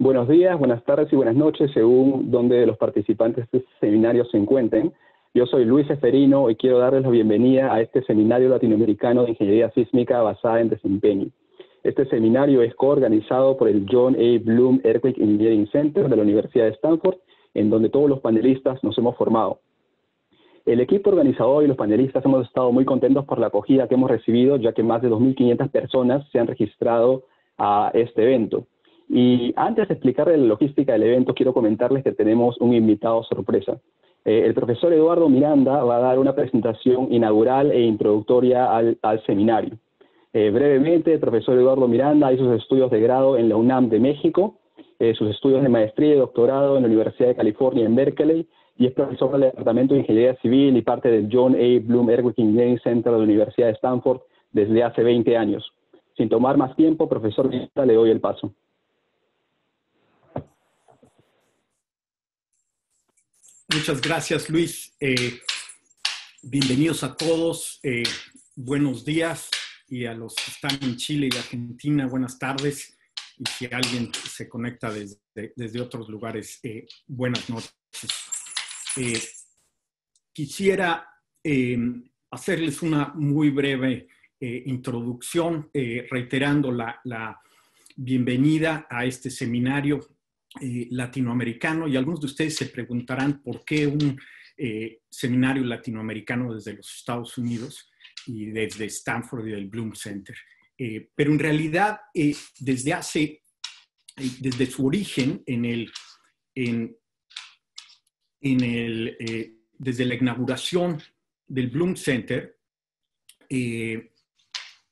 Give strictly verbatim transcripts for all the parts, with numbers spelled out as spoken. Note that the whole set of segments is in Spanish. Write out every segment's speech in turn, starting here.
Buenos días, buenas tardes y buenas noches, según donde los participantes de este seminario se encuentren. Yo soy Luis Ceferino y quiero darles la bienvenida a este Seminario Latinoamericano de Ingeniería Sísmica basada en desempeño. Este seminario es coorganizado por el John A. Blume Earthquake Engineering Center de la Universidad de Stanford, en donde todos los panelistas nos hemos formado. El equipo organizador y los panelistas hemos estado muy contentos por la acogida que hemos recibido, ya que más de dos mil quinientas personas se han registrado a este evento. Y antes de explicar la logística del evento, quiero comentarles que tenemos un invitado sorpresa. Eh, el profesor Eduardo Miranda va a dar una presentación inaugural e introductoria al, al seminario. Eh, brevemente, el profesor Eduardo Miranda hizo sus estudios de grado en la UNAM de México, eh, sus estudios de maestría y doctorado en la Universidad de California en Berkeley, y es profesor del Departamento de Ingeniería Civil y parte del John A. Blume Earthquake Engineering Center de la Universidad de Stanford desde hace veinte años. Sin tomar más tiempo, profesor Miranda, le doy el paso. Muchas gracias, Luis. Eh, bienvenidos a todos. Eh, buenos días. Y a los que están en Chile y Argentina, buenas tardes. Y si alguien se conecta desde, desde otros lugares, eh, buenas noches. Eh, quisiera eh, hacerles una muy breve eh, introducción, eh, reiterando la, la bienvenida a este seminario Eh, latinoamericano, y algunos de ustedes se preguntarán por qué un eh, seminario latinoamericano desde los Estados Unidos y desde Stanford y del Bloom Center. Eh, pero en realidad, eh, desde hace, eh, desde su origen, en el, en, en el, eh, desde la inauguración del Bloom Center, eh,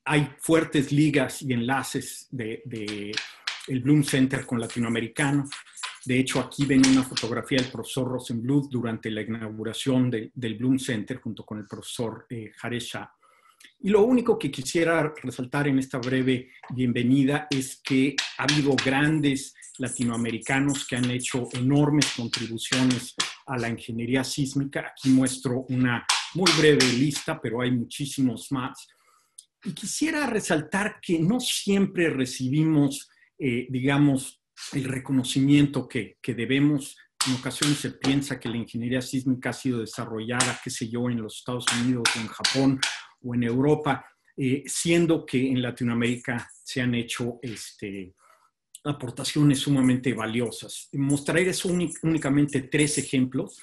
hay fuertes ligas y enlaces de, de el Bloom Center con latinoamericano. De hecho, aquí ven una fotografía del profesor Rosenblueth durante la inauguración de, del Bloom Center junto con el profesor eh, Haresha. Y lo único que quisiera resaltar en esta breve bienvenida es que ha habido grandes latinoamericanos que han hecho enormes contribuciones a la ingeniería sísmica. Aquí muestro una muy breve lista, pero hay muchísimos más. Y quisiera resaltar que no siempre recibimos Eh, digamos, el reconocimiento que, que debemos. En ocasiones se piensa que la ingeniería sísmica ha sido desarrollada, qué sé yo, en los Estados Unidos o en Japón o en Europa, eh, siendo que en Latinoamérica se han hecho este, aportaciones sumamente valiosas. Mostraré eso únicamente tres ejemplos.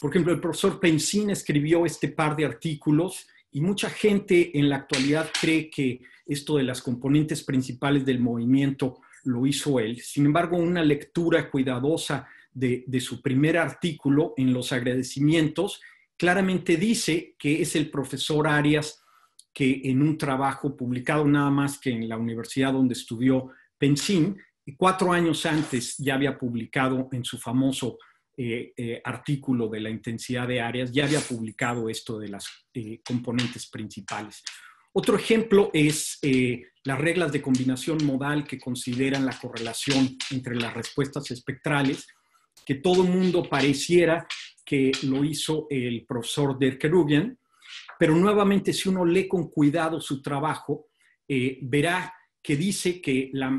Por ejemplo, el profesor Penzien escribió este par de artículos. Y mucha gente en la actualidad cree que esto de las componentes principales del movimiento lo hizo él. Sin embargo, una lectura cuidadosa de, de su primer artículo en los agradecimientos claramente dice que es el profesor Arias que en un trabajo publicado nada más que en la universidad donde estudió Penzien, cuatro años antes ya había publicado en su famoso Eh, eh, artículo de la intensidad de áreas, ya había publicado esto de las eh, componentes principales. Otro ejemplo es eh, las reglas de combinación modal que consideran la correlación entre las respuestas espectrales, que todo el mundo pareciera que lo hizo el profesor Der Kiureghian, pero nuevamente si uno lee con cuidado su trabajo, eh, verá que dice que la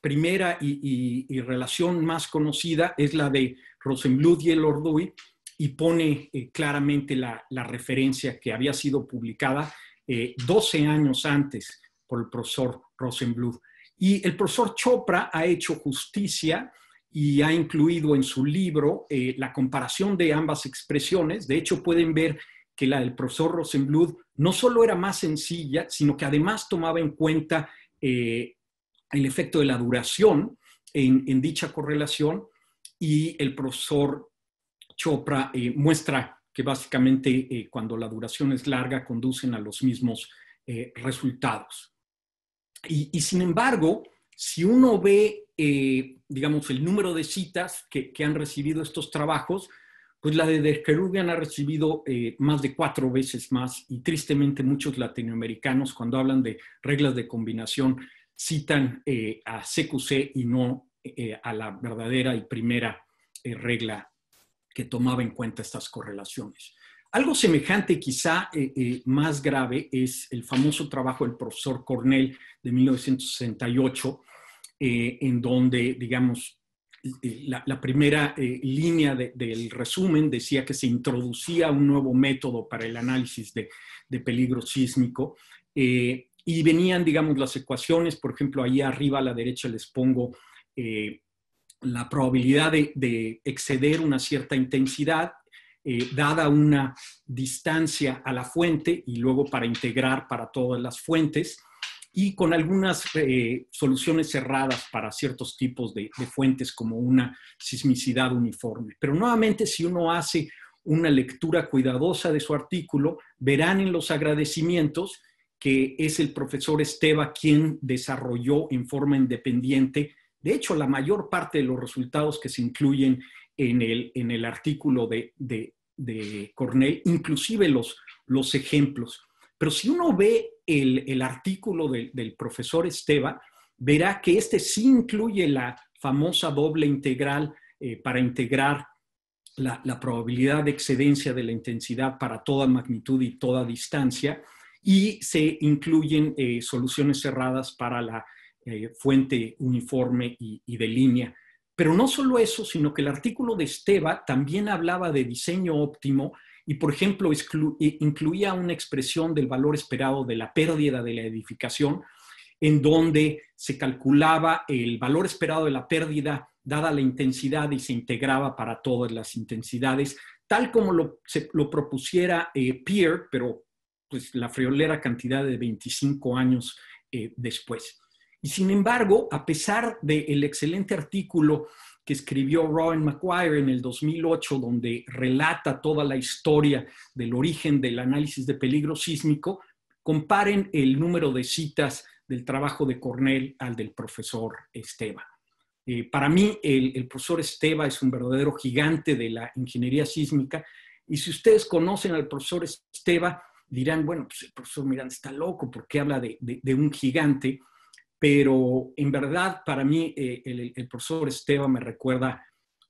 primera y, y, y relación más conocida es la de Rosenblueth y el Ordui, y pone eh, claramente la, la referencia que había sido publicada eh, doce años antes por el profesor Rosenblueth. Y el profesor Chopra ha hecho justicia y ha incluido en su libro eh, la comparación de ambas expresiones. De hecho, pueden ver que la del profesor Rosenblueth no solo era más sencilla, sino que además tomaba en cuenta eh, el efecto de la duración en, en dicha correlación, y el profesor Chopra eh, muestra que básicamente eh, cuando la duración es larga conducen a los mismos eh, resultados. Y, y sin embargo, si uno ve, eh, digamos, el número de citas que, que han recibido estos trabajos, pues la de Der Kiureghian ha recibido eh, más de cuatro veces más, y tristemente muchos latinoamericanos cuando hablan de reglas de combinación citan eh, a C Q C y no eh, a la verdadera y primera eh, regla que tomaba en cuenta estas correlaciones. Algo semejante, quizá eh, eh, más grave, es el famoso trabajo del profesor Cornell de mil novecientos sesenta y ocho, eh, en donde, digamos, la, la primera eh, línea de, del resumen decía que se introducía un nuevo método para el análisis de, de peligro sísmico. Eh, y venían, digamos, las ecuaciones. Por ejemplo, ahí arriba a la derecha les pongo eh, la probabilidad de, de exceder una cierta intensidad eh, dada una distancia a la fuente y luego para integrar para todas las fuentes, y con algunas eh, soluciones cerradas para ciertos tipos de, de fuentes como una sismicidad uniforme. Pero nuevamente, si uno hace una lectura cuidadosa de su artículo, verán en los agradecimientos que es el profesor Esteva quien desarrolló en forma independiente, de hecho, la mayor parte de los resultados que se incluyen en el, en el artículo de, de, de Cornell, inclusive los, los ejemplos. Pero si uno ve el, el artículo de, del profesor Esteva, verá que este sí incluye la famosa doble integral eh, para integrar la, la probabilidad de excedencia de la intensidad para toda magnitud y toda distancia, y se incluyen eh, soluciones cerradas para la eh, fuente uniforme y, y de línea. Pero no solo eso, sino que el artículo de Esteva también hablaba de diseño óptimo y, por ejemplo, incluía una expresión del valor esperado de la pérdida de la edificación, en donde se calculaba el valor esperado de la pérdida dada la intensidad y se integraba para todas las intensidades, tal como lo, se, lo propusiera eh, Peer, pero pues la friolera cantidad de veinticinco años eh, después. Y sin embargo, a pesar del excelente artículo que escribió Rowan McGuire en el dos mil ocho, donde relata toda la historia del origen del análisis de peligro sísmico, comparen el número de citas del trabajo de Cornell al del profesor Esteva. Eh, para mí, el, el profesor Esteva es un verdadero gigante de la ingeniería sísmica, y si ustedes conocen al profesor Esteva, dirán, bueno, pues el profesor Miranda está loco porque habla de, de, de un gigante, pero en verdad para mí eh, el, el profesor Esteva me recuerda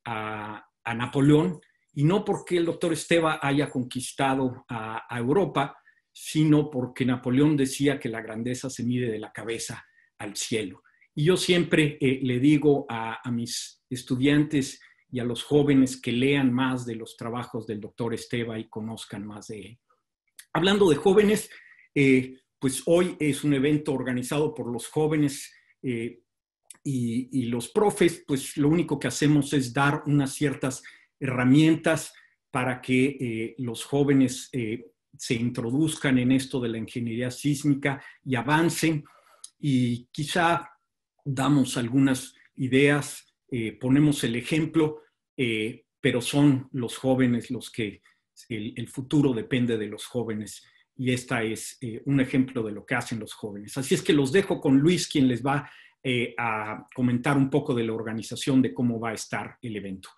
a, a Napoleón, y no porque el doctor Esteva haya conquistado a, a Europa, sino porque Napoleón decía que la grandeza se mide de la cabeza al cielo. Y yo siempre eh, le digo a, a mis estudiantes y a los jóvenes que lean más de los trabajos del doctor Esteva y conozcan más de él. Hablando de jóvenes, eh, pues hoy es un evento organizado por los jóvenes eh, y, y los profes, pues lo único que hacemos es dar unas ciertas herramientas para que eh, los jóvenes eh, se introduzcan en esto de la ingeniería sísmica y avancen, y quizá damos algunas ideas, eh, ponemos el ejemplo, eh, pero son los jóvenes los que... El, el futuro depende de los jóvenes, y esta es eh, un ejemplo de lo que hacen los jóvenes. Así es que los dejo con Luis, quien les va eh, a comentar un poco de la organización, de cómo va a estar el evento.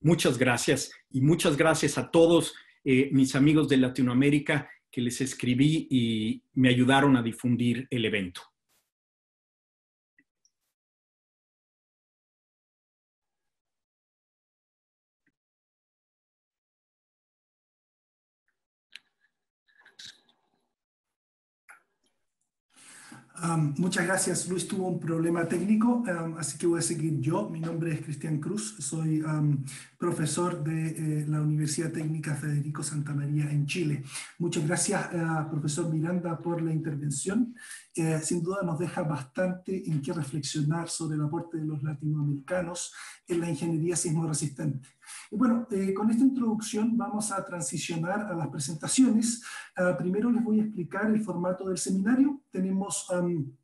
Muchas gracias, y muchas gracias a todos eh, mis amigos de Latinoamérica que les escribí y me ayudaron a difundir el evento. Um, muchas gracias. Luis tuvo un problema técnico, um, así que voy a seguir yo. Mi nombre es Cristian Cruz, soy um, profesor de eh, la Universidad Técnica Federico Santa María en Chile. Muchas gracias, uh, profesor Miranda, por la intervención. Eh, sin duda nos deja bastante en qué reflexionar sobre el aporte de los latinoamericanos en la ingeniería sismorresistente. Y bueno, eh, con esta introducción vamos a transicionar a las presentaciones. Uh, primero les voy a explicar el formato del seminario. Tenemos um,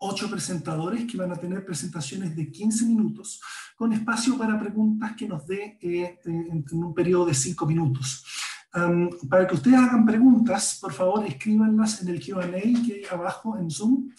ocho presentadores que van a tener presentaciones de quince minutos, con espacio para preguntas que nos dé eh, en, en un periodo de cinco minutos. Um, para que ustedes hagan preguntas, por favor, escríbanlas en el Q and A que hay abajo en Zoom.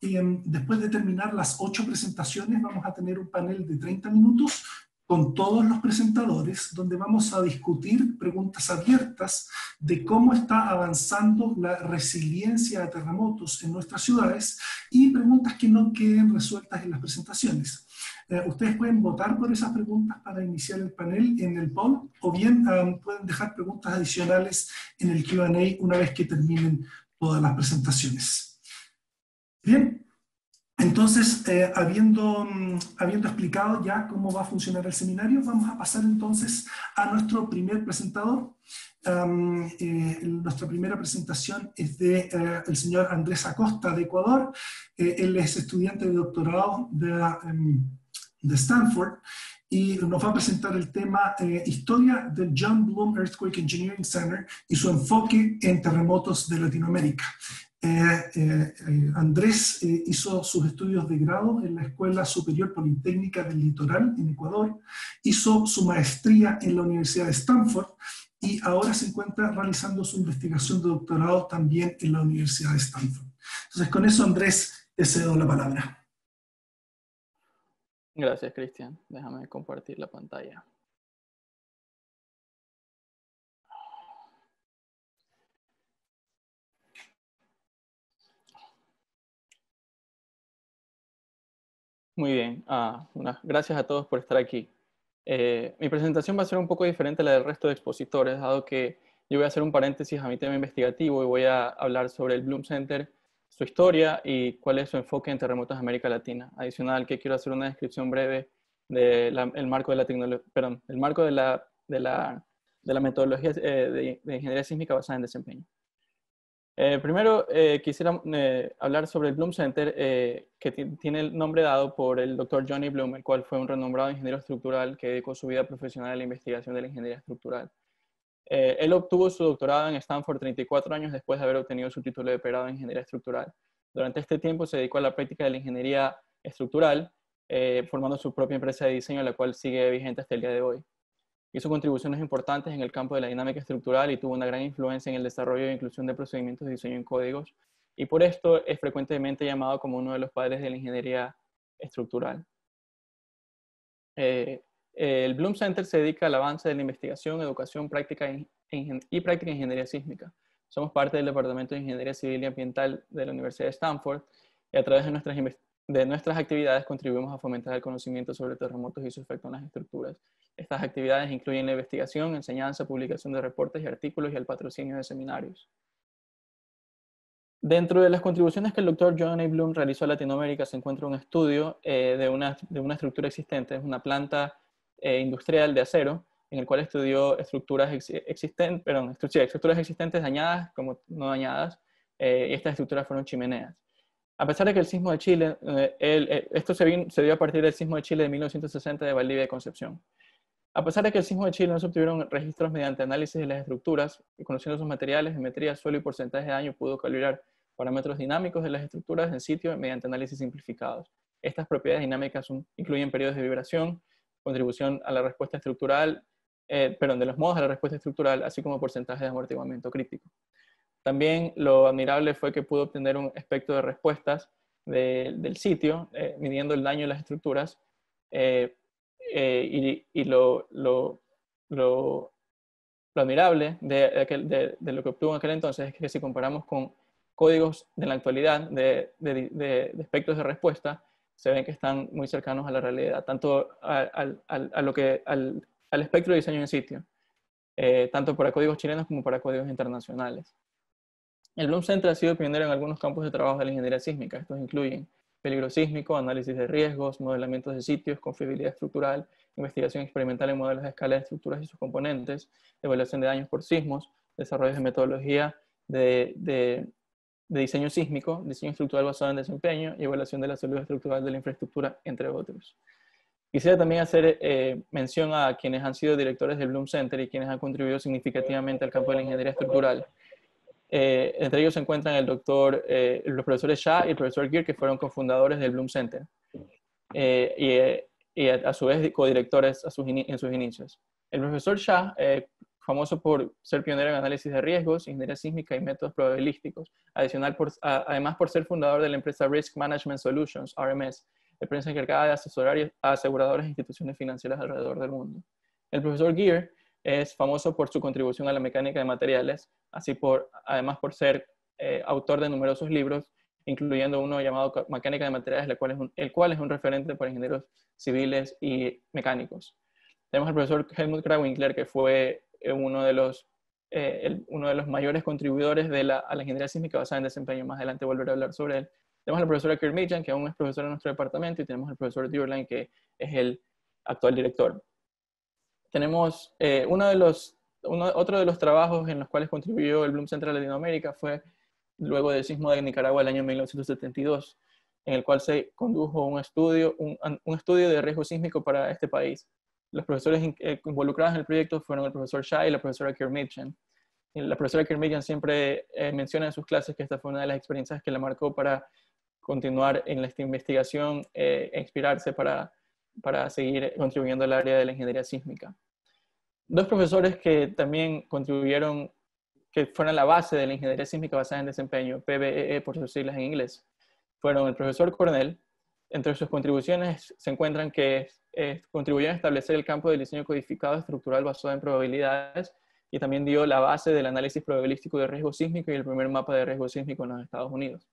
Y, um, después de terminar las ocho presentaciones, vamos a tener un panel de treinta minutos, con todos los presentadores, donde vamos a discutir preguntas abiertas de cómo está avanzando la resiliencia a terremotos en nuestras ciudades y preguntas que no queden resueltas en las presentaciones. Eh, ustedes pueden votar por esas preguntas para iniciar el panel en el poll, o bien um, pueden dejar preguntas adicionales en el Q and A una vez que terminen todas las presentaciones. Bien. Entonces, eh, habiendo, habiendo explicado ya cómo va a funcionar el seminario, vamos a pasar entonces a nuestro primer presentador. Um, eh, nuestra primera presentación es del de, eh, señor Andrés Acosta, de Ecuador. Eh, él es estudiante de doctorado de, um, de Stanford y nos va a presentar el tema eh, Historia del John Blume Earthquake Engineering Center y su enfoque en terremotos de Latinoamérica. Eh, eh, eh, Andrés eh, hizo sus estudios de grado en la Escuela Superior Politécnica del Litoral en Ecuador, hizo su maestría en la Universidad de Stanford y ahora se encuentra realizando su investigación de doctorado también en la Universidad de Stanford. Entonces con eso, Andrés, te cedo la palabra. Gracias, Cristian. Déjame compartir la pantalla. Muy bien, ah, una, gracias a todos por estar aquí. Eh, mi presentación va a ser un poco diferente a la del resto de expositores, dado que yo voy a hacer un paréntesis a mi tema investigativo y voy a hablar sobre el Blume Center, su historia y cuál es su enfoque en terremotos de América Latina. Adicional, que quiero hacer una descripción breve del marco de la tecnología, perdón, el marco de la, de la, de la metodología eh, de, de ingeniería sísmica basada en desempeño. Eh, primero, eh, quisiera eh, hablar sobre el Blume Center, eh, que tiene el nombre dado por el doctor John A. Blume, el cual fue un renombrado ingeniero estructural que dedicó su vida profesional a la investigación de la ingeniería estructural. Eh, él obtuvo su doctorado en Stanford treinta y cuatro años después de haber obtenido su título de pregrado en ingeniería estructural. Durante este tiempo se dedicó a la práctica de la ingeniería estructural, eh, formando su propia empresa de diseño, la cual sigue vigente hasta el día de hoy. Hizo contribuciones importantes en el campo de la dinámica estructural y tuvo una gran influencia en el desarrollo e inclusión de procedimientos de diseño en códigos, y por esto es frecuentemente llamado como uno de los padres de la ingeniería estructural. Eh, eh, el Blume Center se dedica al avance de la investigación, educación práctica y, y práctica de ingeniería sísmica. Somos parte del Departamento de Ingeniería Civil y Ambiental de la Universidad de Stanford, y a través de nuestras, de nuestras actividades contribuimos a fomentar el conocimiento sobre terremotos y su efecto en las estructuras. Estas actividades incluyen la investigación, enseñanza, publicación de reportes y artículos y el patrocinio de seminarios. Dentro de las contribuciones que el doctor John A. Blume realizó a Latinoamérica se encuentra un estudio eh, de, una, de una estructura existente, es una planta eh, industrial de acero, en el cual estudió estructuras, ex, existen, perdón, estructuras existentes dañadas como no dañadas, eh, y estas estructuras fueron chimeneas. A pesar de que el sismo de Chile, eh, el, eh, esto se, vino, se dio a partir del sismo de Chile de mil novecientos sesenta de Valdivia y Concepción. A pesar de que el sismo de Chile no se obtuvieron registros mediante análisis de las estructuras, conociendo sus materiales, geometría, suelo y porcentaje de daño, pudo calcular parámetros dinámicos de las estructuras en sitio mediante análisis simplificados. Estas propiedades dinámicas son, incluyen periodos de vibración, contribución a la respuesta estructural, eh, perdón, de los modos a la respuesta estructural, así como porcentaje de amortiguamiento crítico. También lo admirable fue que pudo obtener un espectro de respuestas de, del sitio, eh, midiendo el daño de las estructuras, eh, Eh, y, y lo, lo, lo, lo admirable de, de, aquel, de, de lo que obtuvo en aquel entonces es que si comparamos con códigos de la actualidad de, de, de, de espectros de respuesta, se ven que están muy cercanos a la realidad, tanto a, a, a, a lo que, al, al espectro de diseño en sitio, eh, tanto para códigos chilenos como para códigos internacionales. El Blume Center ha sido pionero en algunos campos de trabajo de la ingeniería sísmica. Estos incluyen peligro sísmico, análisis de riesgos, modelamientos de sitios, confiabilidad estructural, investigación experimental en modelos de escala de estructuras y sus componentes, evaluación de daños por sismos, desarrollos de metodología de, de, de diseño sísmico, diseño estructural basado en desempeño y evaluación de la salud estructural de la infraestructura, entre otros. Quisiera también hacer eh, mención a quienes han sido directores del Blume Center y quienes han contribuido significativamente al campo de la ingeniería estructural. Eh, entre ellos se encuentran el doctor, eh, los profesores Shah y el profesor Geer, que fueron cofundadores del Blume Center, eh, y, y a, a su vez codirectores a sus en sus inicios. El profesor Shah, eh, famoso por ser pionero en análisis de riesgos, ingeniería sísmica y métodos probabilísticos, adicional por, a, además por ser fundador de la empresa Risk Management Solutions, R M S, empresa encargada de asesorar a aseguradores e instituciones financieras alrededor del mundo. El profesor Geer es famoso por su contribución a la mecánica de materiales, así por, además por ser eh, autor de numerosos libros, incluyendo uno llamado Mecánica de Materiales, el cual, es un, el cual es un referente para ingenieros civiles y mecánicos. Tenemos al profesor Helmut Krawinkler, que fue uno de los, eh, el, uno de los mayores contribuidores de la, a la ingeniería sísmica basada en desempeño. Más adelante volveré a hablar sobre él. Tenemos a la profesora Kiureghian, que aún es profesora de nuestro departamento, y tenemos al profesor Durland, que es el actual director. Tenemos eh, uno de los, uno, otro de los trabajos en los cuales contribuyó el Blume Center de Latinoamérica fue luego del sismo de Nicaragua del año mil novecientos setenta y dos, en el cual se condujo un estudio, un, un estudio de riesgo sísmico para este país. Los profesores involucrados en el proyecto fueron el profesor Shah y la profesora Kiureghian. La profesora Kiureghian siempre eh, menciona en sus clases que esta fue una de las experiencias que la marcó para continuar en esta investigación eh, e inspirarse para, para seguir contribuyendo al área de la ingeniería sísmica. Dos profesores que también contribuyeron, que fueron la base de la ingeniería sísmica basada en desempeño, P B E E por sus siglas en inglés, fueron el profesor Cornell. Entre sus contribuciones se encuentran que eh, contribuyó a establecer el campo del diseño codificado estructural basado en probabilidades, y también dio la base del análisis probabilístico de riesgo sísmico y el primer mapa de riesgo sísmico en los Estados Unidos.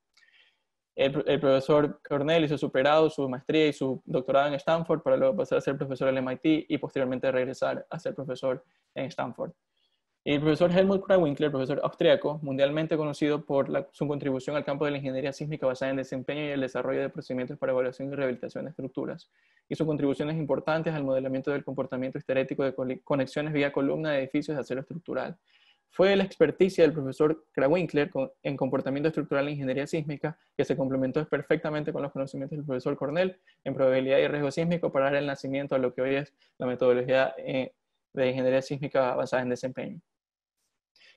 El, el profesor Cornell hizo su pregrado, su maestría y su doctorado en Stanford, para luego pasar a ser profesor del M I T y posteriormente regresar a ser profesor en Stanford. Y el profesor Helmut Krawinkel, profesor austriaco, mundialmente conocido por la, su contribución al campo de la ingeniería sísmica basada en desempeño y el desarrollo de procedimientos para evaluación y rehabilitación de estructuras. Hizo contribuciones importantes al modelamiento del comportamiento histerético de conexiones vía columna de edificios de acero estructural. Fue la experticia del profesor Krawinkel en comportamiento estructural en ingeniería sísmica que se complementó perfectamente con los conocimientos del profesor Cornell en probabilidad y riesgo sísmico para dar el nacimiento a lo que hoy es la metodología de ingeniería sísmica basada en desempeño.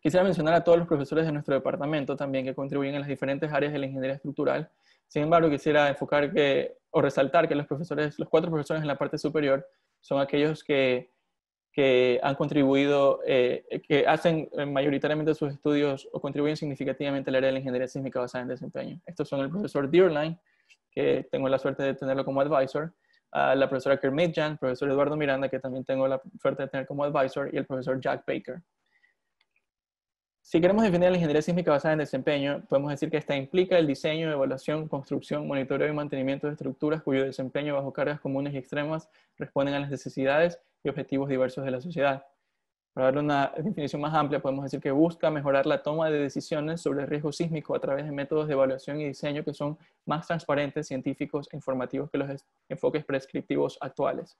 Quisiera mencionar a todos los profesores de nuestro departamento también que contribuyen en las diferentes áreas de la ingeniería estructural. Sin embargo, quisiera enfocar que, o resaltar que los profesores, los cuatro profesores en la parte superior son aquellos que, que han contribuido, eh, que hacen mayoritariamente sus estudios o contribuyen significativamente al área de la ingeniería sísmica basada en desempeño. Estos son el profesor Durland, que tengo la suerte de tenerlo como advisor, a la profesora Kiureghian, el profesor Eduardo Miranda, que también tengo la suerte de tener como advisor, y el profesor Jack Baker. Si queremos definir la ingeniería sísmica basada en desempeño, podemos decir que esta implica el diseño, evaluación, construcción, monitoreo y mantenimiento de estructuras cuyo desempeño bajo cargas comunes y extremas responden a las necesidades y objetivos diversos de la sociedad. Para darle una definición más amplia, podemos decir que busca mejorar la toma de decisiones sobre el riesgo sísmico a través de métodos de evaluación y diseño que son más transparentes, científicos e informativos que los enfoques prescriptivos actuales.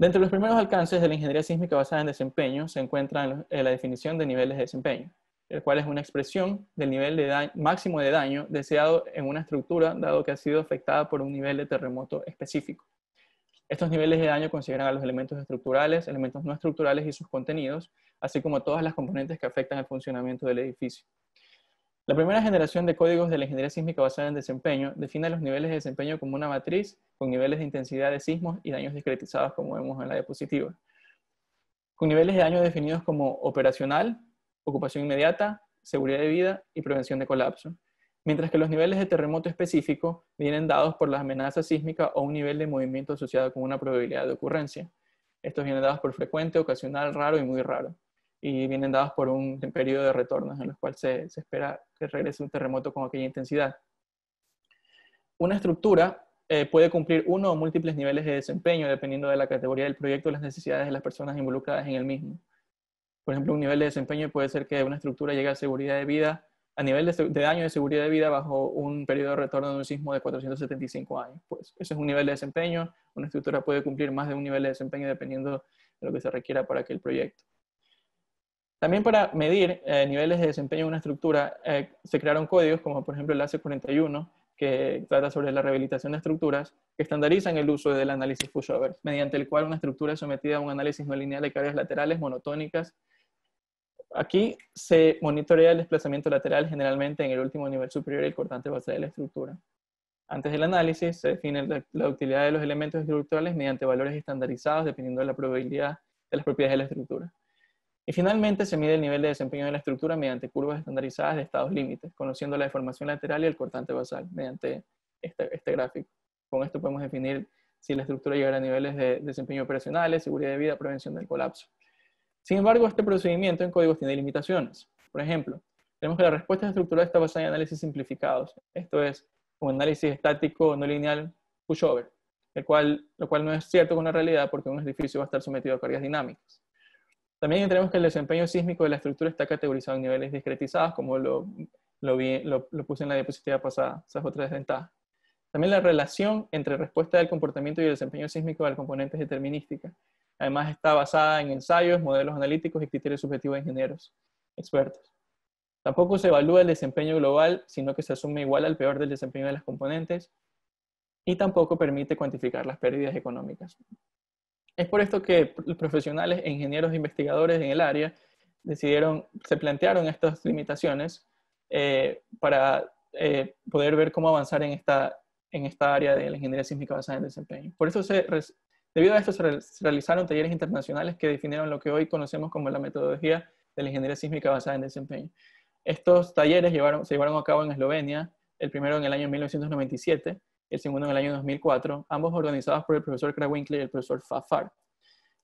De entre los primeros alcances de la ingeniería sísmica basada en desempeño se encuentra la definición de niveles de desempeño, el cual es una expresión del nivel de daño, máximo de daño deseado en una estructura dado que ha sido afectada por un nivel de terremoto específico. Estos niveles de daño consideran a los elementos estructurales, elementos no estructurales y sus contenidos, así como todas las componentes que afectan al funcionamiento del edificio. La primera generación de códigos de la ingeniería sísmica basada en desempeño define los niveles de desempeño como una matriz con niveles de intensidad de sismos y daños discretizados, como vemos en la diapositiva. Con niveles de daño definidos como operacional, ocupación inmediata, seguridad de vida y prevención de colapso. Mientras que los niveles de terremoto específico vienen dados por la amenaza sísmica o un nivel de movimiento asociado con una probabilidad de ocurrencia. Estos vienen dados por frecuente, ocasional, raro y muy raro. Y vienen dados por un periodo de retornos en los cuales se, se espera que regrese un terremoto con aquella intensidad. Una estructura eh, puede cumplir uno o múltiples niveles de desempeño dependiendo de la categoría del proyecto y las necesidades de las personas involucradas en el mismo. Por ejemplo, un nivel de desempeño puede ser que una estructura llegue a seguridad de vida, a nivel de, de daño de seguridad de vida bajo un periodo de retorno de un sismo de cuatrocientos setenta y cinco años. Pues ese es un nivel de desempeño. Una estructura puede cumplir más de un nivel de desempeño dependiendo de lo que se requiera para aquel proyecto. También para medir eh, niveles de desempeño de una estructura eh, se crearon códigos como por ejemplo el A C cuarenta y uno, que trata sobre la rehabilitación de estructuras, que estandarizan el uso del análisis pushover, mediante el cual una estructura es sometida a un análisis no lineal de cargas laterales monotónicas. Aquí se monitorea el desplazamiento lateral generalmente en el último nivel superior y el cortante base de la estructura. Antes del análisis se define la, la utilidad de los elementos estructurales mediante valores estandarizados dependiendo de la probabilidad de las propiedades de la estructura. Y finalmente se mide el nivel de desempeño de la estructura mediante curvas estandarizadas de estados límites, conociendo la deformación lateral y el cortante basal mediante este, este gráfico. Con esto podemos definir si la estructura llegará a niveles de desempeño operacionales, seguridad de vida, prevención del colapso. Sin embargo, este procedimiento en códigos tiene limitaciones. Por ejemplo, tenemos que la respuesta estructural está basada en análisis simplificados. Esto es un análisis estático no lineal pushover, el cual, lo cual no es cierto con la realidad porque un edificio va a estar sometido a cargas dinámicas. También tenemos que el desempeño sísmico de la estructura está categorizado en niveles discretizados, como lo lo, vi, lo, lo puse en la diapositiva pasada, esa es otra desventaja. También la relación entre respuesta del comportamiento y el desempeño sísmico del componente es determinística. Además está basada en ensayos, modelos analíticos y criterios subjetivos de ingenieros expertos. Tampoco se evalúa el desempeño global, sino que se asume igual al peor del desempeño de las componentes, y tampoco permite cuantificar las pérdidas económicas. Es por esto que los profesionales, ingenieros e investigadores en el área decidieron, se plantearon estas limitaciones eh, para eh, poder ver cómo avanzar en esta, en esta área de la ingeniería sísmica basada en desempeño. Por eso se, debido a esto se realizaron talleres internacionales que definieron lo que hoy conocemos como la metodología de la ingeniería sísmica basada en desempeño. Estos talleres llevaron, se llevaron a cabo en Eslovenia, el primero en el año mil novecientos noventa y siete, el segundo en el año dos mil cuatro, ambos organizados por el profesor Krawinkel y el profesor Fafar.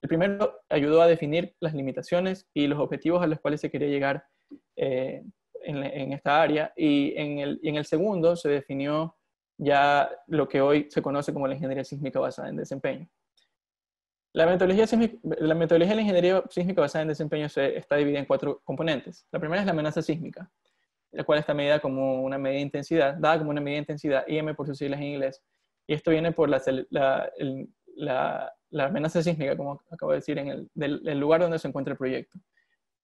El primero ayudó a definir las limitaciones y los objetivos a los cuales se quería llegar eh, en, en esta área, y en, el, y en el segundo se definió ya lo que hoy se conoce como la ingeniería sísmica basada en desempeño. La metodología, sísmica, la metodología de la ingeniería sísmica basada en desempeño se, está dividida en cuatro componentes. La primera es la amenaza sísmica, la cual está medida como una medida de intensidad, dada como una medida de intensidad, I M por sus siglas en inglés. Y esto viene por la, la, el, la, la amenaza sísmica, como acabo de decir, en el del, el lugar donde se encuentra el proyecto.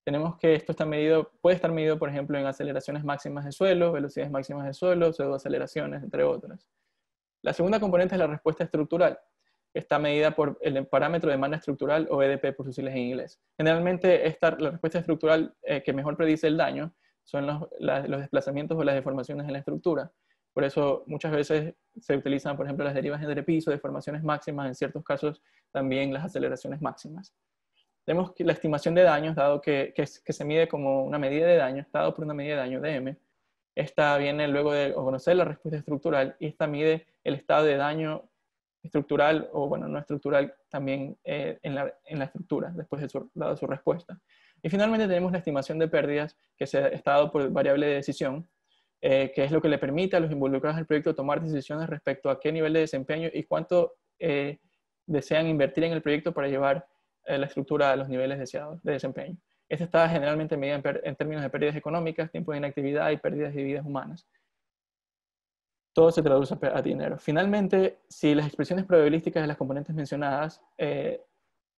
Tenemos que esto está medido, puede estar medido, por ejemplo, en aceleraciones máximas de suelo, velocidades máximas de suelo, pseudoaceleraciones, entre otras. La segunda componente es la respuesta estructural. Está medida por el parámetro de demanda estructural o E D P por sus siglas en inglés. Generalmente esta, la respuesta estructural eh, que mejor predice el daño son los, la, los desplazamientos o las deformaciones en la estructura. Por eso muchas veces se utilizan, por ejemplo, las derivas entre piso, deformaciones máximas, en ciertos casos también las aceleraciones máximas. Tenemos la estimación de daños, dado que, que, que se mide como una medida de daño, dado por una medida de daño, D M. Esta viene luego de conocer la respuesta estructural, y esta mide el estado de daño estructural, o bueno, no estructural, también eh, en, la, en la estructura, después de su, dado su respuesta. Y finalmente tenemos la estimación de pérdidas, que se ha dado por variable de decisión, eh, que es lo que le permite a los involucrados del proyecto tomar decisiones respecto a qué nivel de desempeño y cuánto eh, desean invertir en el proyecto para llevar eh, la estructura a los niveles deseados de desempeño. Esta está generalmente medida en, en términos de pérdidas económicas, tiempo de inactividad y pérdidas de vidas humanas. Todo se traduce a dinero. Finalmente, si las expresiones probabilísticas de las componentes mencionadas eh,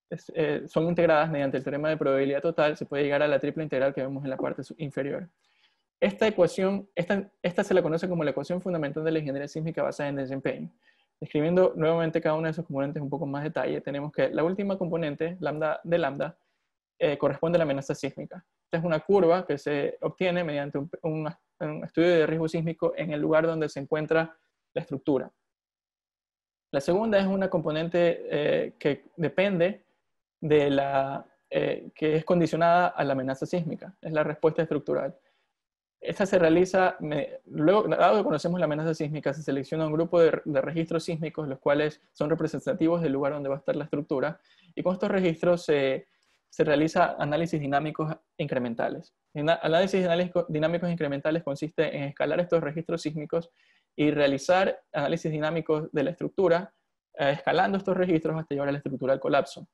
es, eh, son integradas mediante el teorema de probabilidad total, se puede llegar a la triple integral que vemos en la parte inferior. Esta ecuación, esta, esta se la conoce como la ecuación fundamental de la ingeniería sísmica basada en desempeño. Describiendo nuevamente cada una de sus componentes en un poco más detalle, tenemos que la última componente, lambda de lambda, eh, corresponde a la amenaza sísmica. Esta es una curva que se obtiene mediante un, una un estudio de riesgo sísmico en el lugar donde se encuentra la estructura. La segunda es una componente eh, que depende de la, eh, que es condicionada a la amenaza sísmica, es la respuesta estructural. Esta se realiza, me, luego, dado que conocemos la amenaza sísmica, se selecciona un grupo de, de registros sísmicos, los cuales son representativos del lugar donde va a estar la estructura, y con estos registros se eh, se realiza análisis dinámicos incrementales. Análisis dinámicos incrementales consiste en escalar estos registros sísmicos y realizar análisis dinámicos de la estructura, eh, escalando estos registros hasta llevar a la estructura al colapso.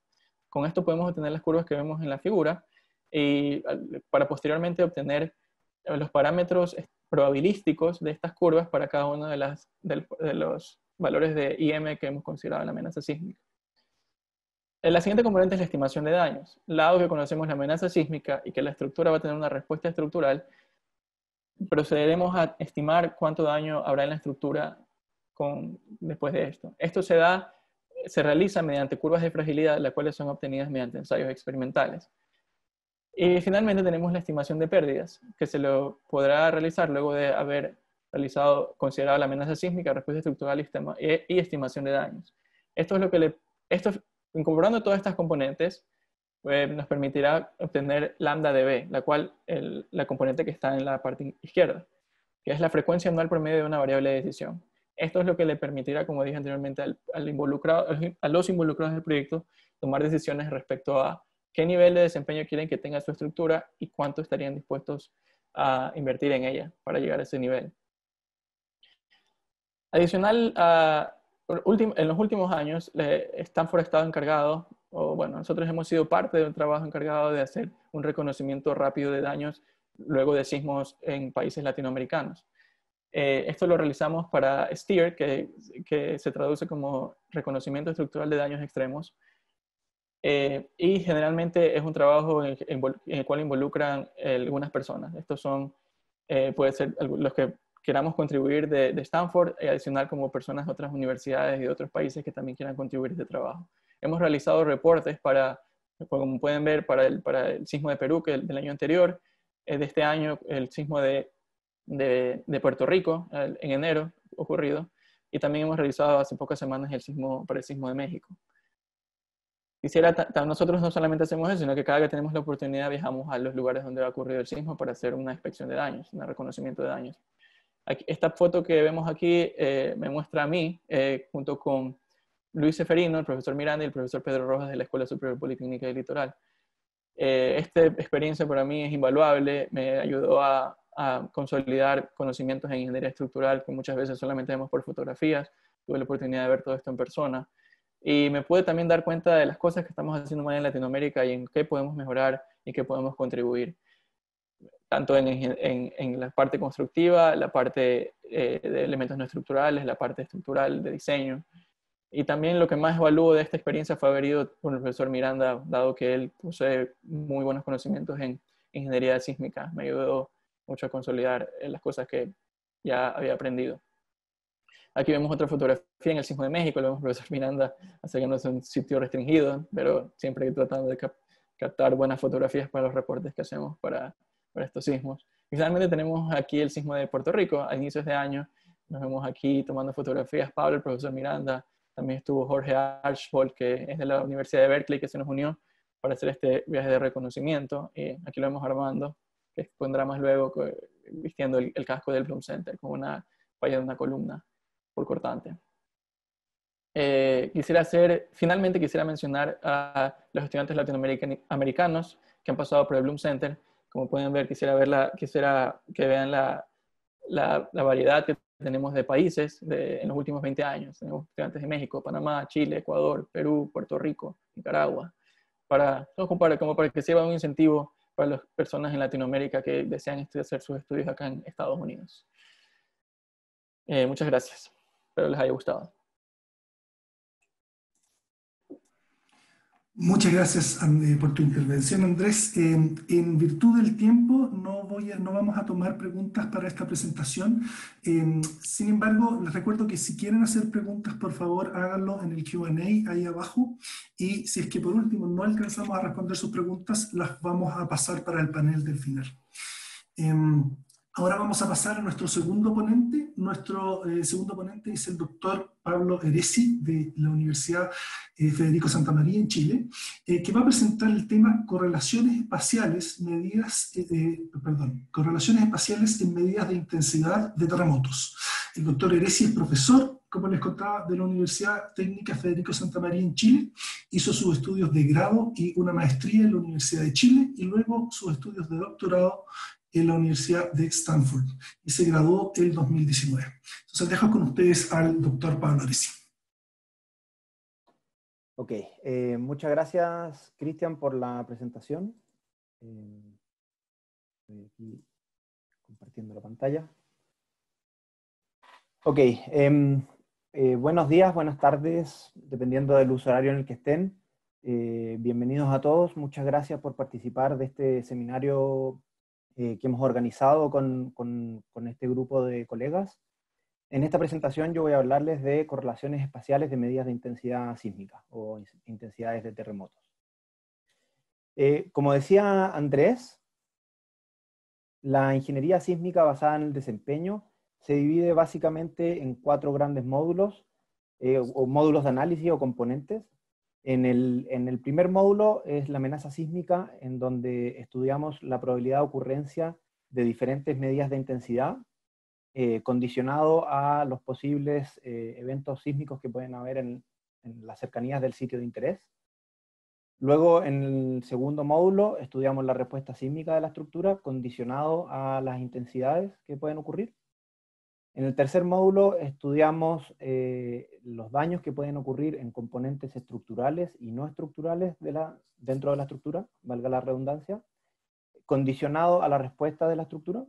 Con esto podemos obtener las curvas que vemos en la figura, y para posteriormente obtener los parámetros probabilísticos de estas curvas para cada uno de, las, de, de los valores de I M que hemos considerado en la amenaza sísmica. La siguiente componente es la estimación de daños. Dado que conocemos la amenaza sísmica y que la estructura va a tener una respuesta estructural, procederemos a estimar cuánto daño habrá en la estructura con, después de esto. Esto se, da, se realiza mediante curvas de fragilidad, las cuales son obtenidas mediante ensayos experimentales. Y finalmente tenemos la estimación de pérdidas, que se lo podrá realizar luego de haber realizado, considerado la amenaza sísmica, respuesta estructural y, y estimación de daños. Esto es lo que le... Esto es, Incorporando todas estas componentes, eh, nos permitirá obtener lambda de B, la cual el, la componente que está en la parte izquierda, que es la frecuencia anual promedio de una variable de decisión. Esto es lo que le permitirá, como dije anteriormente, al, al involucrado, a los involucrados del proyecto tomar decisiones respecto a qué nivel de desempeño quieren que tenga su estructura y cuánto estarían dispuestos a invertir en ella para llegar a ese nivel. Adicional a... En los últimos años, Stanford ha estado encargado, o bueno, nosotros hemos sido parte de un trabajo encargado de hacer un reconocimiento rápido de daños luego de sismos en países latinoamericanos. Eh, esto lo realizamos para STEER, que, que se traduce como Reconocimiento Estructural de Daños Extremos. Eh, y generalmente es un trabajo en, en, en el cual involucran eh, algunas personas. Estos son, eh, puede ser los que queramos contribuir de, de Stanford, y adicional como personas de otras universidades y de otros países que también quieran contribuir a este trabajo. Hemos realizado reportes para, como pueden ver, para el, para el sismo de Perú, que el, del año anterior, eh, de este año, el sismo de, de, de Puerto Rico, el, en enero, ocurrido, y también hemos realizado hace pocas semanas el sismo, para el sismo de México. Quisiera, nosotros no solamente hacemos eso, sino que cada vez que tenemos la oportunidad viajamos a los lugares donde ha ocurrido el sismo para hacer una inspección de daños, un reconocimiento de daños. Aquí, esta foto que vemos aquí eh, me muestra a mí, eh, junto con Luis Ceferino, el profesor Miranda y el profesor Pedro Rojas de la Escuela Superior Politécnica del Litoral. Eh, esta experiencia para mí es invaluable, me ayudó a, a consolidar conocimientos en ingeniería estructural que muchas veces solamente vemos por fotografías, tuve la oportunidad de ver todo esto en persona. Y me pude también dar cuenta de las cosas que estamos haciendo mal en Latinoamérica y en qué podemos mejorar y qué podemos contribuir. Tanto en, en, en la parte constructiva, la parte eh, de elementos no estructurales, la parte estructural de diseño. Y también lo que más evalúo de esta experiencia fue haber ido con el profesor Miranda, dado que él posee muy buenos conocimientos en ingeniería sísmica. Me ayudó mucho a consolidar las cosas que ya había aprendido. Aquí vemos otra fotografía en el sismo de México, lo vemos al profesor Miranda acercándose a un sitio restringido, pero siempre tratando de cap captar buenas fotografías para los reportes que hacemos para, para estos sismos. Y finalmente tenemos aquí el sismo de Puerto Rico, a inicios de año, nos vemos aquí tomando fotografías, Pablo, el profesor Miranda, también estuvo Jorge Archbold, que es de la Universidad de Berkeley, que se nos unió para hacer este viaje de reconocimiento, y aquí lo vemos Armando, que pondrá más luego vistiendo el, el casco del Blume Center, con una falla de una columna por cortante. Eh, quisiera hacer, finalmente quisiera mencionar a los estudiantes latinoamericanos que han pasado por el Blume Center. Como pueden ver, quisiera, ver la, quisiera que vean la, la, la variedad que tenemos de países de, en los últimos veinte años. Tenemos estudiantes de México, Panamá, Chile, Ecuador, Perú, Puerto Rico, Nicaragua. Para, como, para, como para que sirva un incentivo para las personas en Latinoamérica que desean hacer sus estudios acá en Estados Unidos. Eh, muchas gracias. Espero les haya gustado. Muchas gracias por tu intervención, Andrés. Eh, en virtud del tiempo no, voy a, no vamos a tomar preguntas para esta presentación. Eh, sin embargo, les recuerdo que si quieren hacer preguntas, por favor, háganlo en el Q and A ahí abajo. Y si es que por último no alcanzamos a responder sus preguntas, las vamos a pasar para el panel del final. Eh, Ahora vamos a pasar a nuestro segundo ponente. Nuestro eh, segundo ponente es el doctor Pablo Heresi de la Universidad eh, Federico Santa María en Chile, eh, que va a presentar el tema correlaciones espaciales, medidas, eh, eh, perdón, correlaciones espaciales en medidas de intensidad de terremotos. El doctor Heresi es profesor, como les contaba, de la Universidad Técnica Federico Santa María en Chile. Hizo sus estudios de grado y una maestría en la Universidad de Chile y luego sus estudios de doctorado en la Universidad de Stanford y se graduó el dos mil diecinueve. Entonces dejo con ustedes al doctor Pablo Heresi. Ok, eh, muchas gracias Cristian por la presentación. Eh, estoy aquí compartiendo la pantalla. Ok, eh, eh, buenos días, buenas tardes, dependiendo del uso horario en el que estén. Eh, bienvenidos a todos, muchas gracias por participar de este seminario Eh, que hemos organizado con, con, con este grupo de colegas. En esta presentación yo voy a hablarles de correlaciones espaciales de medidas de intensidad sísmica o intensidades de terremotos. Eh, como decía Andrés, la ingeniería sísmica basada en el desempeño se divide básicamente en cuatro grandes módulos, eh, o, o módulos de análisis o componentes. En el, en el primer módulo es la amenaza sísmica, en donde estudiamos la probabilidad de ocurrencia de diferentes medidas de intensidad, eh, condicionado a los posibles eh, eventos sísmicos que pueden haber en, en las cercanías del sitio de interés. Luego, en el segundo módulo, estudiamos la respuesta sísmica de la estructura, condicionado a las intensidades que pueden ocurrir. En el tercer módulo estudiamos eh, los daños que pueden ocurrir en componentes estructurales y no estructurales de la, dentro de la estructura, valga la redundancia, condicionado a la respuesta de la estructura.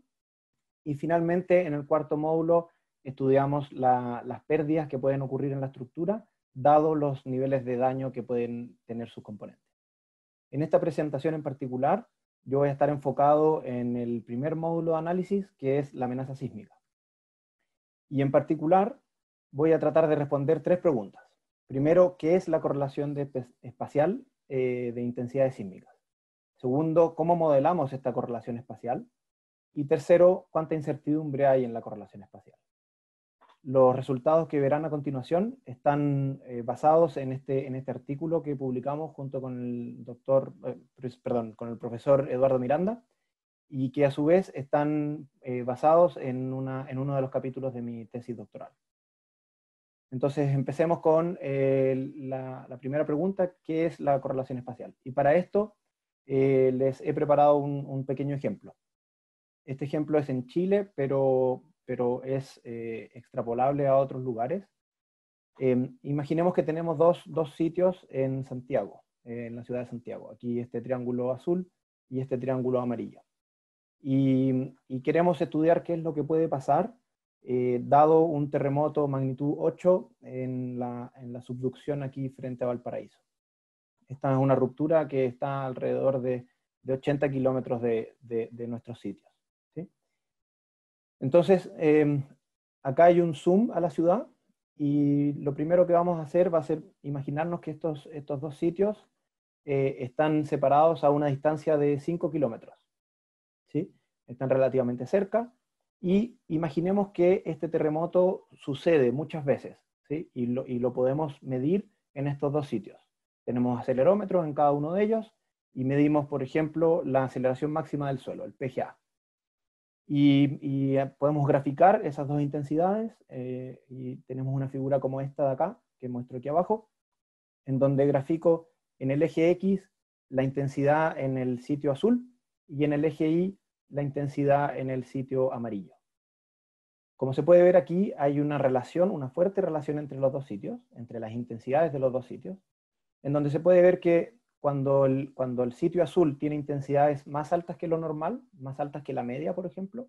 Y finalmente, en el cuarto módulo, estudiamos la, las pérdidas que pueden ocurrir en la estructura, dados los niveles de daño que pueden tener sus componentes. En esta presentación en particular, yo voy a estar enfocado en el primer módulo de análisis, que es la amenaza sísmica. Y en particular, voy a tratar de responder tres preguntas. Primero, ¿qué es la correlación de espacial eh, de intensidades sísmicas? Segundo, ¿cómo modelamos esta correlación espacial? Y tercero, ¿cuánta incertidumbre hay en la correlación espacial? Los resultados que verán a continuación están eh, basados en este, en este artículo que publicamos junto con el, doctor, eh, perdón, con el profesor Eduardo Miranda, y que a su vez están eh, basados en, una, en uno de los capítulos de mi tesis doctoral. Entonces empecemos con eh, la, la primera pregunta, ¿qué es la correlación espacial? Y para esto eh, les he preparado un, un pequeño ejemplo. Este ejemplo es en Chile, pero... pero es eh, extrapolable a otros lugares. Eh, imaginemos que tenemos dos, dos sitios en Santiago, eh, en la ciudad de Santiago. Aquí este triángulo azul y este triángulo amarillo. Y, y queremos estudiar qué es lo que puede pasar, eh, dado un terremoto magnitud ocho en la, en la subducción aquí frente a Valparaíso. Esta es una ruptura que está alrededor de, de ochenta kilómetros de, de, de nuestro sitio. Entonces, eh, acá hay un zoom a la ciudad, y lo primero que vamos a hacer va a ser imaginarnos que estos, estos dos sitios eh, están separados a una distancia de cinco kilómetros. ¿Sí? Están relativamente cerca, y imaginemos que este terremoto sucede muchas veces, ¿sí? y, lo, y lo podemos medir en estos dos sitios. Tenemos acelerómetros en cada uno de ellos, y medimos, por ejemplo, la aceleración máxima del suelo, el P G A. Y, y podemos graficar esas dos intensidades, eh, y tenemos una figura como esta de acá, que muestro aquí abajo, en donde grafico en el eje X la intensidad en el sitio azul, y en el eje Y la intensidad en el sitio amarillo. Como se puede ver aquí, hay una relación, una fuerte relación entre los dos sitios, entre las intensidades de los dos sitios, en donde se puede ver que Cuando el, cuando el sitio azul tiene intensidades más altas que lo normal, más altas que la media, por ejemplo,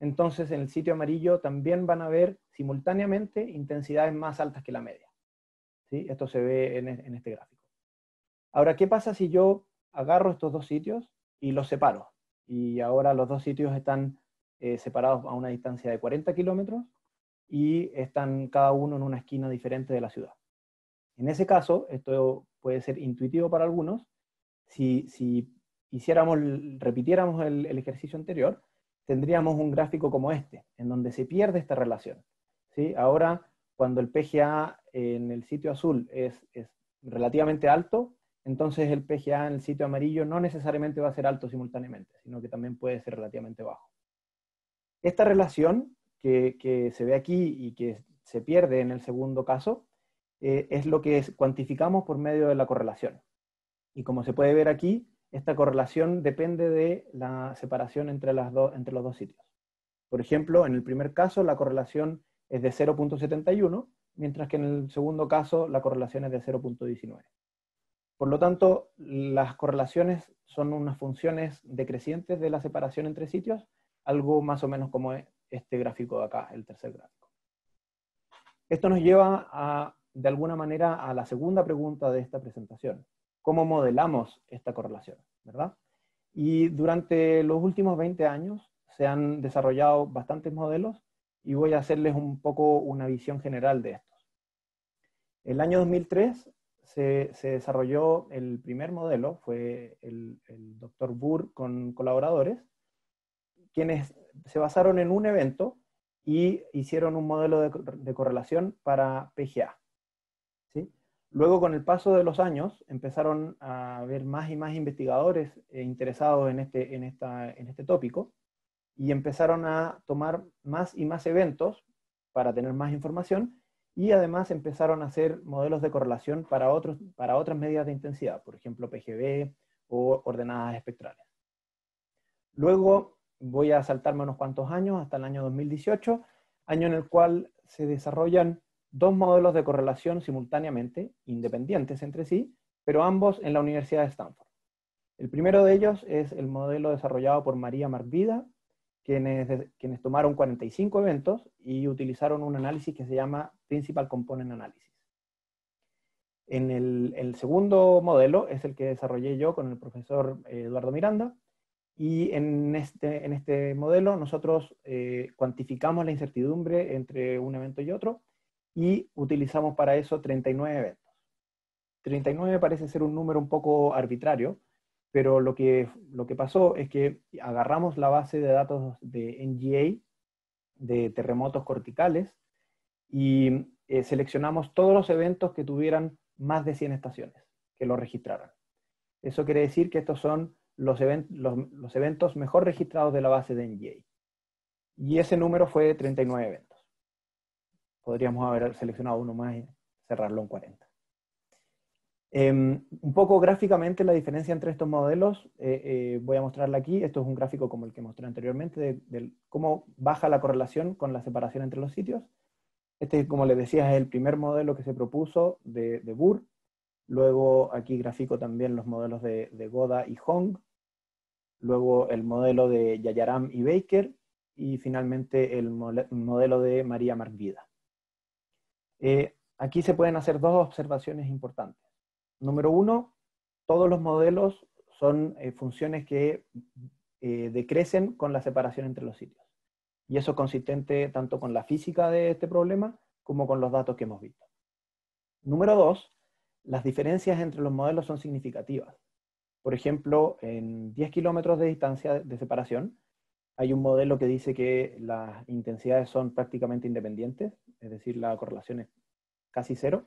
entonces en el sitio amarillo también van a haber simultáneamente intensidades más altas que la media. ¿Sí? Esto se ve en, en este gráfico. Ahora, ¿qué pasa si yo agarro estos dos sitios y los separo? Y ahora los dos sitios están eh, separados a una distancia de cuarenta kilómetros, y están cada uno en una esquina diferente de la ciudad. En ese caso, esto puede ser intuitivo para algunos, si, si hiciéramos, repitiéramos el, el ejercicio anterior, tendríamos un gráfico como este, en donde se pierde esta relación. ¿Sí? Ahora, cuando el P G A en el sitio azul es, es relativamente alto, entonces el P G A en el sitio amarillo no necesariamente va a ser alto simultáneamente, sino que también puede ser relativamente bajo. Esta relación que, que se ve aquí y que se pierde en el segundo caso, Eh, es lo que es, cuantificamos por medio de la correlación. Y como se puede ver aquí, esta correlación depende de la separación entre, las do, entre los dos sitios. Por ejemplo, en el primer caso la correlación es de cero punto setenta y uno, mientras que en el segundo caso la correlación es de cero punto diecinueve. Por lo tanto, las correlaciones son unas funciones decrecientes de la separación entre sitios, algo más o menos como este gráfico de acá, el tercer gráfico. Esto nos lleva a de alguna manera a la segunda pregunta de esta presentación. ¿Cómo modelamos esta correlación? ¿Verdad? Y durante los últimos veinte años se han desarrollado bastantes modelos, y voy a hacerles un poco una visión general de estos. El año dos mil tres se, se desarrolló el primer modelo, fue el, el doctor Burr con colaboradores, quienes se basaron en un evento y hicieron un modelo de, de correlación para P G A. Luego, con el paso de los años, empezaron a haber más y más investigadores interesados en este, en, esta, en este tópico, y empezaron a tomar más y más eventos para tener más información, y además empezaron a hacer modelos de correlación para, otros, para otras medidas de intensidad, por ejemplo P G B o ordenadas espectrales. Luego, voy a saltarme unos cuantos años, hasta el año dos mil dieciocho, año en el cual se desarrollan dos modelos de correlación simultáneamente, independientes entre sí, pero ambos en la Universidad de Stanford. El primero de ellos es el modelo desarrollado por María Marguida, quienes, quienes tomaron cuarenta y cinco eventos y utilizaron un análisis que se llama Principal Component Analysis. En el, el segundo modelo es el que desarrollé yo con el profesor Eduardo Miranda, y en este, en este modelo nosotros eh, cuantificamos la incertidumbre entre un evento y otro, y utilizamos para eso treinta y nueve eventos. treinta y nueve parece ser un número un poco arbitrario, pero lo que, lo que pasó es que agarramos la base de datos de N G A, de terremotos corticales, y eh, seleccionamos todos los eventos que tuvieran más de cien estaciones, que lo registraran. Eso quiere decir que estos son los, event los, los eventos mejor registrados de la base de N G A. Y ese número fue de treinta y nueve eventos. Podríamos haber seleccionado uno más y cerrarlo en cuarenta. Eh, un poco gráficamente la diferencia entre estos modelos, eh, eh, voy a mostrarla aquí. Esto es un gráfico como el que mostré anteriormente, de, de cómo baja la correlación con la separación entre los sitios. Este, como les decía, es el primer modelo que se propuso de, de Burr. Luego aquí grafico también los modelos de, de Goda y Hong. Luego el modelo de Yayaram y Baker. Y finalmente el modelo de María Marguida. Eh, aquí se pueden hacer dos observaciones importantes. Número uno, todos los modelos son eh, funciones que eh, decrecen con la separación entre los sitios. Y eso es consistente tanto con la física de este problema como con los datos que hemos visto. Número dos, las diferencias entre los modelos son significativas. Por ejemplo, en diez kilómetros de distancia de separación, hay un modelo que dice que las intensidades son prácticamente independientes, es decir, la correlación es casi cero.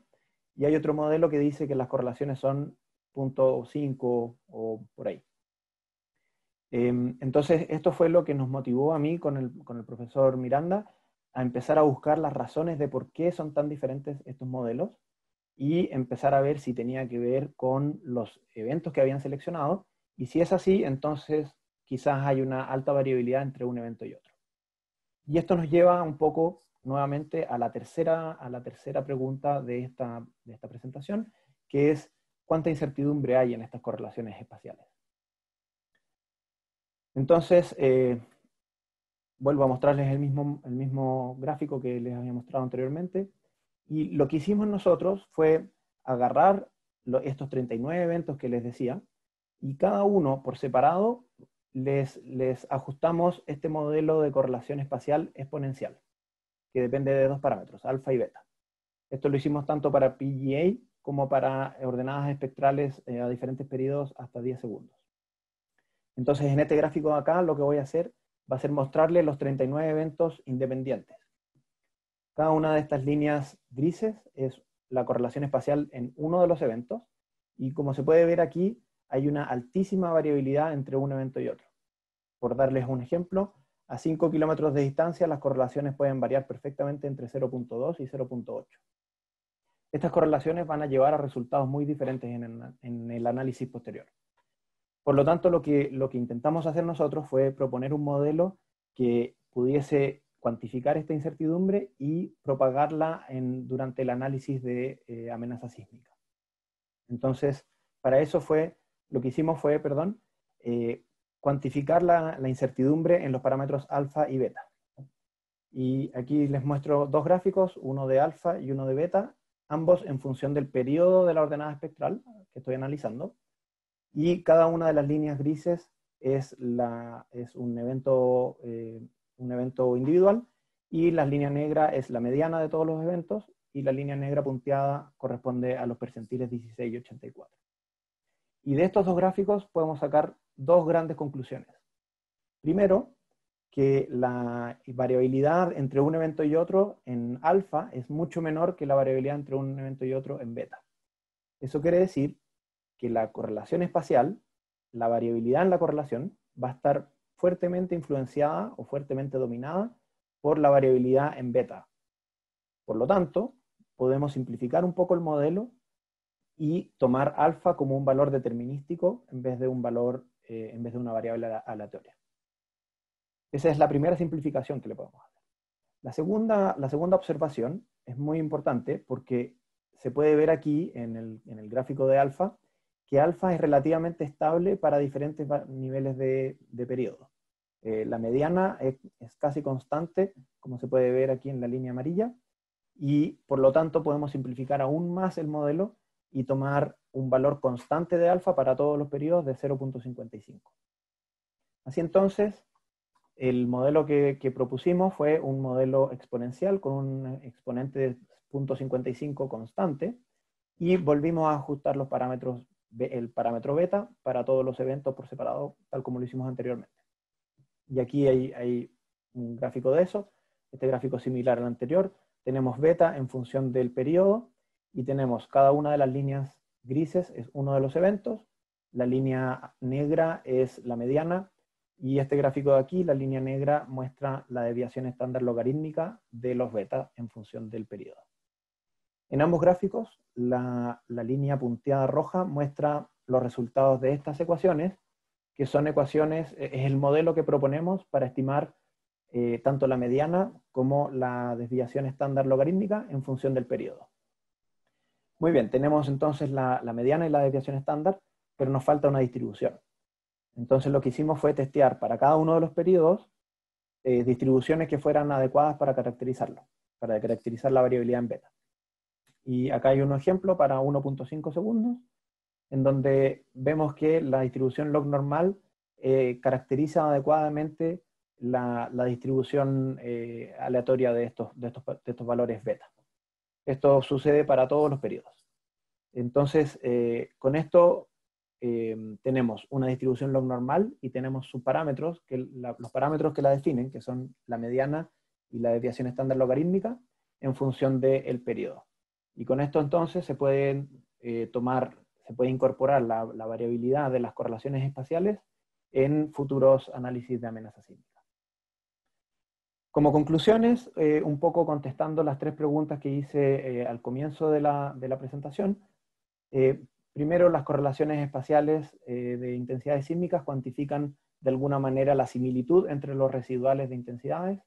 Y hay otro modelo que dice que las correlaciones son punto cinco o por ahí. Entonces, esto fue lo que nos motivó a mí con el, con el profesor Miranda a empezar a buscar las razones de por qué son tan diferentes estos modelos y empezar a ver si tenía que ver con los eventos que habían seleccionado. Y si es así, entonces quizás hay una alta variabilidad entre un evento y otro. Y esto nos lleva un poco nuevamente a la tercera, a la tercera pregunta de esta, de esta presentación, que es ¿cuánta incertidumbre hay en estas correlaciones espaciales? Entonces, eh, vuelvo a mostrarles el mismo, el mismo gráfico que les había mostrado anteriormente, y lo que hicimos nosotros fue agarrar lo, estos treinta y nueve eventos que les decía, y cada uno por separado les, les ajustamos este modelo de correlación espacial exponencial, que depende de dos parámetros, alfa y beta. Esto lo hicimos tanto para P G A como para ordenadas espectrales a diferentes periodos hasta diez segundos. Entonces, en este gráfico de acá, lo que voy a hacer va a ser mostrarle los treinta y nueve eventos independientes. Cada una de estas líneas grises es la correlación espacial en uno de los eventos, y como se puede ver aquí, hay una altísima variabilidad entre un evento y otro. Por darles un ejemplo, a cinco kilómetros de distancia las correlaciones pueden variar perfectamente entre cero punto dos y cero punto ocho. Estas correlaciones van a llevar a resultados muy diferentes en el, en el análisis posterior. Por lo tanto, lo que, lo que intentamos hacer nosotros fue proponer un modelo que pudiese cuantificar esta incertidumbre y propagarla en, durante el análisis de eh, amenaza sísmica. Entonces, para eso fue, lo que hicimos fue, perdón, eh, cuantificar la, la incertidumbre en los parámetros alfa y beta. Y aquí les muestro dos gráficos, uno de alfa y uno de beta, ambos en función del periodo de la ordenada espectral que estoy analizando, y cada una de las líneas grises es, la, es un, evento, eh, un evento individual, y la línea negra es la mediana de todos los eventos, y la línea negra punteada corresponde a los percentiles dieciséis y ochenta y cuatro. Y de estos dos gráficos podemos sacar dos grandes conclusiones. Primero, que la variabilidad entre un evento y otro en alfa es mucho menor que la variabilidad entre un evento y otro en beta. Eso quiere decir que la correlación espacial, la variabilidad en la correlación, va a estar fuertemente influenciada o fuertemente dominada por la variabilidad en beta. Por lo tanto, podemos simplificar un poco el modelo y tomar alfa como un valor determinístico en vez de un valor, eh, en vez de una variable aleatoria. Esa es la primera simplificación que le podemos hacer. La segunda, la segunda observación es muy importante porque se puede ver aquí en el, en el gráfico de alfa que alfa es relativamente estable para diferentes niveles de, de periodo. Eh, la mediana es, es casi constante, como se puede ver aquí en la línea amarilla, y por lo tanto podemos simplificar aún más el modelo y tomar un valor constante de alfa para todos los periodos de cero punto cincuenta y cinco. Así entonces, el modelo que, que propusimos fue un modelo exponencial con un exponente de cero punto cincuenta y cinco constante, y volvimos a ajustar los parámetros, el parámetro beta para todos los eventos por separado, tal como lo hicimos anteriormente. Y aquí hay, hay un gráfico de eso, este gráfico similar al anterior. Tenemos beta en función del periodo, y tenemos cada una de las líneas grises es uno de los eventos, la línea negra es la mediana, y este gráfico de aquí, la línea negra, muestra la desviación estándar logarítmica de los betas en función del periodo. En ambos gráficos, la, la línea punteada roja muestra los resultados de estas ecuaciones, que son ecuaciones, es el modelo que proponemos para estimar eh, tanto la mediana como la desviación estándar logarítmica en función del periodo. Muy bien, tenemos entonces la, la mediana y la desviación estándar, pero nos falta una distribución. Entonces lo que hicimos fue testear para cada uno de los periodos eh, distribuciones que fueran adecuadas para caracterizarlo, para caracterizar la variabilidad en beta. Y acá hay un ejemplo para uno punto cinco segundos, en donde vemos que la distribución log normal eh, caracteriza adecuadamente la, la distribución eh, aleatoria de estos, de, estos, de estos valores beta. Esto sucede para todos los periodos. Entonces, eh, con esto... Eh, tenemos una distribución log normal y tenemos sus parámetros, que la, los parámetros que la definen, que son la mediana y la desviación estándar logarítmica, en función del periodo. Y con esto entonces se puede eh, tomar, se puede incorporar la, la variabilidad de las correlaciones espaciales en futuros análisis de amenaza sísmica. Como conclusiones, eh, un poco contestando las tres preguntas que hice eh, al comienzo de la, de la presentación, eh, primero, las correlaciones espaciales eh, de intensidades sísmicas cuantifican de alguna manera la similitud entre los residuales de intensidades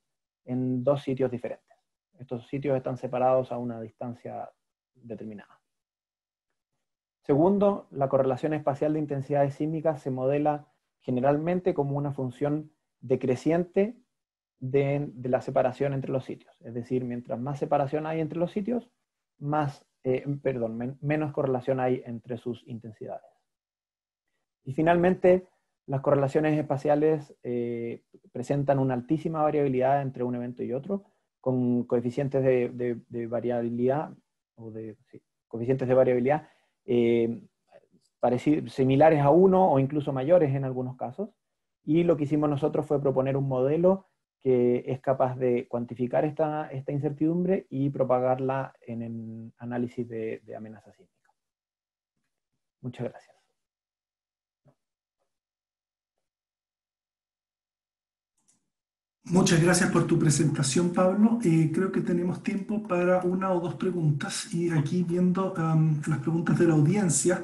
en dos sitios diferentes. Estos sitios están separados a una distancia determinada. Segundo, la correlación espacial de intensidades sísmicas se modela generalmente como una función decreciente de, de la separación entre los sitios. Es decir, mientras más separación hay entre los sitios, más Eh, perdón, men menos correlación hay entre sus intensidades. Y finalmente, las correlaciones espaciales eh, presentan una altísima variabilidad entre un evento y otro, con coeficientes de, de, de variabilidad, o de, sí, coeficientes de variabilidad eh, similares a uno o incluso mayores en algunos casos, y lo que hicimos nosotros fue proponer un modelo que es capaz de cuantificar esta, esta incertidumbre y propagarla en el análisis de, de amenaza sísmica. Muchas gracias. Muchas gracias por tu presentación, Pablo. Eh, creo que tenemos tiempo para una o dos preguntas, y aquí viendo um, las preguntas de la audiencia,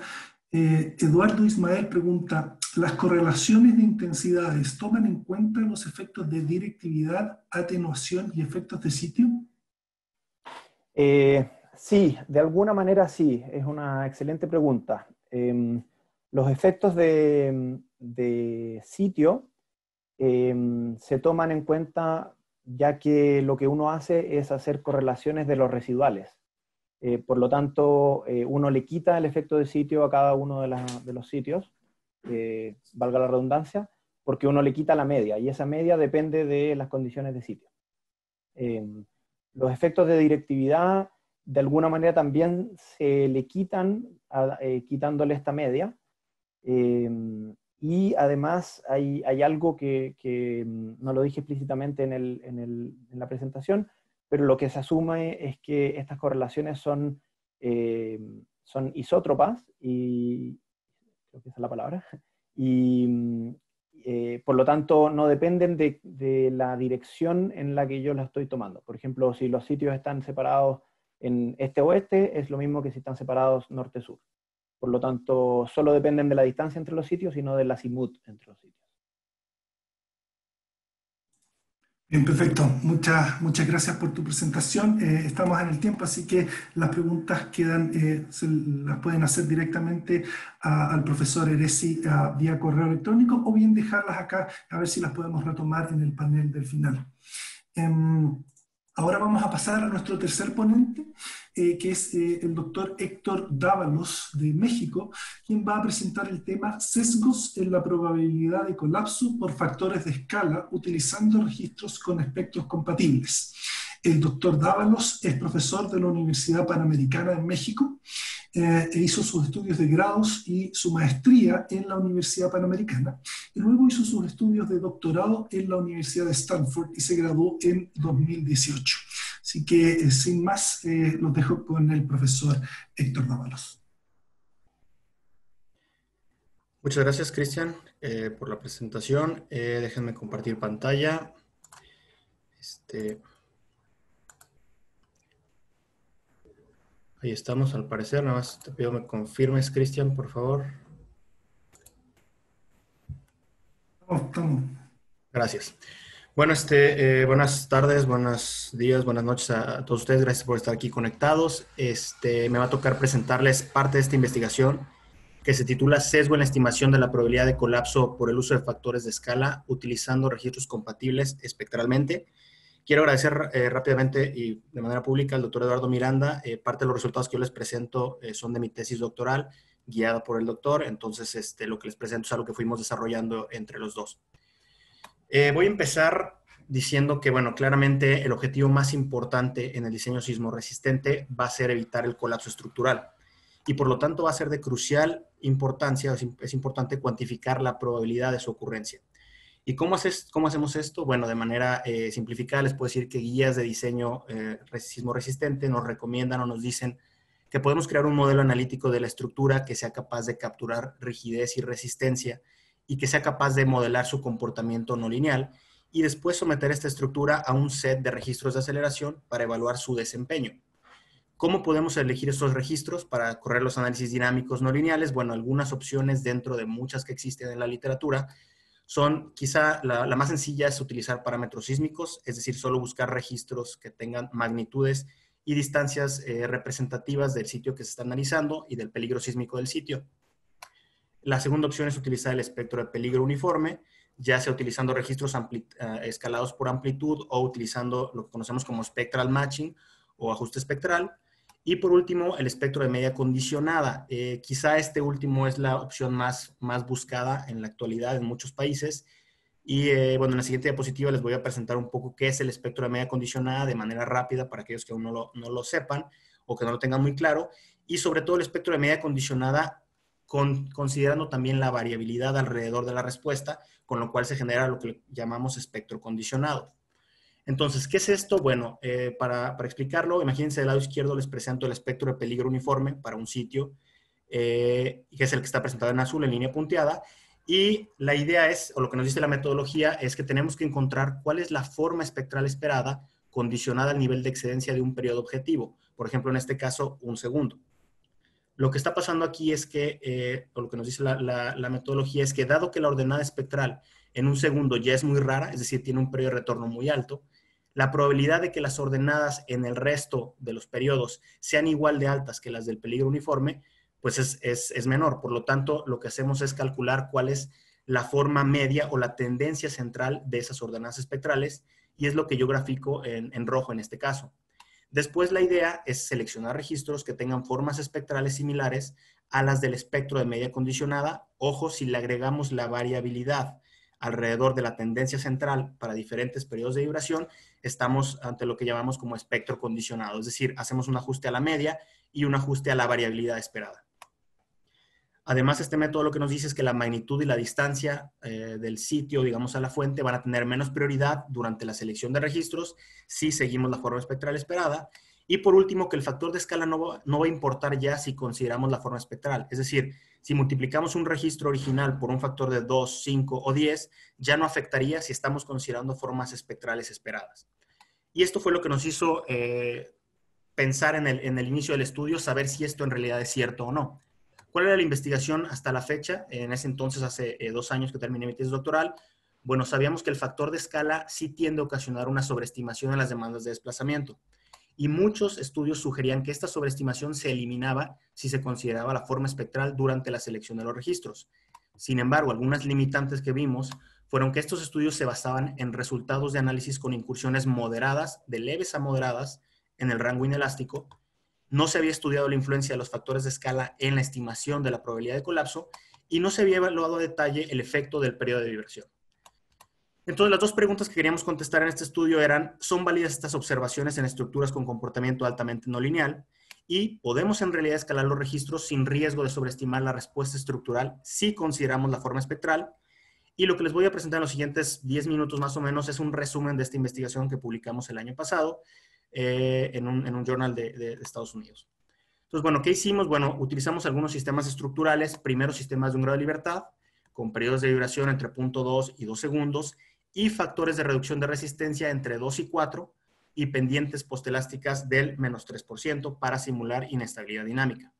eh, Eduardo Ismael pregunta: ¿las correlaciones de intensidades toman en cuenta los efectos de directividad, atenuación y efectos de sitio? Eh, sí, de alguna manera sí. Es una excelente pregunta. Eh, los efectos de, de sitio eh, se toman en cuenta ya que lo que uno hace es hacer correlaciones de los residuales. Eh, por lo tanto, eh, uno le quita el efecto de sitio a cada uno de, la, de los sitios, Eh, valga la redundancia, porque uno le quita la media, y esa media depende de las condiciones de sitio. Eh, los efectos de directividad, de alguna manera también se le quitan, a, eh, quitándole esta media, eh, y además hay, hay algo que, que no lo dije explícitamente en, el, en, el, en la presentación, pero lo que se asume es que estas correlaciones son, eh, son isótropas, y creo que esa es la palabra, y eh, por lo tanto no dependen de, de la dirección en la que yo la estoy tomando. Por ejemplo, si los sitios están separados en este-oeste, es lo mismo que si están separados norte-sur. Por lo tanto, solo dependen de la distancia entre los sitios y no del azimut entre los sitios. Bien, perfecto. Muchas, muchas gracias por tu presentación. Eh, estamos en el tiempo, así que las preguntas quedan, eh, se las pueden hacer directamente a, al profesor Heresi a, vía correo electrónico, o bien dejarlas acá, a ver si las podemos retomar en el panel del final. Eh, ahora vamos a pasar a nuestro tercer ponente, eh, que es eh, el doctor Héctor Dávalos de México, quien va a presentar el tema sesgos en la probabilidad de colapso por factores de escala utilizando registros con espectros compatibles. El doctor Dávalos es profesor de la Universidad Panamericana de México eh, e hizo sus estudios de grados y su maestría en la Universidad Panamericana. Y luego hizo sus estudios de doctorado en la Universidad de Stanford y se graduó en dos mil dieciocho. Así que, eh, sin más, eh, los dejo con el profesor Héctor Dávalos. Muchas gracias, Cristian, eh, por la presentación. Eh, déjenme compartir pantalla. Este... Ahí estamos, al parecer. Nada más te pido me confirmes, Cristian, por favor. Gracias. Bueno, este, eh, buenas tardes, buenos días, buenas noches a, a todos ustedes. Gracias por estar aquí conectados. Este, me va a tocar presentarles parte de esta investigación que se titula Sesgo en la estimación de la probabilidad de colapso por el uso de factores de escala utilizando registros compatibles espectralmente. Quiero agradecer eh, rápidamente y de manera pública al doctor Eduardo Miranda. Eh, parte de los resultados que yo les presento eh, son de mi tesis doctoral, guiada por el doctor. Entonces, este, lo que les presento es algo que fuimos desarrollando entre los dos. Eh, voy a empezar diciendo que, bueno, claramente el objetivo más importante en el diseño sismo resistente va a ser evitar el colapso estructural. Y por lo tanto va a ser de crucial importancia, es, es importante cuantificar la probabilidad de su ocurrencia. ¿Y cómo, haces, cómo hacemos esto? Bueno, de manera eh, simplificada les puedo decir que guías de diseño eh, sismo resistente nos recomiendan o nos dicen que podemos crear un modelo analítico de la estructura que sea capaz de capturar rigidez y resistencia y que sea capaz de modelar su comportamiento no lineal y después someter esta estructura a un set de registros de aceleración para evaluar su desempeño. ¿Cómo podemos elegir estos registros para correr los análisis dinámicos no lineales? Bueno, algunas opciones dentro de muchas que existen en la literatura son quizá la, la más sencilla es utilizar parámetros sísmicos, es decir, solo buscar registros que tengan magnitudes y distancias eh, representativas del sitio que se está analizando y del peligro sísmico del sitio. La segunda opción es utilizar el espectro de peligro uniforme, ya sea utilizando registros ampli, eh, escalados por amplitud o utilizando lo que conocemos como spectral matching o ajuste espectral. Y por último, el espectro de media condicionada. Eh, quizá este último es la opción más, más buscada en la actualidad en muchos países. Y eh, bueno, en la siguiente diapositiva les voy a presentar un poco qué es el espectro de media condicionada de manera rápida para aquellos que aún no lo, no lo sepan o que no lo tengan muy claro. Y sobre todo el espectro de media condicionada con, considerando también la variabilidad alrededor de la respuesta, con lo cual se genera lo que llamamos espectro condicionado. Entonces, ¿qué es esto? Bueno, eh, para, para explicarlo, imagínense del lado izquierdo les presento el espectro de peligro uniforme para un sitio, eh, que es el que está presentado en azul, en línea punteada, y la idea es, o lo que nos dice la metodología, es que tenemos que encontrar cuál es la forma espectral esperada condicionada al nivel de excedencia de un periodo objetivo, por ejemplo, en este caso, un segundo. Lo que está pasando aquí es que, eh, o lo que nos dice la, la, la metodología, es que dado que la ordenada espectral en un segundo ya es muy rara, es decir, tiene un periodo de retorno muy alto, la probabilidad de que las ordenadas en el resto de los periodos sean igual de altas que las del peligro uniforme, pues es, es, es menor. Por lo tanto, lo que hacemos es calcular cuál es la forma media o la tendencia central de esas ordenadas espectrales y es lo que yo grafico en, en rojo en este caso. Después la idea es seleccionar registros que tengan formas espectrales similares a las del espectro de media condicionada. Ojo, si le agregamos la variabilidad alrededor de la tendencia central para diferentes periodos de vibración, estamos ante lo que llamamos como espectro condicionado. Es decir, hacemos un ajuste a la media y un ajuste a la variabilidad esperada. Además, este método lo que nos dice es que la magnitud y la distancia eh, del sitio, digamos, a la fuente, van a tener menos prioridad durante la selección de registros si seguimos la forma espectral esperada. Y por último, que el factor de escala no va, no va a importar ya si consideramos la forma espectral. Es decir, si multiplicamos un registro original por un factor de dos, cinco o diez, ya no afectaría si estamos considerando formas espectrales esperadas. Y esto fue lo que nos hizo eh, pensar en el, en el inicio del estudio, saber si esto en realidad es cierto o no. ¿Cuál era la investigación hasta la fecha? En ese entonces, hace eh, dos años que terminé mi tesis doctoral, Bueno, sabíamos que el factor de escala sí tiende a ocasionar una sobreestimación en las demandas de desplazamiento. Y muchos estudios sugerían que esta sobreestimación se eliminaba si se consideraba la forma espectral durante la selección de los registros. Sin embargo, algunas limitantes que vimos fueron que estos estudios se basaban en resultados de análisis con incursiones moderadas, de leves a moderadas, en el rango inelástico. No se había estudiado la influencia de los factores de escala en la estimación de la probabilidad de colapso y no se había evaluado a detalle el efecto del periodo de vibración. Entonces, las dos preguntas que queríamos contestar en este estudio eran, ¿son válidas estas observaciones en estructuras con comportamiento altamente no lineal? Y ¿podemos en realidad escalar los registros sin riesgo de sobreestimar la respuesta estructural si consideramos la forma espectral? Y lo que les voy a presentar en los siguientes diez minutos más o menos es un resumen de esta investigación que publicamos el año pasado eh, en, un, en un journal de, de, de Estados Unidos. Entonces, bueno, ¿qué hicimos? Bueno, utilizamos algunos sistemas estructurales, primero sistemas de un grado de libertad, con periodos de vibración entre punto dos y dos segundos, y factores de reducción de resistencia entre dos y cuatro y pendientes postelásticas del menos tres por ciento para simular inestabilidad dinámica.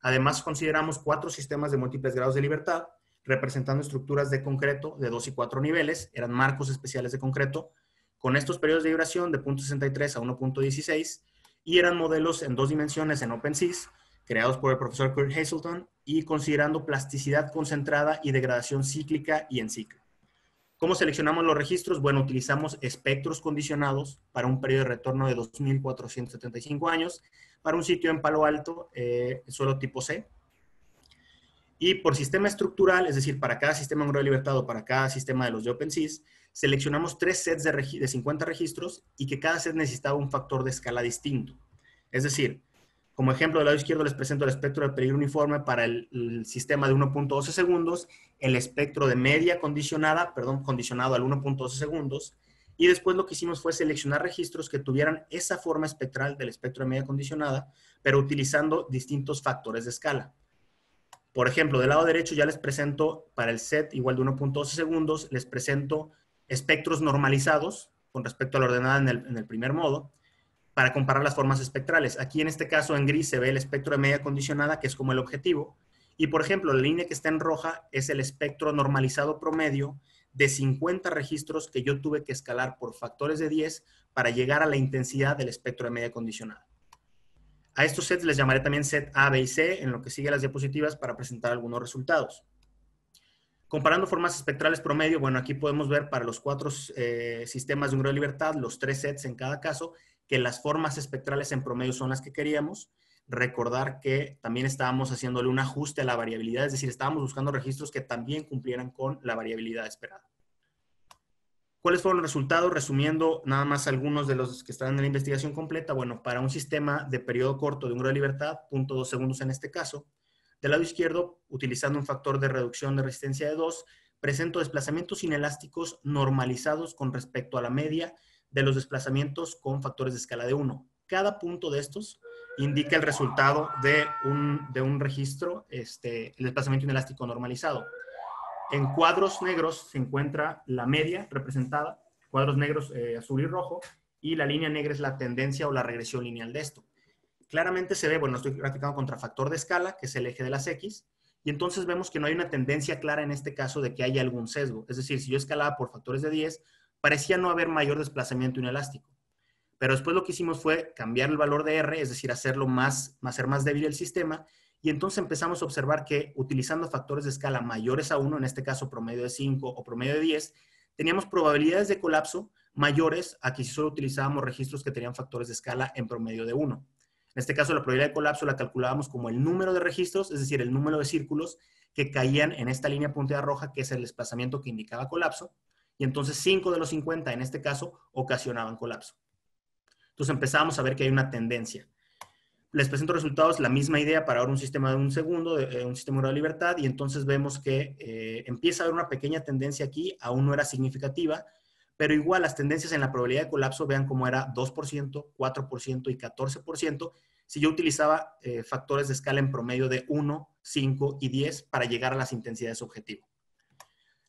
Además, consideramos cuatro sistemas de múltiples grados de libertad, representando estructuras de concreto de dos y cuatro niveles, eran marcos especiales de concreto, con estos periodos de vibración de punto sesenta y tres a uno punto dieciséis, y eran modelos en dos dimensiones en OpenSys, creados por el profesor Kurt Hazelton, y considerando plasticidad concentrada y degradación cíclica y en ciclo. ¿Cómo seleccionamos los registros? Bueno, utilizamos espectros condicionados para un periodo de retorno de dos mil cuatrocientos setenta y cinco años para un sitio en Palo Alto, eh, suelo tipo C. Y por sistema estructural, es decir, para cada sistema en grado de libertad o para cada sistema de los de OpenSys, seleccionamos tres sets de, de cincuenta registros y que cada set necesitaba un factor de escala distinto. Es decir, como ejemplo del lado izquierdo les presento el espectro de peligro uniforme para el, el sistema de uno punto doce segundos, el espectro de media condicionada, perdón, condicionado al uno punto doce segundos, y después lo que hicimos fue seleccionar registros que tuvieran esa forma espectral del espectro de media condicionada, pero utilizando distintos factores de escala. Por ejemplo, del lado derecho ya les presento para el set igual de uno punto doce segundos, les presento espectros normalizados con respecto a la ordenada en el, en el primer modo, para comparar las formas espectrales. Aquí en este caso en gris se ve el espectro de media condicionada, que es como el objetivo. Y por ejemplo, la línea que está en roja es el espectro normalizado promedio de cincuenta registros que yo tuve que escalar por factores de diez para llegar a la intensidad del espectro de media condicionada. A estos sets les llamaré también set A, B y C, en lo que sigue las diapositivas para presentar algunos resultados. Comparando formas espectrales promedio, bueno, aquí podemos ver para los cuatro eh, sistemas de un grado de libertad, los tres sets en cada caso, que las formas espectrales en promedio son las que queríamos. Recordar que también estábamos haciéndole un ajuste a la variabilidad, es decir, estábamos buscando registros que también cumplieran con la variabilidad esperada. ¿Cuáles fueron los resultados? Resumiendo nada más algunos de los que están en la investigación completa. Bueno, para un sistema de periodo corto de un grado de libertad, punto dos segundos en este caso, del lado izquierdo, utilizando un factor de reducción de resistencia de dos, presento desplazamientos inelásticos normalizados con respecto a la media de los desplazamientos con factores de escala de uno. Cada punto de estos indica el resultado de un, de un registro, este, el desplazamiento inelástico normalizado. En cuadros negros se encuentra la media representada, cuadros negros eh, azul y rojo, y la línea negra es la tendencia o la regresión lineal de esto. Claramente se ve, bueno, estoy graficando contra factor de escala, que es el eje de las X, y entonces vemos que no hay una tendencia clara en este caso de que haya algún sesgo. Es decir, si yo escalaba por factores de diez, parecía no haber mayor desplazamiento inelástico. Pero después lo que hicimos fue cambiar el valor de R, es decir, hacerlo más, hacer más débil el sistema, y entonces empezamos a observar que utilizando factores de escala mayores a uno, en este caso promedio de cinco o promedio de diez, teníamos probabilidades de colapso mayores a que si solo utilizábamos registros que tenían factores de escala en promedio de uno. En este caso la probabilidad de colapso la calculábamos como el número de registros, es decir, el número de círculos que caían en esta línea punteada roja, que es el desplazamiento que indicaba colapso, y entonces cinco de los cincuenta, en este caso, ocasionaban colapso. Entonces empezamos a ver que hay una tendencia. Les presento resultados, la misma idea para ahora un sistema de un segundo, de un sistema de grado de libertad, y entonces vemos que eh, empieza a haber una pequeña tendencia aquí, aún no era significativa, pero igual las tendencias en la probabilidad de colapso, vean cómo era dos por ciento, cuatro por ciento y catorce por ciento, si yo utilizaba eh, factores de escala en promedio de uno, cinco y diez para llegar a las intensidades objetivo.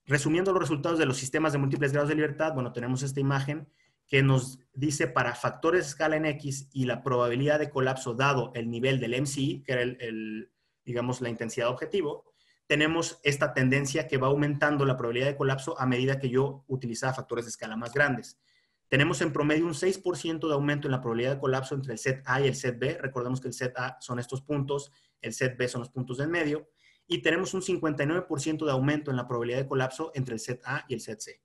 Resumiendo los resultados de los sistemas de múltiples grados de libertad, bueno, tenemos esta imagen que nos dice para factores de escala en X y la probabilidad de colapso dado el nivel del M C I, que era el, el, digamos, la intensidad objetivo, tenemos esta tendencia que va aumentando la probabilidad de colapso a medida que yo utilizaba factores de escala más grandes. Tenemos en promedio un seis por ciento de aumento en la probabilidad de colapso entre el set A y el set B. Recordemos que el set A son estos puntos, el set B son los puntos del medio. Y tenemos un cincuenta y nueve por ciento de aumento en la probabilidad de colapso entre el set A y el set C.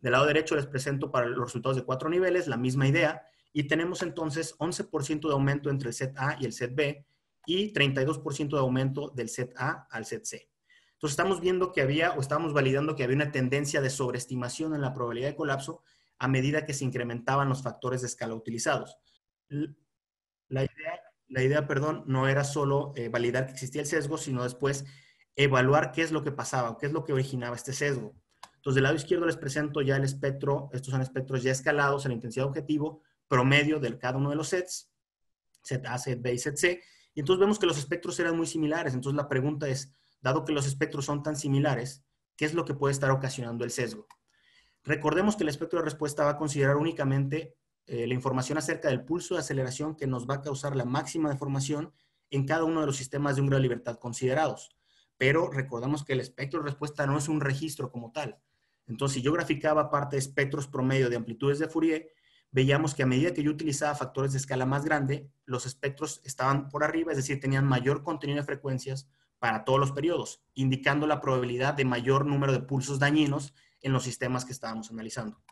Del lado derecho les presento para los resultados de cuatro niveles la misma idea. Y tenemos entonces once por ciento de aumento entre el set A y el set B y treinta y dos por ciento de aumento del set A al set C. Entonces estamos viendo que había, o estamos validando que había una tendencia de sobreestimación en la probabilidad de colapso a medida que se incrementaban los factores de escala utilizados. La idea, la idea perdón, no era solo eh, validar que existía el sesgo, sino después evaluar qué es lo que pasaba, qué es lo que originaba este sesgo. Entonces del lado izquierdo les presento ya el espectro, estos son espectros ya escalados a la intensidad objetivo, promedio de cada uno de los sets, set A, set B y set C. Y entonces vemos que los espectros eran muy similares. Entonces la pregunta es, dado que los espectros son tan similares, ¿qué es lo que puede estar ocasionando el sesgo? Recordemos que el espectro de respuesta va a considerar únicamente eh, la información acerca del pulso de aceleración que nos va a causar la máxima deformación en cada uno de los sistemas de un grado de libertad considerados. Pero recordemos que el espectro de respuesta no es un registro como tal. Entonces, si yo graficaba parte de espectros promedio de amplitudes de Fourier, veíamos que a medida que yo utilizaba factores de escala más grande, los espectros estaban por arriba, es decir, tenían mayor contenido de frecuencias para todos los periodos, indicando la probabilidad de mayor número de pulsos dañinos en los sistemas que estábamos analizando.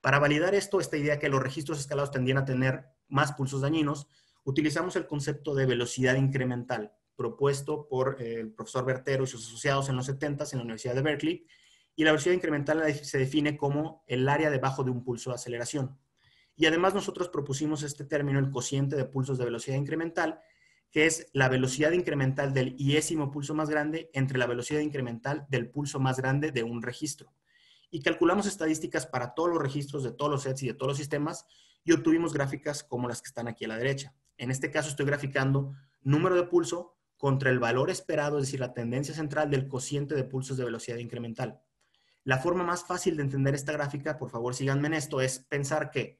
Para validar esto, esta idea que los registros escalados tendían a tener más pulsos dañinos, utilizamos el concepto de velocidad incremental, propuesto por el profesor Bertero y sus asociados en los setentas en la Universidad de Berkeley, y la velocidad incremental se define como el área debajo de un pulso de aceleración. Y además nosotros propusimos este término, el cociente de pulsos de velocidad incremental, que es la velocidad incremental del iésimo pulso más grande entre la velocidad incremental del pulso más grande de un registro. Y calculamos estadísticas para todos los registros de todos los sets y de todos los sistemas y obtuvimos gráficas como las que están aquí a la derecha. En este caso estoy graficando número de pulso contra el valor esperado, es decir, la tendencia central del cociente de pulsos de velocidad incremental. La forma más fácil de entender esta gráfica, por favor síganme en esto, es pensar que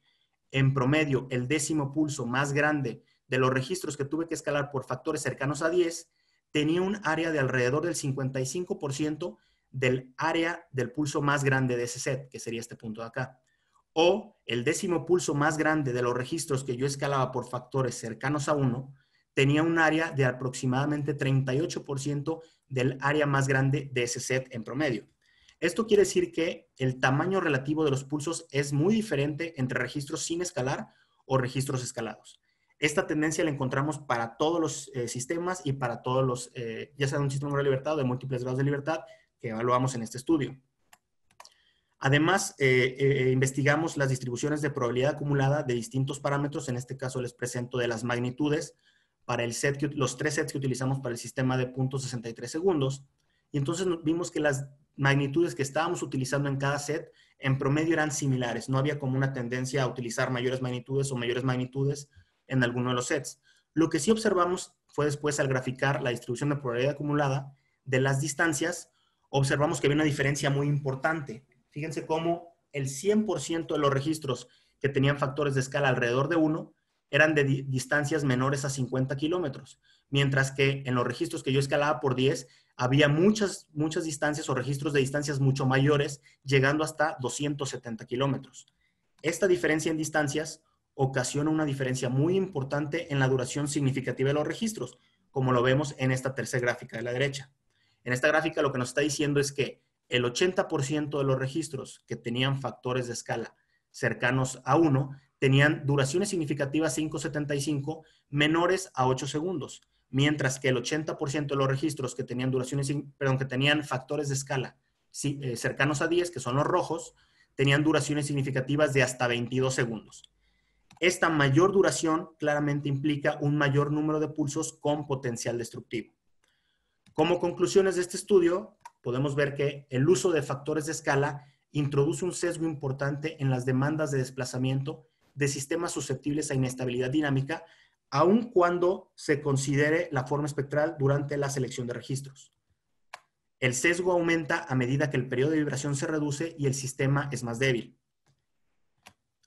en promedio, el décimo pulso más grande de los registros que tuve que escalar por factores cercanos a diez, tenía un área de alrededor del cincuenta y cinco por ciento del área del pulso más grande de ese set, que sería este punto de acá. O el décimo pulso más grande de los registros que yo escalaba por factores cercanos a uno, tenía un área de aproximadamente treinta y ocho por ciento del área más grande de ese set en promedio. Esto quiere decir que el tamaño relativo de los pulsos es muy diferente entre registros sin escalar o registros escalados. Esta tendencia la encontramos para todos los eh, sistemas y para todos los, eh, ya sea un sistema de libertad o de múltiples grados de libertad que evaluamos en este estudio. Además, eh, eh, investigamos las distribuciones de probabilidad acumulada de distintos parámetros. En este caso les presento de las magnitudes para el set que, los tres sets que utilizamos para el sistema de cero punto sesenta y tres segundos. Y entonces vimos que las magnitudes que estábamos utilizando en cada set, en promedio eran similares. No había como una tendencia a utilizar mayores magnitudes o mayores magnitudes en alguno de los sets. Lo que sí observamos fue después al graficar la distribución de probabilidad acumulada de las distancias, observamos que había una diferencia muy importante. Fíjense cómo el cien por ciento de los registros que tenían factores de escala alrededor de uno eran de distancias menores a cincuenta kilómetros, mientras que en los registros que yo escalaba por diez, había muchas, muchas distancias o registros de distancias mucho mayores, llegando hasta doscientos setenta kilómetros. Esta diferencia en distancias ocasiona una diferencia muy importante en la duración significativa de los registros, como lo vemos en esta tercera gráfica de la derecha. En esta gráfica lo que nos está diciendo es que el ochenta por ciento de los registros que tenían factores de escala cercanos a uno tenían duraciones significativas cinco punto setenta y cinco menores a ocho segundos. Mientras que el ochenta por ciento de los registros que tenían duraciones, perdón, que tenían factores de escala cercanos a diez, que son los rojos, tenían duraciones significativas de hasta veintidós segundos. Esta mayor duración claramente implica un mayor número de pulsos con potencial destructivo. Como conclusiones de este estudio, podemos ver que el uso de factores de escala introduce un sesgo importante en las demandas de desplazamiento de sistemas susceptibles a inestabilidad dinámica, aun cuando se considere la forma espectral durante la selección de registros. El sesgo aumenta a medida que el periodo de vibración se reduce y el sistema es más débil.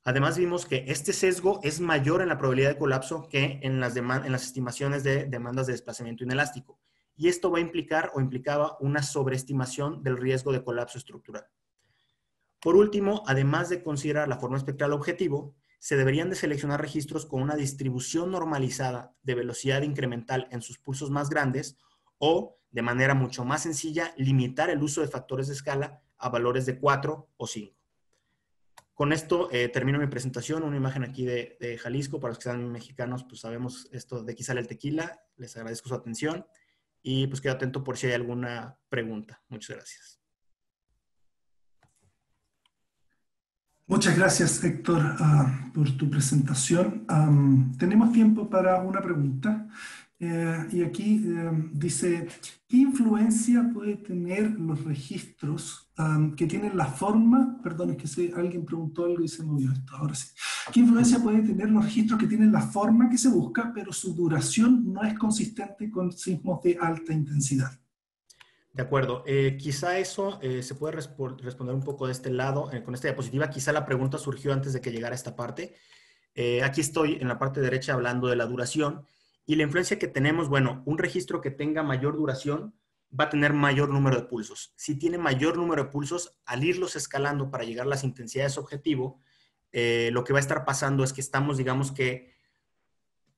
Además vimos que este sesgo es mayor en la probabilidad de colapso que en las, en las estimaciones de demandas de desplazamiento inelástico. y esto va a implicar o implicaba una sobreestimación del riesgo de colapso estructural. Por último, además de considerar la forma espectral objetivo, se deberían de seleccionar registros con una distribución normalizada de velocidad incremental en sus pulsos más grandes o, de manera mucho más sencilla, limitar el uso de factores de escala a valores de cuatro o cinco. Con esto eh, termino mi presentación, una imagen aquí de, de Jalisco. Para los que sean mexicanos, pues sabemos esto de aquí sale el tequila. Les agradezco su atención y pues quedo atento por si hay alguna pregunta. Muchas gracias. Muchas gracias, Héctor, uh, por tu presentación. Um, tenemos tiempo para una pregunta. Eh, y aquí eh, dice, ¿qué influencia puede tener los registros um, que tienen la forma? Perdón, es que si alguien preguntó algo y se movió esto, ahora sí. ¿Qué influencia puede tener los registros que tienen la forma que se busca, pero su duración no es consistente con sismos de alta intensidad? De acuerdo. Eh, quizá eso eh, se puede resp responder un poco de este lado, eh, con esta diapositiva. Quizá la pregunta surgió antes de que llegara a esta parte. Eh, aquí estoy en la parte derecha hablando de la duración. Y la influencia que tenemos, bueno, un registro que tenga mayor duración va a tener mayor número de pulsos. Si tiene mayor número de pulsos, al irlos escalando para llegar a las intensidades objetivo, eh, lo que va a estar pasando es que estamos, digamos que,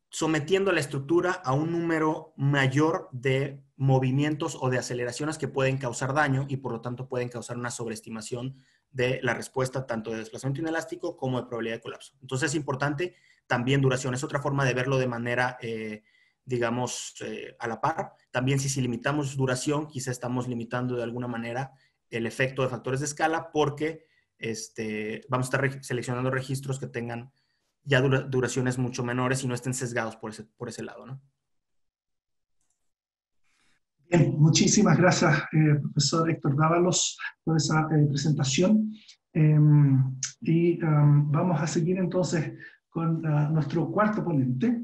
sometiendo a la estructura a un número mayor de movimientos o de aceleraciones que pueden causar daño y por lo tanto pueden causar una sobreestimación de la respuesta tanto de desplazamiento inelástico como de probabilidad de colapso. Entonces es importante también duración. Es otra forma de verlo de manera, eh, digamos, eh, a la par. También si, si limitamos duración, quizá estamos limitando de alguna manera el efecto de factores de escala porque este, vamos a estar seleccionando registros que tengan ya dura, duraciones mucho menores y no estén sesgados por ese, por ese lado, ¿no? Bien, muchísimas gracias, eh, profesor Héctor Dávalos, por esa eh, presentación. Eh, y um, vamos a seguir entonces con uh, nuestro cuarto ponente.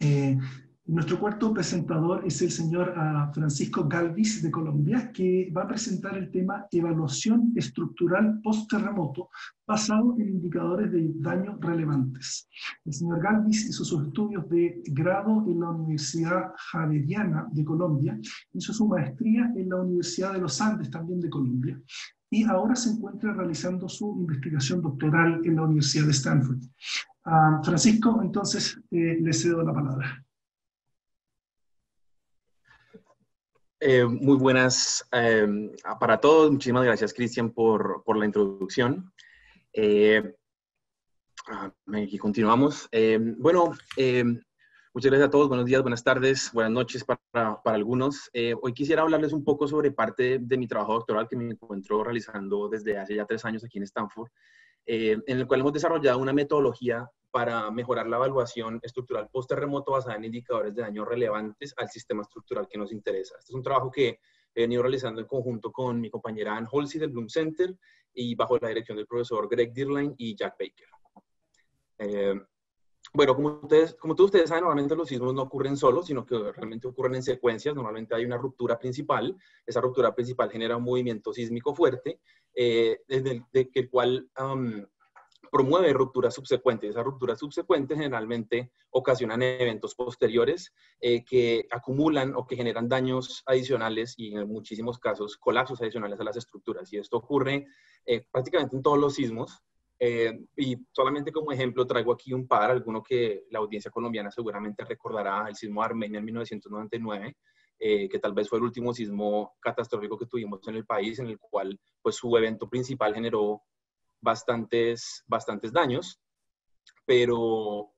Eh, nuestro cuarto presentador es el señor uh, Francisco Galvis de Colombia, que va a presentar el tema evaluación estructural post-terremoto basado en indicadores de daño relevantes. El señor Galvis hizo sus estudios de grado en la Universidad Javeriana de Colombia, hizo su maestría en la Universidad de los Andes también de Colombia, y ahora se encuentra realizando su investigación doctoral en la Universidad de Stanford. Uh, Francisco, entonces, eh, le cedo la palabra. Eh, muy buenas eh, para todos. Muchísimas gracias, Cristian, por, por la introducción. Eh, y continuamos. Eh, bueno, eh, muchas gracias a todos. Buenos días, buenas tardes, buenas noches para, para algunos. Eh, hoy quisiera hablarles un poco sobre parte de, de mi trabajo doctoral que me encuentro realizando desde hace ya tres años aquí en Stanford, eh, en el cual hemos desarrollado una metodología para mejorar la evaluación estructural post-terremoto basada en indicadores de daño relevantes al sistema estructural que nos interesa. Este es un trabajo que he venido realizando en conjunto con mi compañera Ann Hulsey del Blume Center y bajo la dirección del profesor Greg Dirlein y Jack Baker. Eh, bueno, como, ustedes, como todos ustedes saben, normalmente los sismos no ocurren solos, sino que realmente ocurren en secuencias. Normalmente hay una ruptura principal. Esa ruptura principal genera un movimiento sísmico fuerte, eh, desde el de, de cual... Um, promueve rupturas subsecuentes. Esas rupturas subsecuentes generalmente ocasionan eventos posteriores eh, que acumulan o que generan daños adicionales y en muchísimos casos colapsos adicionales a las estructuras. Y esto ocurre eh, prácticamente en todos los sismos. Eh, y solamente como ejemplo traigo aquí un par, alguno que la audiencia colombiana seguramente recordará, el sismo de Armenia en mil novecientos noventa y nueve, Eh, que tal vez fue el último sismo catastrófico que tuvimos en el país, en el cual pues, su evento principal generó Bastantes, bastantes daños, pero,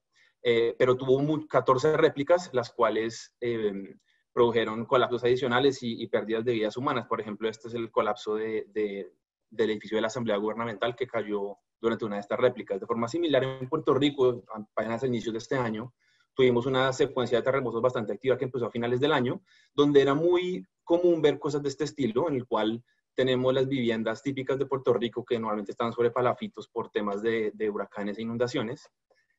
eh, pero tuvo catorce réplicas, las cuales eh, produjeron colapsos adicionales y, y pérdidas de vidas humanas. Por ejemplo, este es el colapso de, de, del edificio de la Asamblea Gubernamental que cayó durante una de estas réplicas. De forma similar, en Puerto Rico, apenas a inicios de este año, tuvimos una secuencia de terremotos bastante activa que empezó a finales del año, donde era muy común ver cosas de este estilo, en el cual tenemos las viviendas típicas de Puerto Rico que normalmente están sobre palafitos por temas de, de huracanes e inundaciones.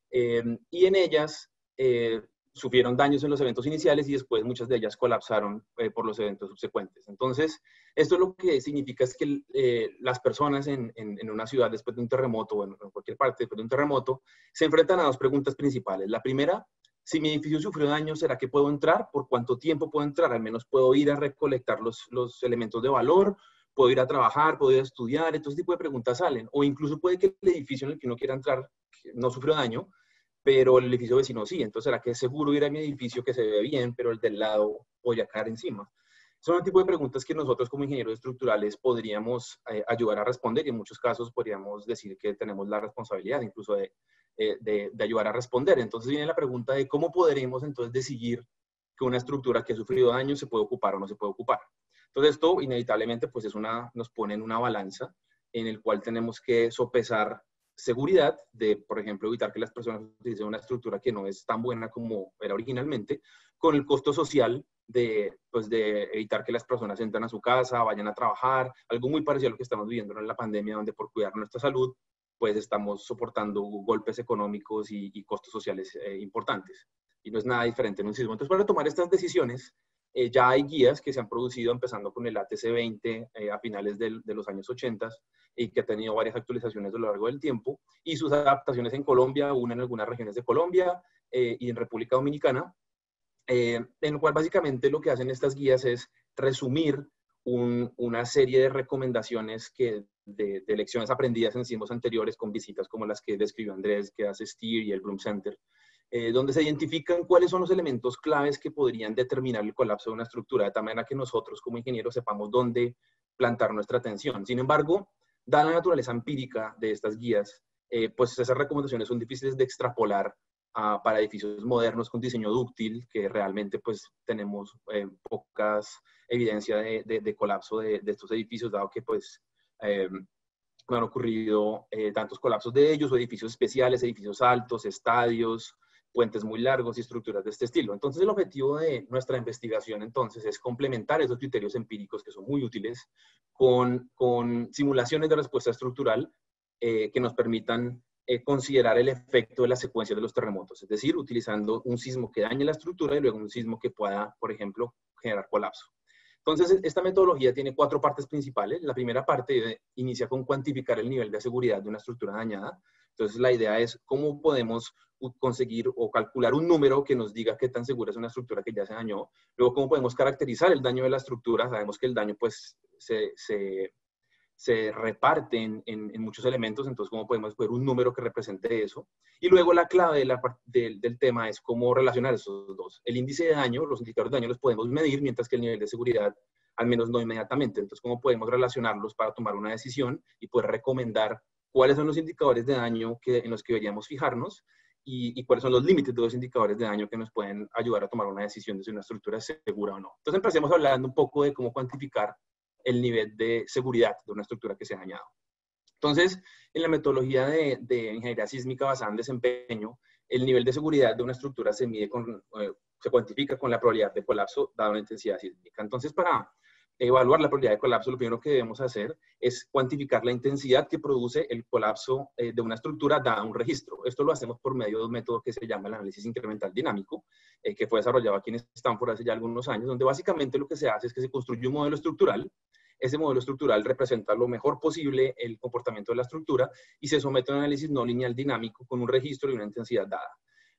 Eh, y en ellas eh, sufrieron daños en los eventos iniciales y después muchas de ellas colapsaron eh, por los eventos subsecuentes. Entonces, esto lo que significa es que eh, las personas en, en, en una ciudad después de un terremoto o en, en cualquier parte después de un terremoto se enfrentan a dos preguntas principales. La primera si mi edificio sufrió daño, ¿será que puedo entrar? ¿Por cuánto tiempo puedo entrar? Al menos puedo ir a recolectar los, los elementos de valor, puedo ir a trabajar, puedo ir a estudiar, entonces ese tipo de preguntas salen. O incluso puede que el edificio en el que uno quiera entrar no sufrió daño, pero el edificio vecino sí. Entonces, ¿será que es seguro ir a mi edificio que se ve bien, pero el del lado voy a caer encima? Son el tipo de preguntas que nosotros como ingenieros estructurales podríamos eh, ayudar a responder y en muchos casos podríamos decir que tenemos la responsabilidad incluso de, eh, de, de ayudar a responder. Entonces viene la pregunta de cómo podremos entonces decidir que una estructura que ha sufrido daño se puede ocupar o no se puede ocupar. Entonces esto inevitablemente pues es una, nos pone en una balanza en el cual tenemos que sopesar seguridad de, por ejemplo, evitar que las personas utilicen una estructura que no es tan buena como era originalmente, con el costo social de, pues, de evitar que las personas entren a su casa, vayan a trabajar, algo muy parecido a lo que estamos viviendo en la pandemia, donde por cuidar nuestra salud, pues estamos soportando golpes económicos y, y costos sociales eh, importantes. Y no es nada diferente en un sismo. Entonces, para tomar estas decisiones, eh, ya hay guías que se han producido, empezando con el A T C veinte eh, a finales del, de los años ochenta, y que ha tenido varias actualizaciones a lo largo del tiempo, y sus adaptaciones en Colombia, una en algunas regiones de Colombia eh, y en República Dominicana, eh, en lo cual básicamente lo que hacen estas guías es resumir un, una serie de recomendaciones que, de, de lecciones aprendidas en sismos anteriores con visitas como las que describió Andrés, que hace STEER y el Blume Center, eh, donde se identifican cuáles son los elementos claves que podrían determinar el colapso de una estructura, de tal manera que nosotros como ingenieros sepamos dónde plantar nuestra atención. Sin embargo, dada la naturaleza empírica de estas guías, eh, pues esas recomendaciones son difíciles de extrapolar uh, para edificios modernos con diseño dúctil, que realmente pues tenemos eh, pocas evidencia de, de, de colapso de, de estos edificios, dado que pues eh, han ocurrido eh, tantos colapsos de ellos, o edificios especiales, edificios altos, estadios, puentes muy largos y estructuras de este estilo. Entonces el objetivo de nuestra investigación entonces es complementar esos criterios empíricos que son muy útiles con, con simulaciones de respuesta estructural eh, que nos permitan eh, considerar el efecto de la secuencia de los terremotos, es decir, utilizando un sismo que dañe la estructura y luego un sismo que pueda, por ejemplo, generar colapso. Entonces esta metodología tiene cuatro partes principales. La primera parte inicia con cuantificar el nivel de seguridad de una estructura dañada. Entonces la idea es cómo podemos conseguir o calcular un número que nos diga qué tan segura es una estructura que ya se dañó. Luego, cómo podemos caracterizar el daño de la estructura. Sabemos que el daño pues se, se, se reparte en, en, en muchos elementos, entonces cómo podemos ver un número que represente eso. Y luego la clave de la, de, del tema es cómo relacionar esos dos. El índice de daño, los indicadores de daño los podemos medir, mientras que el nivel de seguridad al menos no inmediatamente. Entonces cómo podemos relacionarlos para tomar una decisión y poder recomendar cuáles son los indicadores de daño que, en los que deberíamos fijarnos y, y cuáles son los límites de los indicadores de daño que nos pueden ayudar a tomar una decisión de si una estructura es segura o no. Entonces empecemos hablando un poco de cómo cuantificar el nivel de seguridad de una estructura que se ha dañado. Entonces, en la metodología de, de ingeniería sísmica basada en desempeño, el nivel de seguridad de una estructura se mide con, eh, se cuantifica con la probabilidad de colapso dada la intensidad sísmica. Entonces, para evaluar la probabilidad de colapso, lo primero que debemos hacer es cuantificar la intensidad que produce el colapso eh, de una estructura dada un registro. Esto lo hacemos por medio de un método que se llama el análisis incremental dinámico, eh, que fue desarrollado aquí en Stanford hace ya algunos años, donde básicamente lo que se hace es que se construye un modelo estructural. Ese modelo estructural representa lo mejor posible el comportamiento de la estructura y se somete a un análisis no lineal dinámico con un registro y una intensidad dada.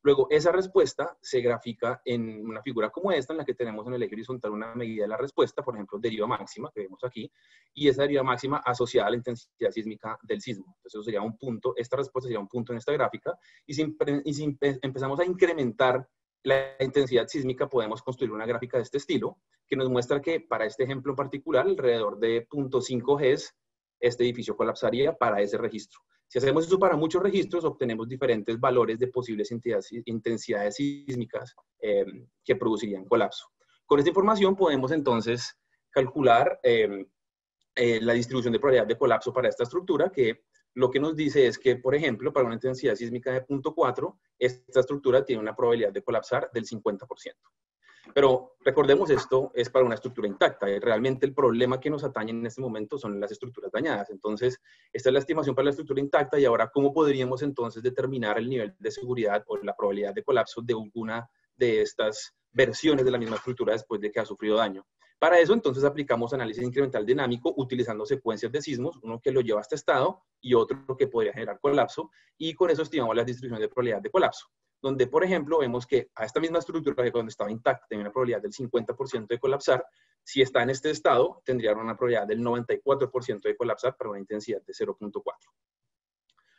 Luego, esa respuesta se grafica en una figura como esta, en la que tenemos en el eje horizontal una medida de la respuesta, por ejemplo, deriva máxima, que vemos aquí, y esa deriva máxima asociada a la intensidad sísmica del sismo. Entonces, eso sería un punto, esta respuesta sería un punto en esta gráfica, y si, y si empezamos a incrementar la intensidad sísmica, podemos construir una gráfica de este estilo, que nos muestra que para este ejemplo en particular, alrededor de cero punto cinco Gs, este edificio colapsaría para ese registro. Si hacemos eso para muchos registros, obtenemos diferentes valores de posibles intensidades sísmicas eh, que producirían colapso. Con esta información podemos entonces calcular eh, eh, la distribución de probabilidad de colapso para esta estructura, que lo que nos dice es que, por ejemplo, para una intensidad sísmica de cero punto cuatro, esta estructura tiene una probabilidad de colapsar del cincuenta por ciento. Pero recordemos, esto es para una estructura intacta. Realmente el problema que nos atañe en este momento son las estructuras dañadas. Entonces, esta es la estimación para la estructura intacta, y ahora, ¿cómo podríamos entonces determinar el nivel de seguridad o la probabilidad de colapso de alguna de estas versiones de la misma estructura después de que ha sufrido daño? Para eso, entonces, aplicamos análisis incremental dinámico utilizando secuencias de sismos, uno que lo lleva a este estado y otro que podría generar colapso, y con eso estimamos la distribución de probabilidad de colapso. donde, por ejemplo, vemos que a esta misma estructura que cuando estaba intacta tenía una probabilidad del cincuenta por ciento de colapsar, si está en este estado, tendría una probabilidad del noventa y cuatro por ciento de colapsar para una intensidad de cero punto cuatro.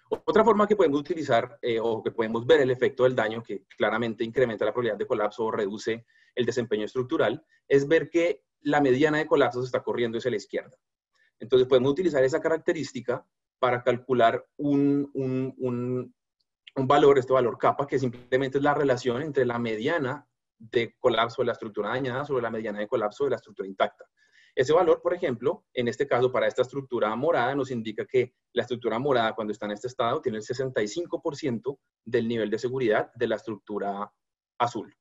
Otra forma que podemos utilizar eh, o que podemos ver el efecto del daño que claramente incrementa la probabilidad de colapso o reduce el desempeño estructural es ver que la mediana de colapso se está corriendo hacia la izquierda. Entonces podemos utilizar esa característica para calcular un, un, un, un valor, este valor kappa, que simplemente es la relación entre la mediana de colapso de la estructura dañada sobre la mediana de colapso de la estructura intacta. Ese valor, por ejemplo, en este caso para esta estructura morada, nos indica que la estructura morada cuando está en este estado tiene el sesenta y cinco por ciento del nivel de seguridad de la estructura azul.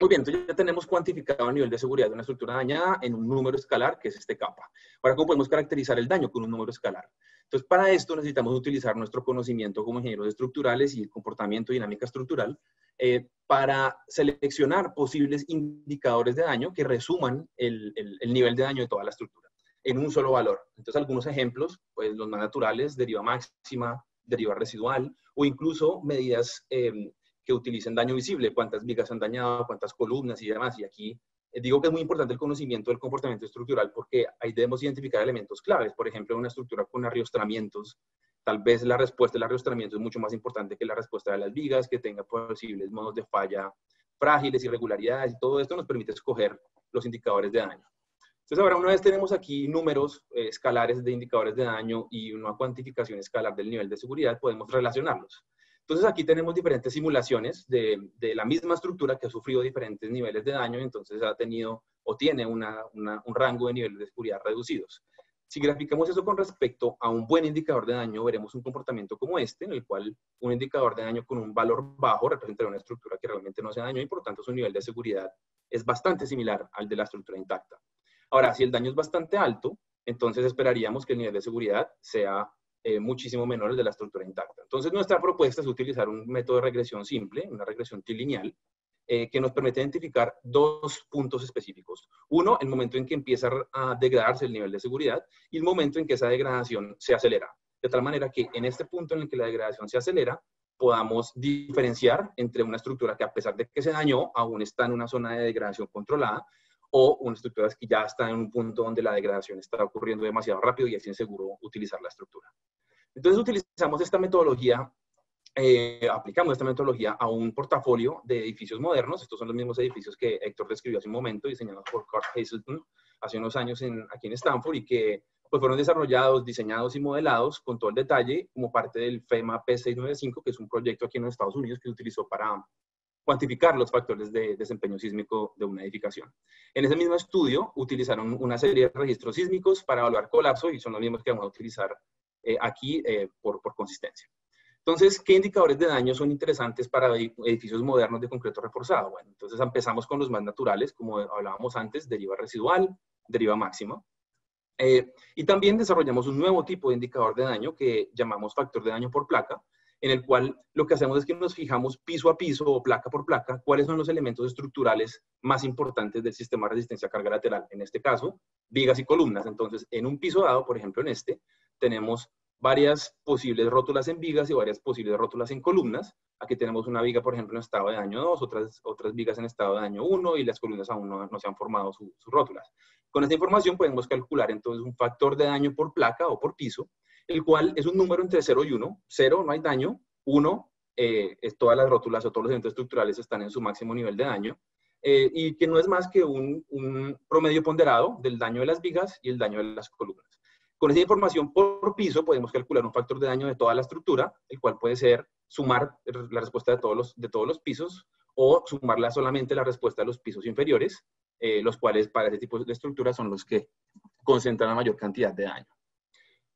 Muy bien, entonces ya tenemos cuantificado el nivel de seguridad de una estructura dañada en un número escalar, que es este kappa. Ahora, ¿cómo podemos caracterizar el daño con un número escalar? Entonces, para esto necesitamos utilizar nuestro conocimiento como ingenieros estructurales y el comportamiento dinámica estructural eh, para seleccionar posibles indicadores de daño que resuman el, el, el nivel de daño de toda la estructura en un solo valor. Entonces, algunos ejemplos, pues los más naturales, deriva máxima, deriva residual, o incluso medidas eh, que utilicen daño visible, cuántas vigas han dañado, cuántas columnas y demás. Y aquí digo que es muy importante el conocimiento del comportamiento estructural porque ahí debemos identificar elementos claves. Por ejemplo, una estructura con arriostramientos, tal vez la respuesta del arriostramiento es mucho más importante que la respuesta de las vigas, que tenga posibles modos de falla frágiles, irregularidades, y todo esto nos permite escoger los indicadores de daño. Entonces, ahora una vez tenemos aquí números eh, escalares de indicadores de daño y una cuantificación escalar del nivel de seguridad, podemos relacionarlos. Entonces aquí tenemos diferentes simulaciones de, de la misma estructura que ha sufrido diferentes niveles de daño y entonces ha tenido o tiene una, una, un rango de niveles de seguridad reducidos. Si graficamos eso con respecto a un buen indicador de daño, veremos un comportamiento como este, en el cual un indicador de daño con un valor bajo representa una estructura que realmente no se dañó y por tanto su nivel de seguridad es bastante similar al de la estructura intacta. Ahora, si el daño es bastante alto, entonces esperaríamos que el nivel de seguridad sea Eh, muchísimo menor el de la estructura intacta. Entonces, nuestra propuesta es utilizar un método de regresión simple, una regresión trilineal, eh, que nos permite identificar dos puntos específicos. Uno, el momento en que empieza a degradarse el nivel de seguridad y el momento en que esa degradación se acelera. De tal manera que en este punto en el que la degradación se acelera, podamos diferenciar entre una estructura que a pesar de que se dañó, aún está en una zona de degradación controlada, o una estructura que ya está en un punto donde la degradación está ocurriendo demasiado rápido y es inseguro utilizar la estructura. Entonces utilizamos esta metodología, eh, aplicamos esta metodología a un portafolio de edificios modernos. Estos son los mismos edificios que Héctor describió hace un momento, diseñados por Carl Hazelton hace unos años en, aquí en Stanford, y que pues, fueron desarrollados, diseñados y modelados con todo el detalle como parte del FEMA P seiscientos noventa y cinco, que es un proyecto aquí en los Estados Unidos que se utilizó para cuantificar los factores de desempeño sísmico de una edificación. En ese mismo estudio utilizaron una serie de registros sísmicos para evaluar colapso y son los mismos que vamos a utilizar eh, aquí eh, por, por consistencia. Entonces, ¿qué indicadores de daño son interesantes para edificios modernos de concreto reforzado? Bueno, entonces empezamos con los más naturales, como hablábamos antes, deriva residual, deriva máxima. Eh, y también desarrollamos un nuevo tipo de indicador de daño que llamamos factor de daño por placa, en el cual lo que hacemos es que nos fijamos piso a piso o placa por placa cuáles son los elementos estructurales más importantes del sistema de resistencia a carga lateral. En este caso, vigas y columnas. Entonces, en un piso dado, por ejemplo en este, tenemos varias posibles rótulas en vigas y varias posibles rótulas en columnas. Aquí tenemos una viga, por ejemplo, en estado de daño dos, otras, otras vigas en estado de daño uno y las columnas aún no, no se han formado su, sus rótulas. Con esta información podemos calcular entonces un factor de daño por placa o por piso, el cual es un número entre cero y uno. cero, no hay daño. uno, eh, es todas las rótulas o todos los elementos estructurales están en su máximo nivel de daño, eh, y que no es más que un, un promedio ponderado del daño de las vigas y el daño de las columnas. Con esa información por piso podemos calcular un factor de daño de toda la estructura, el cual puede ser sumar la respuesta de todos los, de todos los pisos o sumarla solamente la respuesta de los pisos inferiores, eh, los cuales para este tipo de estructuras son los que concentran la mayor cantidad de daño.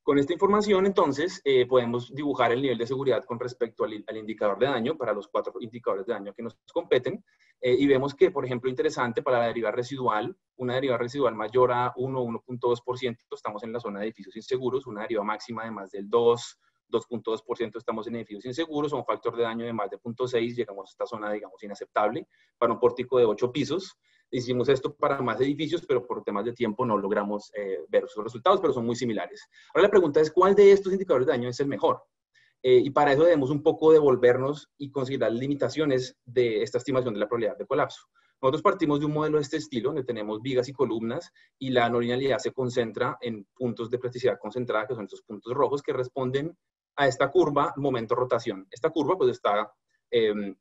Con esta información, entonces, eh, podemos dibujar el nivel de seguridad con respecto al, al indicador de daño para los cuatro indicadores de daño que nos competen. Eh, y vemos que, por ejemplo, interesante para la deriva residual, una deriva residual mayor a uno, uno punto dos por ciento, estamos en la zona de edificios inseguros, una deriva máxima de más del dos, dos punto dos por ciento, estamos en edificios inseguros, o un factor de daño de más de cero punto seis, llegamos a esta zona, digamos, inaceptable, para un pórtico de ocho pisos. Hicimos esto para más edificios, pero por temas de tiempo no logramos eh, ver sus resultados, pero son muy similares. Ahora la pregunta es, ¿cuál de estos indicadores de daño es el mejor? Eh, y para eso debemos un poco devolvernos y considerar limitaciones de esta estimación de la probabilidad de colapso. Nosotros partimos de un modelo de este estilo, donde tenemos vigas y columnas, y la no linealidad se concentra en puntos de plasticidad concentrada, que son estos puntos rojos que responden a esta curva momento rotación. Esta curva pues está eh,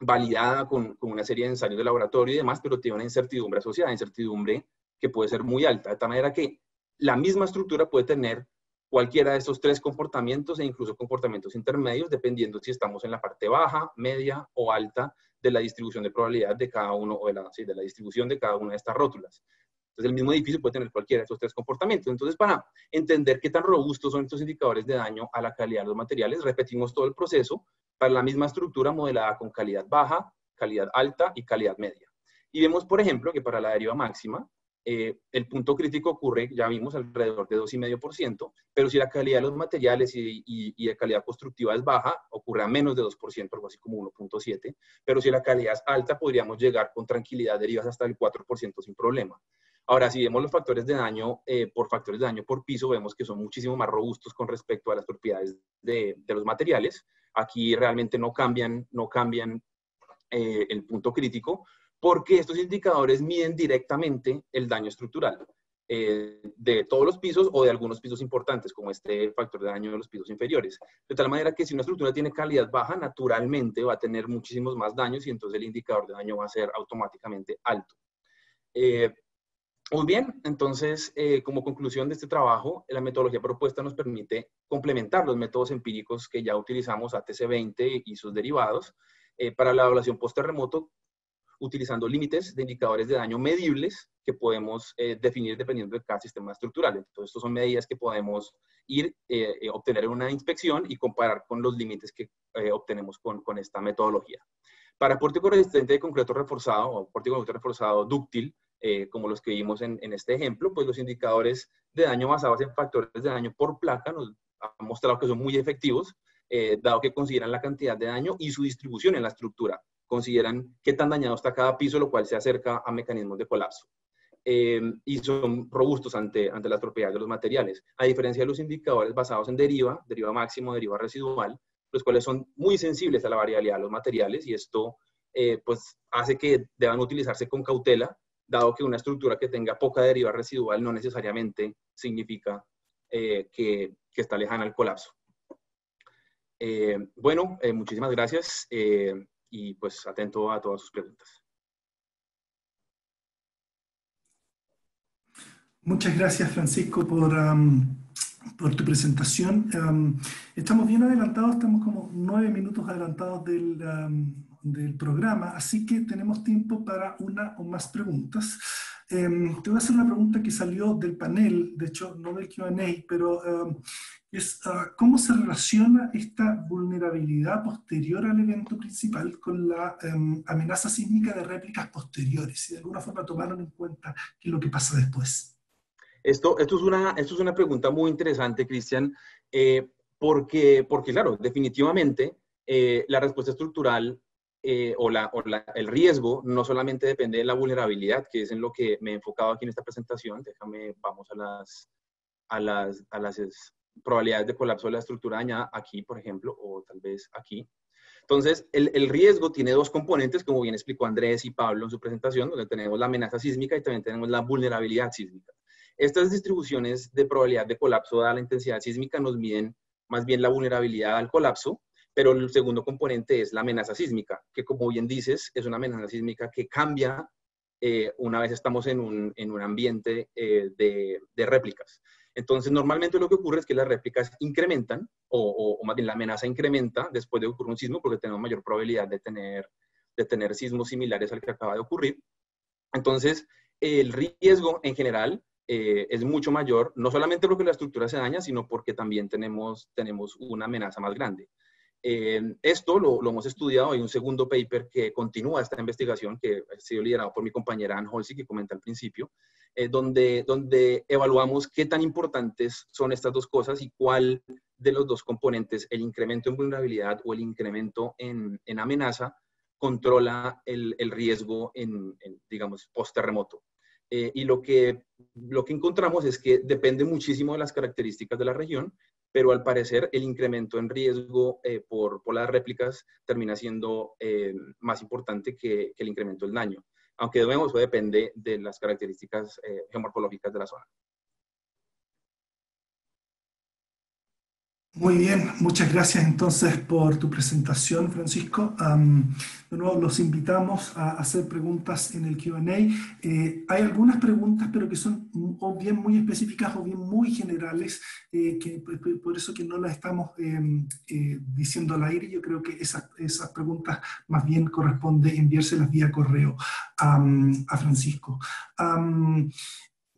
validada con, con una serie de ensayos de laboratorio y demás, pero tiene una incertidumbre asociada, incertidumbre que puede ser muy alta, de tal manera que la misma estructura puede tener cualquiera de estos tres comportamientos e incluso comportamientos intermedios, dependiendo si estamos en la parte baja, media o alta de la distribución de probabilidad de cada uno, o de la, sí, de la distribución de cada una de estas rótulas. Entonces, el mismo edificio puede tener cualquiera de estos tres comportamientos. Entonces, para entender qué tan robustos son estos indicadores de daño a la calidad de los materiales, repetimos todo el proceso para la misma estructura modelada con calidad baja, calidad alta y calidad media. Y vemos, por ejemplo, que para la deriva máxima, Eh, el punto crítico ocurre, ya vimos, alrededor de dos coma cinco por ciento, pero si la calidad de los materiales y, y, y de calidad constructiva es baja, ocurre a menos de dos por ciento, algo así como uno punto siete, pero si la calidad es alta, podríamos llegar con tranquilidad derivas hasta el cuatro por ciento sin problema. Ahora, si vemos los factores de daño, eh, por factores de daño por piso, vemos que son muchísimo más robustos con respecto a las propiedades de, de los materiales. Aquí realmente no cambian, no cambian eh, el punto crítico, porque estos indicadores miden directamente el daño estructural eh, de todos los pisos o de algunos pisos importantes, como este factor de daño de los pisos inferiores. De tal manera que si una estructura tiene calidad baja, naturalmente va a tener muchísimos más daños y entonces el indicador de daño va a ser automáticamente alto. Eh, muy bien, entonces, eh, como conclusión de este trabajo, la metodología propuesta nos permite complementar los métodos empíricos que ya utilizamos, A T C veinte y sus derivados, eh, para la evaluación post-terremoto, utilizando límites de indicadores de daño medibles que podemos eh, definir dependiendo de cada sistema estructural. Entonces, estas son medidas que podemos ir, eh, eh, obtener en una inspección y comparar con los límites que eh, obtenemos con, con esta metodología. Para pórtico resistente de concreto reforzado o pórtico concreto reforzado dúctil, eh, como los que vimos en, en este ejemplo, pues los indicadores de daño basados en factores de daño por placa nos han mostrado que son muy efectivos, eh, dado que consideran la cantidad de daño y su distribución en la estructura. Consideran qué tan dañado está cada piso, lo cual se acerca a mecanismos de colapso. Eh, y son robustos ante, ante las propiedades de los materiales, a diferencia de los indicadores basados en deriva, deriva máximo, deriva residual, los cuales son muy sensibles a la variabilidad de los materiales, y esto eh, pues, hace que deban utilizarse con cautela, dado que una estructura que tenga poca deriva residual no necesariamente significa eh, que, que está lejana al colapso. Eh, bueno, eh, muchísimas gracias. Eh, y pues atento a todas sus preguntas. Muchas gracias, Francisco, por, um, por tu presentación. Um, estamos bien adelantados, estamos como nueve minutos adelantados del, um, del programa, así que tenemos tiempo para una o más preguntas. Um, te voy a hacer una pregunta que salió del panel, de hecho no del Q and A, pero um, es uh, ¿cómo se relaciona esta vulnerabilidad posterior al evento principal con la um, amenaza sísmica de réplicas posteriores? Si de alguna forma tomaron en cuenta qué es lo que pasa después. Esto, esto, es, una, esto es una pregunta muy interesante, Cristian, eh, porque, porque claro, definitivamente eh, la respuesta estructural Eh, o, la, o la, el riesgo no solamente depende de la vulnerabilidad, que es en lo que me he enfocado aquí en esta presentación. Déjame, vamos a las, a las, a las probabilidades de colapso de la estructura dañada aquí, por ejemplo, o tal vez aquí. Entonces, el, el riesgo tiene dos componentes, como bien explicó Andrés y Pablo en su presentación, donde tenemos la amenaza sísmica y también tenemos la vulnerabilidad sísmica. Estas distribuciones de probabilidad de colapso dada la intensidad sísmica nos miden más bien la vulnerabilidad al colapso, pero el segundo componente es la amenaza sísmica, que como bien dices, es una amenaza sísmica que cambia eh, una vez estamos en un, en un ambiente eh, de, de réplicas. Entonces, normalmente lo que ocurre es que las réplicas incrementan, o, o, o más bien la amenaza incrementa después de ocurrir un sismo, porque tenemos mayor probabilidad de tener, de tener sismos similares al que acaba de ocurrir. Entonces, el riesgo en general Eh, es mucho mayor, no solamente porque la estructura se daña, sino porque también tenemos, tenemos una amenaza más grande. Eh, esto lo, lo hemos estudiado, hay un segundo paper que continúa esta investigación, que ha sido liderado por mi compañera Ann Hulsey, que comenté al principio, eh, donde, donde evaluamos qué tan importantes son estas dos cosas y cuál de los dos componentes, el incremento en vulnerabilidad o el incremento en, en amenaza, controla el, el riesgo en, en, digamos, post-terremoto. Eh, y lo que, lo que encontramos es que depende muchísimo de las características de la región, pero al parecer el incremento en riesgo eh, por, por las réplicas termina siendo eh, más importante que, que el incremento del daño, aunque de nuevo eso depende de las características eh, geomorfológicas de la zona. Muy bien, muchas gracias entonces por tu presentación, Francisco. Um, de nuevo los invitamos a hacer preguntas en el Q and A. Eh, hay algunas preguntas, pero que son o bien muy específicas o bien muy generales, eh, que, por eso que no las estamos eh, eh, diciendo al aire. Yo creo que esas, esas preguntas más bien corresponde enviárselas vía correo um, a Francisco. Um,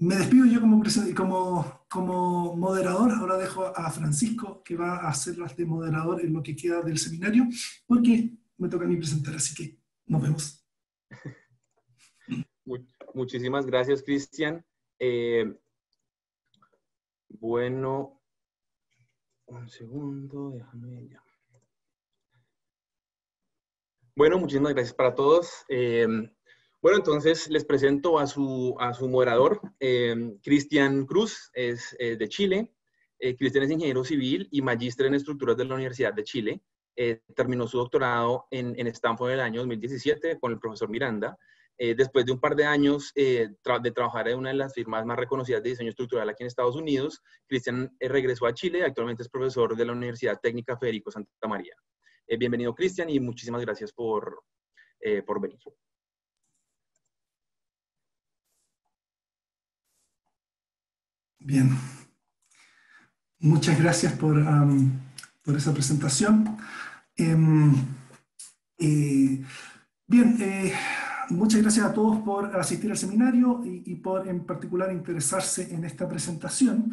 Me despido yo como, como, como moderador, ahora dejo a Francisco que va a hacer las de moderador en lo que queda del seminario, porque me toca a mí presentar, así que nos vemos. Muchísimas gracias, Cristian. Eh, bueno, un segundo, déjame ya. Bueno, muchísimas gracias para todos. Eh, Bueno, entonces les presento a su, a su moderador, eh, Cristian Cruz, es eh, de Chile. Eh, Cristian es ingeniero civil y magíster en estructuras de la Universidad de Chile. Eh, terminó su doctorado en, en Stanford en el año dos mil diecisiete con el profesor Miranda. Eh, después de un par de años eh, tra de trabajar en una de las firmas más reconocidas de diseño estructural aquí en Estados Unidos, Cristian eh, regresó a Chile y actualmente es profesor de la Universidad Técnica Federico Santa María. Eh, bienvenido, Cristian, y muchísimas gracias por, eh, por venir. Bien, muchas gracias por, um, por esa presentación. Eh, eh, bien, eh, muchas gracias a todos por asistir al seminario y, y por en particular interesarse en esta presentación.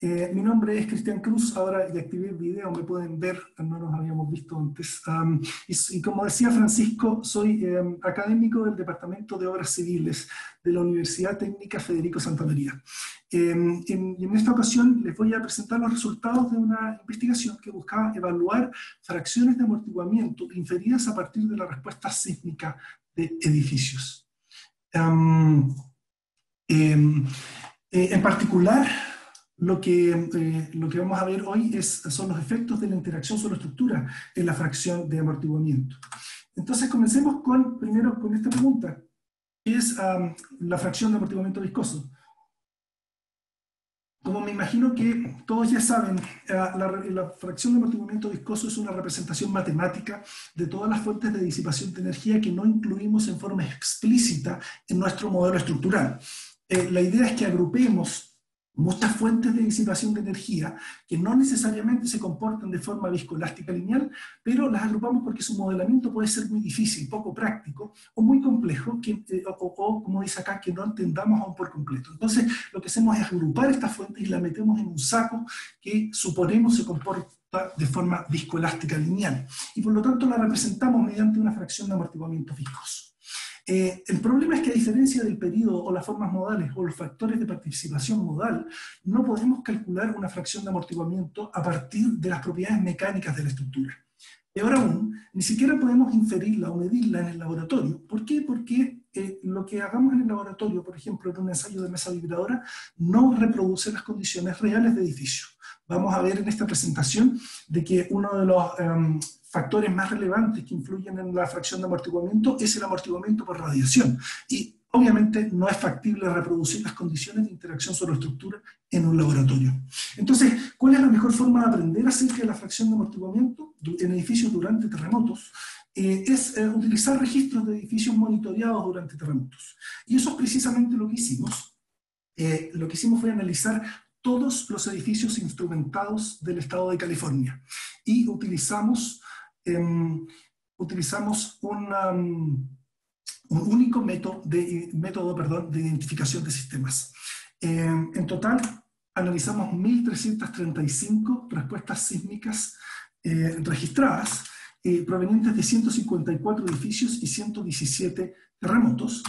Eh, mi nombre es Cristian Cruz, ahora ya activé el video, me pueden ver, no nos habíamos visto antes. Um, y, y como decía Francisco, soy eh, académico del Departamento de Obras Civiles de la Universidad Técnica Federico Santa María. Eh, en, en esta ocasión les voy a presentar los resultados de una investigación que buscaba evaluar fracciones de amortiguamiento inferidas a partir de la respuesta sísmica de edificios. Um, eh, eh, en particular, Lo que, eh, lo que vamos a ver hoy es, son los efectos de la interacción sobre estructura en la fracción de amortiguamiento. Entonces comencemos con, primero con esta pregunta, que es um, la fracción de amortiguamiento viscoso. Como me imagino que todos ya saben, uh, la, la fracción de amortiguamiento viscoso es una representación matemática de todas las fuentes de disipación de energía que no incluimos en forma explícita en nuestro modelo estructural. Eh, la idea es que agrupemos muchas fuentes de disipación de energía que no necesariamente se comportan de forma viscoelástica lineal, pero las agrupamos porque su modelamiento puede ser muy difícil, poco práctico o muy complejo, que, eh, o, o como dice acá, que no entendamos aún por completo. Entonces lo que hacemos es agrupar estas fuentes y las metemos en un saco que suponemos se comporta de forma viscoelástica lineal, y por lo tanto la representamos mediante una fracción de amortiguamiento viscoso. Eh, el problema es que a diferencia del periodo o las formas modales o los factores de participación modal, no podemos calcular una fracción de amortiguamiento a partir de las propiedades mecánicas de la estructura. Peor aún, ni siquiera podemos inferirla o medirla en el laboratorio. ¿Por qué? Porque eh, lo que hagamos en el laboratorio, por ejemplo, en un ensayo de mesa vibradora, no reproduce las condiciones reales de edificio. Vamos a ver en esta presentación de que uno de los um, factores más relevantes que influyen en la fracción de amortiguamiento es el amortiguamiento por radiación. Y obviamente no es factible reproducir las condiciones de interacción sobre estructura en un laboratorio. Entonces, ¿cuál es la mejor forma de aprender acerca de la fracción de amortiguamiento en edificios durante terremotos? Eh, es eh, utilizar registros de edificios monitoreados durante terremotos. Y eso es precisamente lo que hicimos. Eh, lo que hicimos fue analizar todos los edificios instrumentados del estado de California. Y utilizamos, eh, utilizamos una, um, un único método de, método, perdón, de identificación de sistemas. Eh, en total, analizamos mil trescientas treinta y cinco respuestas sísmicas eh, registradas, eh, provenientes de ciento cincuenta y cuatro edificios y ciento diecisiete terremotos,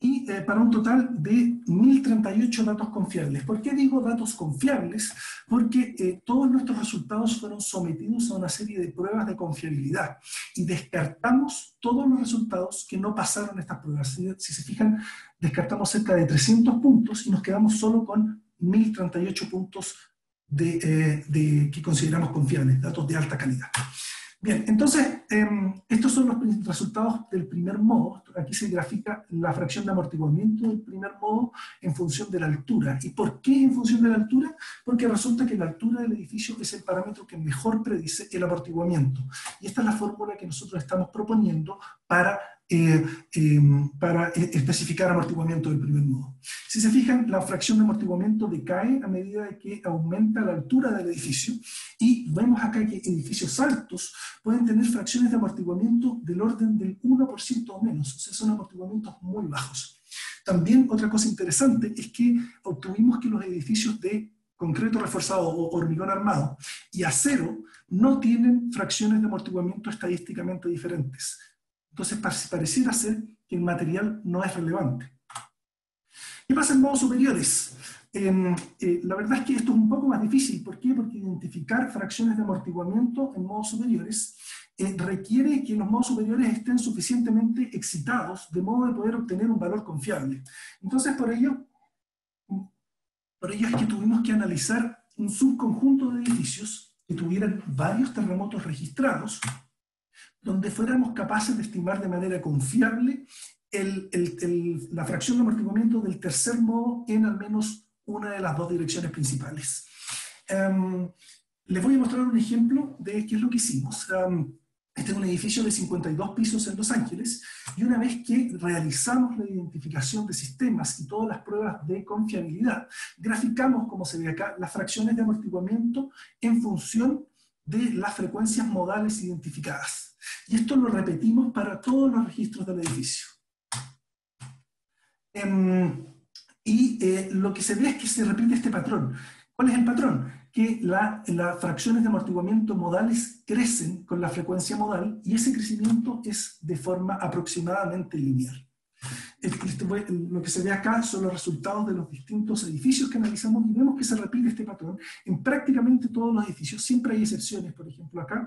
y eh, para un total de mil treinta y ocho datos confiables. ¿Por qué digo datos confiables? Porque eh, todos nuestros resultados fueron sometidos a una serie de pruebas de confiabilidad y descartamos todos los resultados que no pasaron estas pruebas. Si, si se fijan, descartamos cerca de trescientos puntos y nos quedamos solo con mil treinta y ocho puntos de, eh, de, que consideramos confiables, datos de alta calidad. Bien, entonces, eh, estos son los resultados del primer modo. Aquí se grafica la fracción de amortiguamiento del primer modo en función de la altura. ¿Y por qué en función de la altura? Porque resulta que la altura del edificio es el parámetro que mejor predice el amortiguamiento. Y esta es la fórmula que nosotros estamos proponiendo para, eh, eh, para especificar amortiguamiento del primer modo. Si se fijan, la fracción de amortiguamiento decae a medida de que aumenta la altura del edificio. Y vemos acá que edificios altos pueden tener fracciones de amortiguamiento del orden del uno por ciento o menos, o sea, son amortiguamientos muy bajos. También otra cosa interesante es que obtuvimos que los edificios de concreto reforzado o hormigón armado y acero no tienen fracciones de amortiguamiento estadísticamente diferentes. Entonces pareciera ser que el material no es relevante. ¿Qué pasa en modos superiores? Eh, eh, la verdad es que esto es un poco más difícil. ¿Por qué? Porque identificar fracciones de amortiguamiento en modos superiores eh, requiere que los modos superiores estén suficientemente excitados de modo de poder obtener un valor confiable. Entonces, por ello, por ello es que tuvimos que analizar un subconjunto de edificios que tuvieran varios terremotos registrados, donde fuéramos capaces de estimar de manera confiable el, el, el, la fracción de amortiguamiento del tercer modo en al menos una de las dos direcciones principales. Um, les voy a mostrar un ejemplo de qué es lo que hicimos. Um, este es un edificio de cincuenta y dos pisos en Los Ángeles, y una vez que realizamos la identificación de sistemas y todas las pruebas de confiabilidad, graficamos, como se ve acá, las fracciones de amortiguamiento en función de las frecuencias modales identificadas. Y esto lo repetimos para todos los registros del edificio. Um, Y eh, lo que se ve es que se repite este patrón. ¿Cuál es el patrón? Que la, las fracciones de amortiguamiento modales crecen con la frecuencia modal y ese crecimiento es de forma aproximadamente lineal. Lo que se ve acá son los resultados de los distintos edificios que analizamos y vemos que se repite este patrón en prácticamente todos los edificios. Siempre hay excepciones, por ejemplo acá,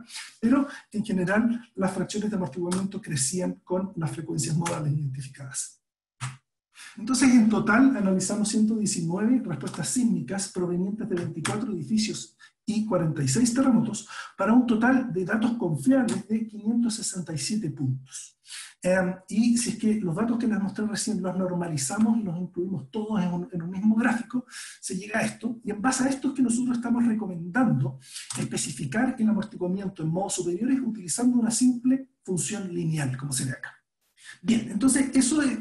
pero en general las fracciones de amortiguamiento crecían con las frecuencias modales identificadas. Entonces, en total, analizamos ciento diecinueve respuestas sísmicas provenientes de veinticuatro edificios y cuarenta y seis terremotos, para un total de datos confiables de quinientos sesenta y siete puntos. Eh, y si es que los datos que les mostré recién los normalizamos y los incluimos todos en un, en un mismo gráfico, se llega a esto, y en base a esto es que nosotros estamos recomendando especificar el amortiguamiento en modos superiores utilizando una simple función lineal, como se ve acá. Bien, entonces eso es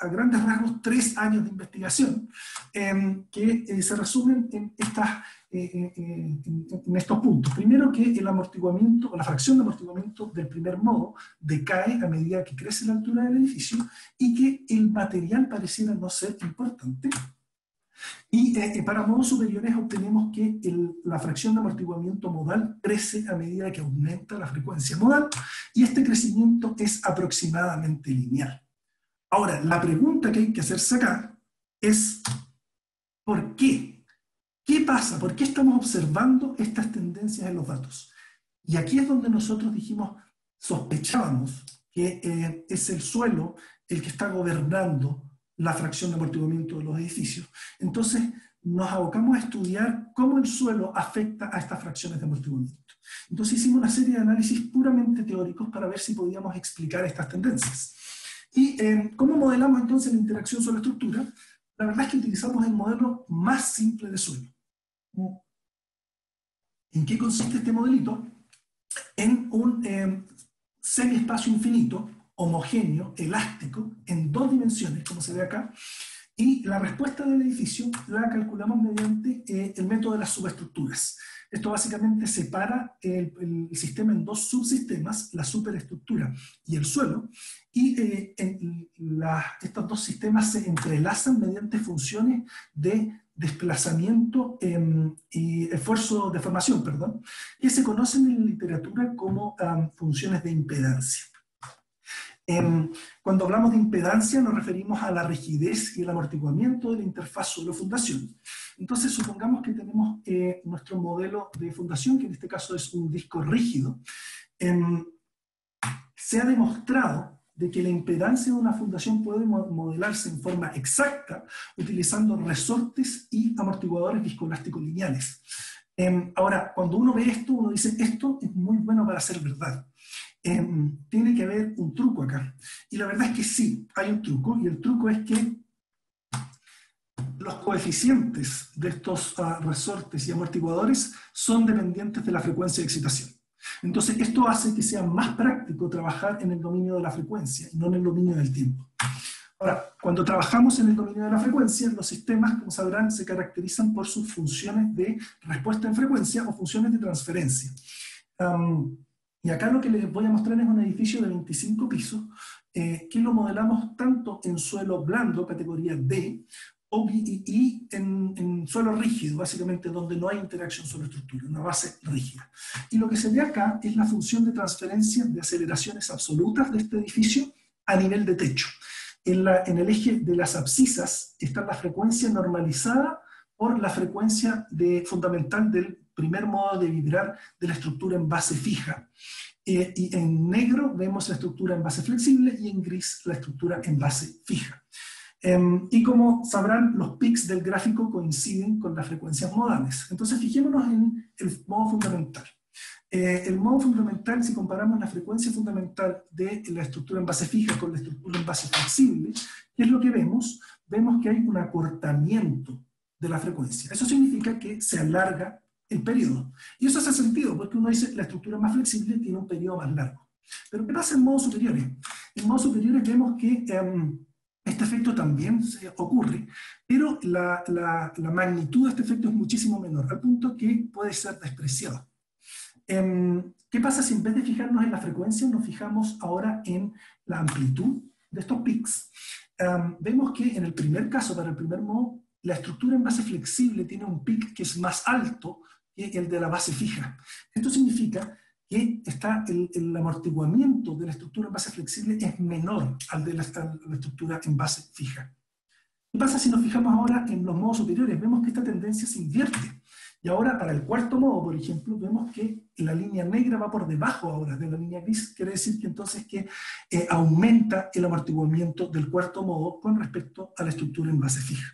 a grandes rasgos tres años de investigación eh, que eh, se resumen en, estas, eh, eh, en, en estos puntos. Primero, que el amortiguamiento o la fracción de amortiguamiento del primer modo decae a medida que crece la altura del edificio y que el material pareciera no ser importante. Y eh, para modos superiores obtenemos que el, la fracción de amortiguamiento modal crece a medida que aumenta la frecuencia modal y este crecimiento es aproximadamente lineal. Ahora, la pregunta que hay que hacerse acá es ¿por qué? ¿Qué pasa? ¿Por qué estamos observando estas tendencias en los datos? Y aquí es donde nosotros dijimos, sospechábamos que eh, es el suelo el que está gobernando la fracción de amortiguamiento de los edificios. Entonces, nos abocamos a estudiar cómo el suelo afecta a estas fracciones de amortiguamiento. Entonces, hicimos una serie de análisis puramente teóricos para ver si podíamos explicar estas tendencias. ¿Y eh, cómo modelamos entonces la interacción suelo-estructura? La verdad es que utilizamos el modelo más simple de suelo. ¿En qué consiste este modelito? En un eh, semiespacio infinito, homogéneo, elástico, en dos dimensiones, como se ve acá, y la respuesta del edificio la calculamos mediante eh, el método de las subestructuras. Esto básicamente separa el, el sistema en dos subsistemas, la superestructura y el suelo, y eh, en la, estos dos sistemas se entrelazan mediante funciones de desplazamiento eh, y esfuerzo de formación, perdón, que se conocen en la literatura como um, funciones de impedancia. Cuando hablamos de impedancia nos referimos a la rigidez y el amortiguamiento de la interfaz suelo-fundación. Entonces supongamos que tenemos eh, nuestro modelo de fundación, que en este caso es un disco rígido. Eh, se ha demostrado de que la impedancia de una fundación puede modelarse en forma exacta utilizando resortes y amortiguadores viscoelásticos lineales. Eh, ahora, cuando uno ve esto, uno dice, esto es muy bueno para ser verdad. Eh, tiene que haber un truco acá. Y la verdad es que sí, hay un truco, y el truco es que los coeficientes de estos uh, resortes y amortiguadores son dependientes de la frecuencia de excitación. Entonces, esto hace que sea más práctico trabajar en el dominio de la frecuencia, y no en el dominio del tiempo. Ahora, cuando trabajamos en el dominio de la frecuencia, los sistemas, como sabrán, se caracterizan por sus funciones de respuesta en frecuencia o funciones de transferencia. Um, y acá lo que les voy a mostrar es un edificio de veinticinco pisos, eh, que lo modelamos tanto en suelo blando, categoría D, y en, en suelo rígido, básicamente donde no hay interacción sobre estructura, una base rígida. Y lo que se ve acá es la función de transferencia de aceleraciones absolutas de este edificio a nivel de techo. En, la, en el eje de las abscisas está la frecuencia normalizada por la frecuencia de, fundamental del primer modo de vibrar de la estructura en base fija. Eh, y en negro vemos la estructura en base flexible y en gris la estructura en base fija. Um, y como sabrán, los pics del gráfico coinciden con las frecuencias modales. Entonces, fijémonos en el modo fundamental. Eh, el modo fundamental, si comparamos la frecuencia fundamental de la estructura en base fija con la estructura en base flexible, ¿qué es lo que vemos? Vemos que hay un acortamiento de la frecuencia. Eso significa que se alarga el periodo. Y eso hace sentido, porque uno dice que la estructura más flexible tiene un periodo más largo. Pero ¿qué pasa en modos superiores? En modos superiores vemos que... Um, Este efecto también ocurre, pero la, la, la magnitud de este efecto es muchísimo menor, al punto que puede ser despreciado. Eh, ¿Qué pasa si en vez de fijarnos en la frecuencia, nos fijamos ahora en la amplitud de estos pics? Eh, vemos que en el primer caso, para el primer modo, la estructura en base flexible tiene un pic que es más alto que el de la base fija. Esto significa que está el, el amortiguamiento de la estructura en base flexible es menor al de la, la estructura en base fija. ¿Qué pasa si nos fijamos ahora en los modos superiores? Vemos que esta tendencia se invierte. Y ahora para el cuarto modo, por ejemplo, vemos que la línea negra va por debajo ahora de la línea gris. Quiere decir que entonces que eh, aumenta el amortiguamiento del cuarto modo con respecto a la estructura en base fija.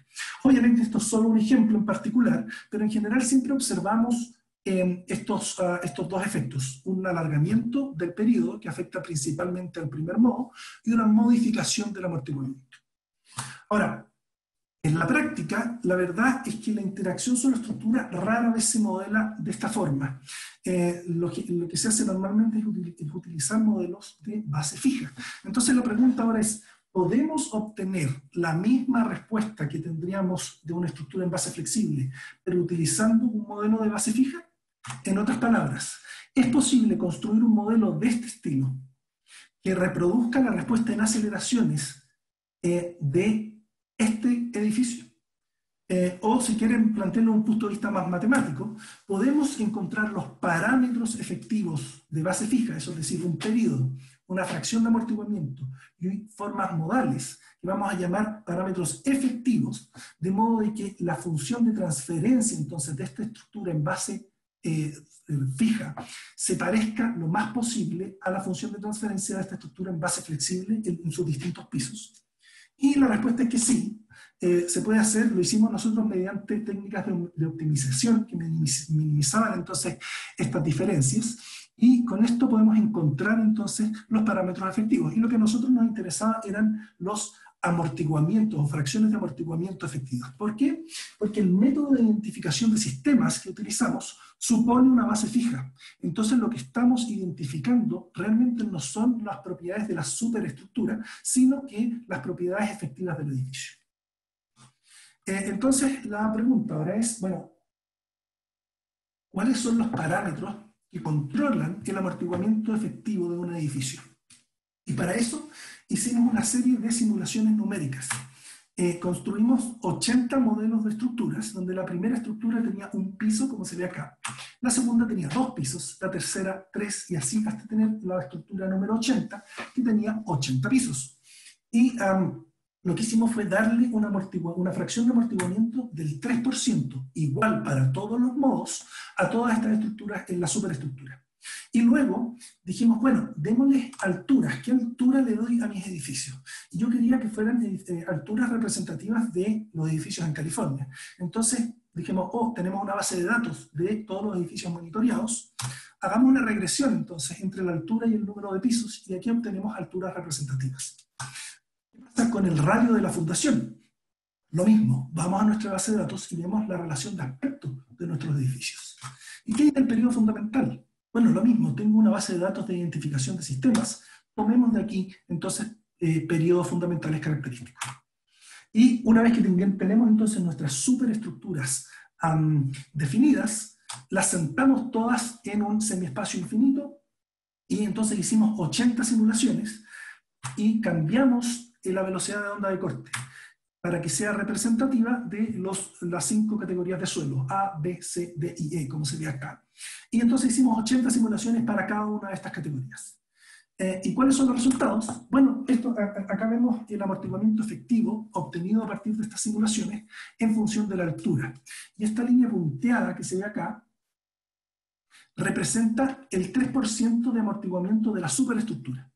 Obviamente esto es solo un ejemplo en particular, pero en general siempre observamos Eh, estos, uh, estos dos efectos, un alargamiento del periodo que afecta principalmente al primer modo y una modificación del amortiguamiento. Ahora, en la práctica, la verdad es que la interacción sobre estructura rara vez se modela de esta forma. Eh, lo, que, lo que se hace normalmente es, util, es utilizar modelos de base fija. Entonces la pregunta ahora es, ¿podemos obtener la misma respuesta que tendríamos de una estructura en base flexible, pero utilizando un modelo de base fija? En otras palabras, ¿es posible construir un modelo de este estilo que reproduzca la respuesta en aceleraciones eh, de este edificio? Eh, o si quieren plantearlo desde un punto de vista más matemático, podemos encontrar los parámetros efectivos de base fija, eso es decir, un periodo, una fracción de amortiguamiento y formas modales, que vamos a llamar parámetros efectivos, de modo de que la función de transferencia entonces de esta estructura en base eh, fija se parezca lo más posible a la función de transferencia de esta estructura en base flexible en, en sus distintos pisos. Y la respuesta es que sí, eh, se puede hacer, lo hicimos nosotros mediante técnicas de, de optimización que minimizaban entonces estas diferencias, y con esto podemos encontrar entonces los parámetros efectivos. Y lo que a nosotros nos interesaba eran los amortiguamientos o fracciones de amortiguamiento efectivas. ¿Por qué? Porque el método de identificación de sistemas que utilizamos supone una base fija. Entonces lo que estamos identificando realmente no son las propiedades de la superestructura, sino que las propiedades efectivas del edificio. Eh, entonces la pregunta ahora es, bueno, ¿cuáles son los parámetros que controlan el amortiguamiento efectivo de un edificio? Y para eso hicimos una serie de simulaciones numéricas. Eh, construimos ochenta modelos de estructuras, donde la primera estructura tenía un piso, como se ve acá. La segunda tenía dos pisos, la tercera tres, y así hasta tener la estructura número ochenta, que tenía ochenta pisos. Y um, lo que hicimos fue darle una, una fracción de amortiguamiento del tres por ciento, igual para todos los modos, a todas estas estructuras en la superestructura. Y luego dijimos, bueno, démosles alturas. ¿Qué altura le doy a mis edificios? Y yo quería que fueran eh, alturas representativas de los edificios en California. Entonces, dijimos, oh, tenemos una base de datos de todos los edificios monitoreados, hagamos una regresión entonces entre la altura y el número de pisos, y aquí obtenemos alturas representativas. ¿Qué pasa con el radio de la fundación? Lo mismo, vamos a nuestra base de datos y vemos la relación de aspecto de nuestros edificios. ¿Y qué es el periodo fundamental? Bueno, lo mismo, tengo una base de datos de identificación de sistemas, tomemos de aquí entonces eh, periodos fundamentales característicos. Y una vez que tenemos entonces nuestras superestructuras um, definidas, las sentamos todas en un semiespacio infinito, y entonces hicimos ochenta simulaciones y cambiamos la velocidad de onda de corte para que sea representativa de los, las cinco categorías de suelo, A, B, C, D y E, como se ve acá. Y entonces hicimos ochenta simulaciones para cada una de estas categorías. Eh, ¿Y cuáles son los resultados? Bueno, esto, acá vemos el amortiguamiento efectivo obtenido a partir de estas simulaciones en función de la altura. Y esta línea punteada que se ve acá representa el tres por ciento de amortiguamiento de la superestructura.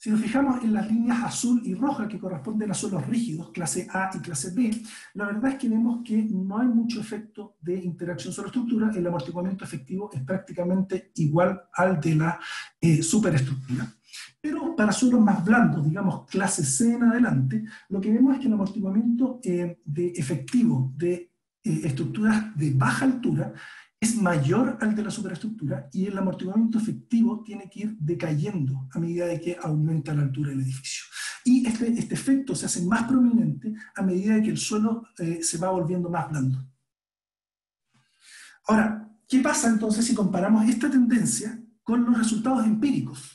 Si nos fijamos en las líneas azul y roja que corresponden a suelos rígidos, clase A y clase B, la verdad es que vemos que no hay mucho efecto de interacción sobre estructura, el amortiguamiento efectivo es prácticamente igual al de la eh, superestructura. Pero para suelos más blandos, digamos clase C en adelante, lo que vemos es que el amortiguamiento eh, de efectivo de eh, estructuras de baja altura es mayor al de la superestructura, y el amortiguamiento efectivo tiene que ir decayendo a medida de que aumenta la altura del edificio. Y este, este efecto se hace más prominente a medida de que el suelo eh, se va volviendo más blando. Ahora, ¿qué pasa entonces si comparamos esta tendencia con los resultados empíricos?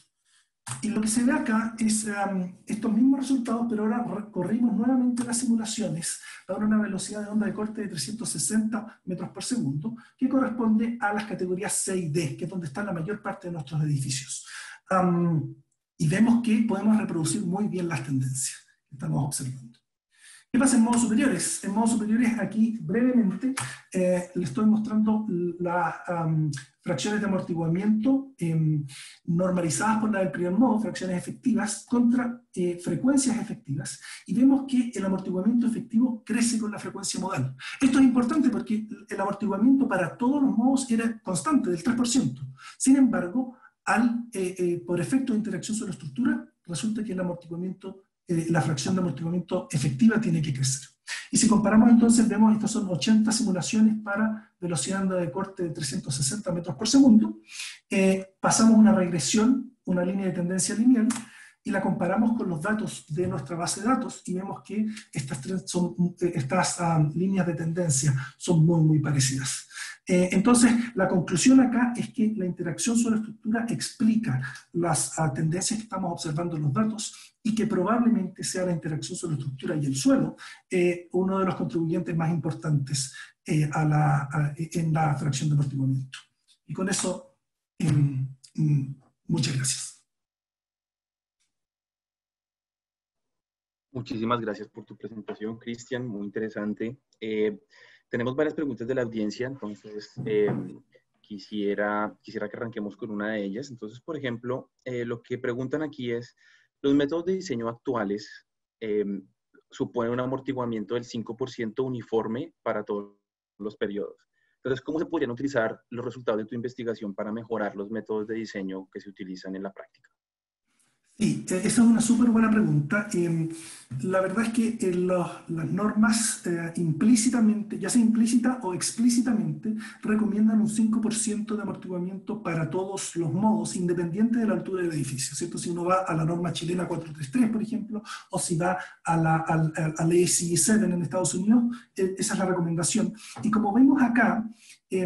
Y lo que se ve acá es um, estos mismos resultados, pero ahora recorrimos nuevamente las simulaciones a una velocidad de onda de corte de trescientos sesenta metros por segundo, que corresponde a las categorías C y D, que es donde está la mayor parte de nuestros edificios. Um, y vemos que podemos reproducir muy bien las tendencias que estamos observando. ¿Qué pasa en modos superiores? En modos superiores, aquí brevemente, eh, les estoy mostrando las um, fracciones de amortiguamiento eh, normalizadas por la del primer modo, fracciones efectivas contra eh, frecuencias efectivas, y vemos que el amortiguamiento efectivo crece con la frecuencia modal. Esto es importante porque el amortiguamiento para todos los modos era constante, del tres por ciento. Sin embargo, al, eh, eh, por efecto de interacción sobre estructura, resulta que el amortiguamiento Eh, la fracción de amortiguamiento efectiva tiene que crecer. Y si comparamos entonces, vemos estas son ochenta simulaciones para velocidad de onda de corte de trescientos sesenta metros por segundo, eh, pasamos una regresión, una línea de tendencia lineal, y la comparamos con los datos de nuestra base de datos, y vemos que estas, tres son, estas um, líneas de tendencia son muy, muy parecidas. Eh, entonces, la conclusión acá es que la interacción sobre estructura explica las uh, tendencias que estamos observando en los datos, y que probablemente sea la interacción sobre estructura y el suelo eh, uno de los contribuyentes más importantes eh, a la, a, en la fracción de amortiguamiento. Y con eso, eh, muchas gracias. Muchísimas gracias por tu presentación, Cristian, muy interesante. Eh, tenemos varias preguntas de la audiencia, entonces eh, quisiera, quisiera que arranquemos con una de ellas. Entonces, por ejemplo, eh, lo que preguntan aquí es, ¿los métodos de diseño actuales eh, suponen un amortiguamiento del cinco por ciento uniforme para todos los periodos? Entonces, ¿cómo se podrían utilizar los resultados de tu investigación para mejorar los métodos de diseño que se utilizan en la práctica? Sí, esa es una súper buena pregunta. Eh, la verdad es que eh, los, las normas eh, implícitamente, ya sea implícita o explícitamente, recomiendan un cinco por ciento de amortiguamiento para todos los modos, independiente de la altura del edificio, ¿cierto? Si uno va a la norma chilena cuatrocientos treinta y tres, por ejemplo, o si va a la, a, a, a la A T C siete en Estados Unidos, eh, esa es la recomendación. Y como vemos acá, eh,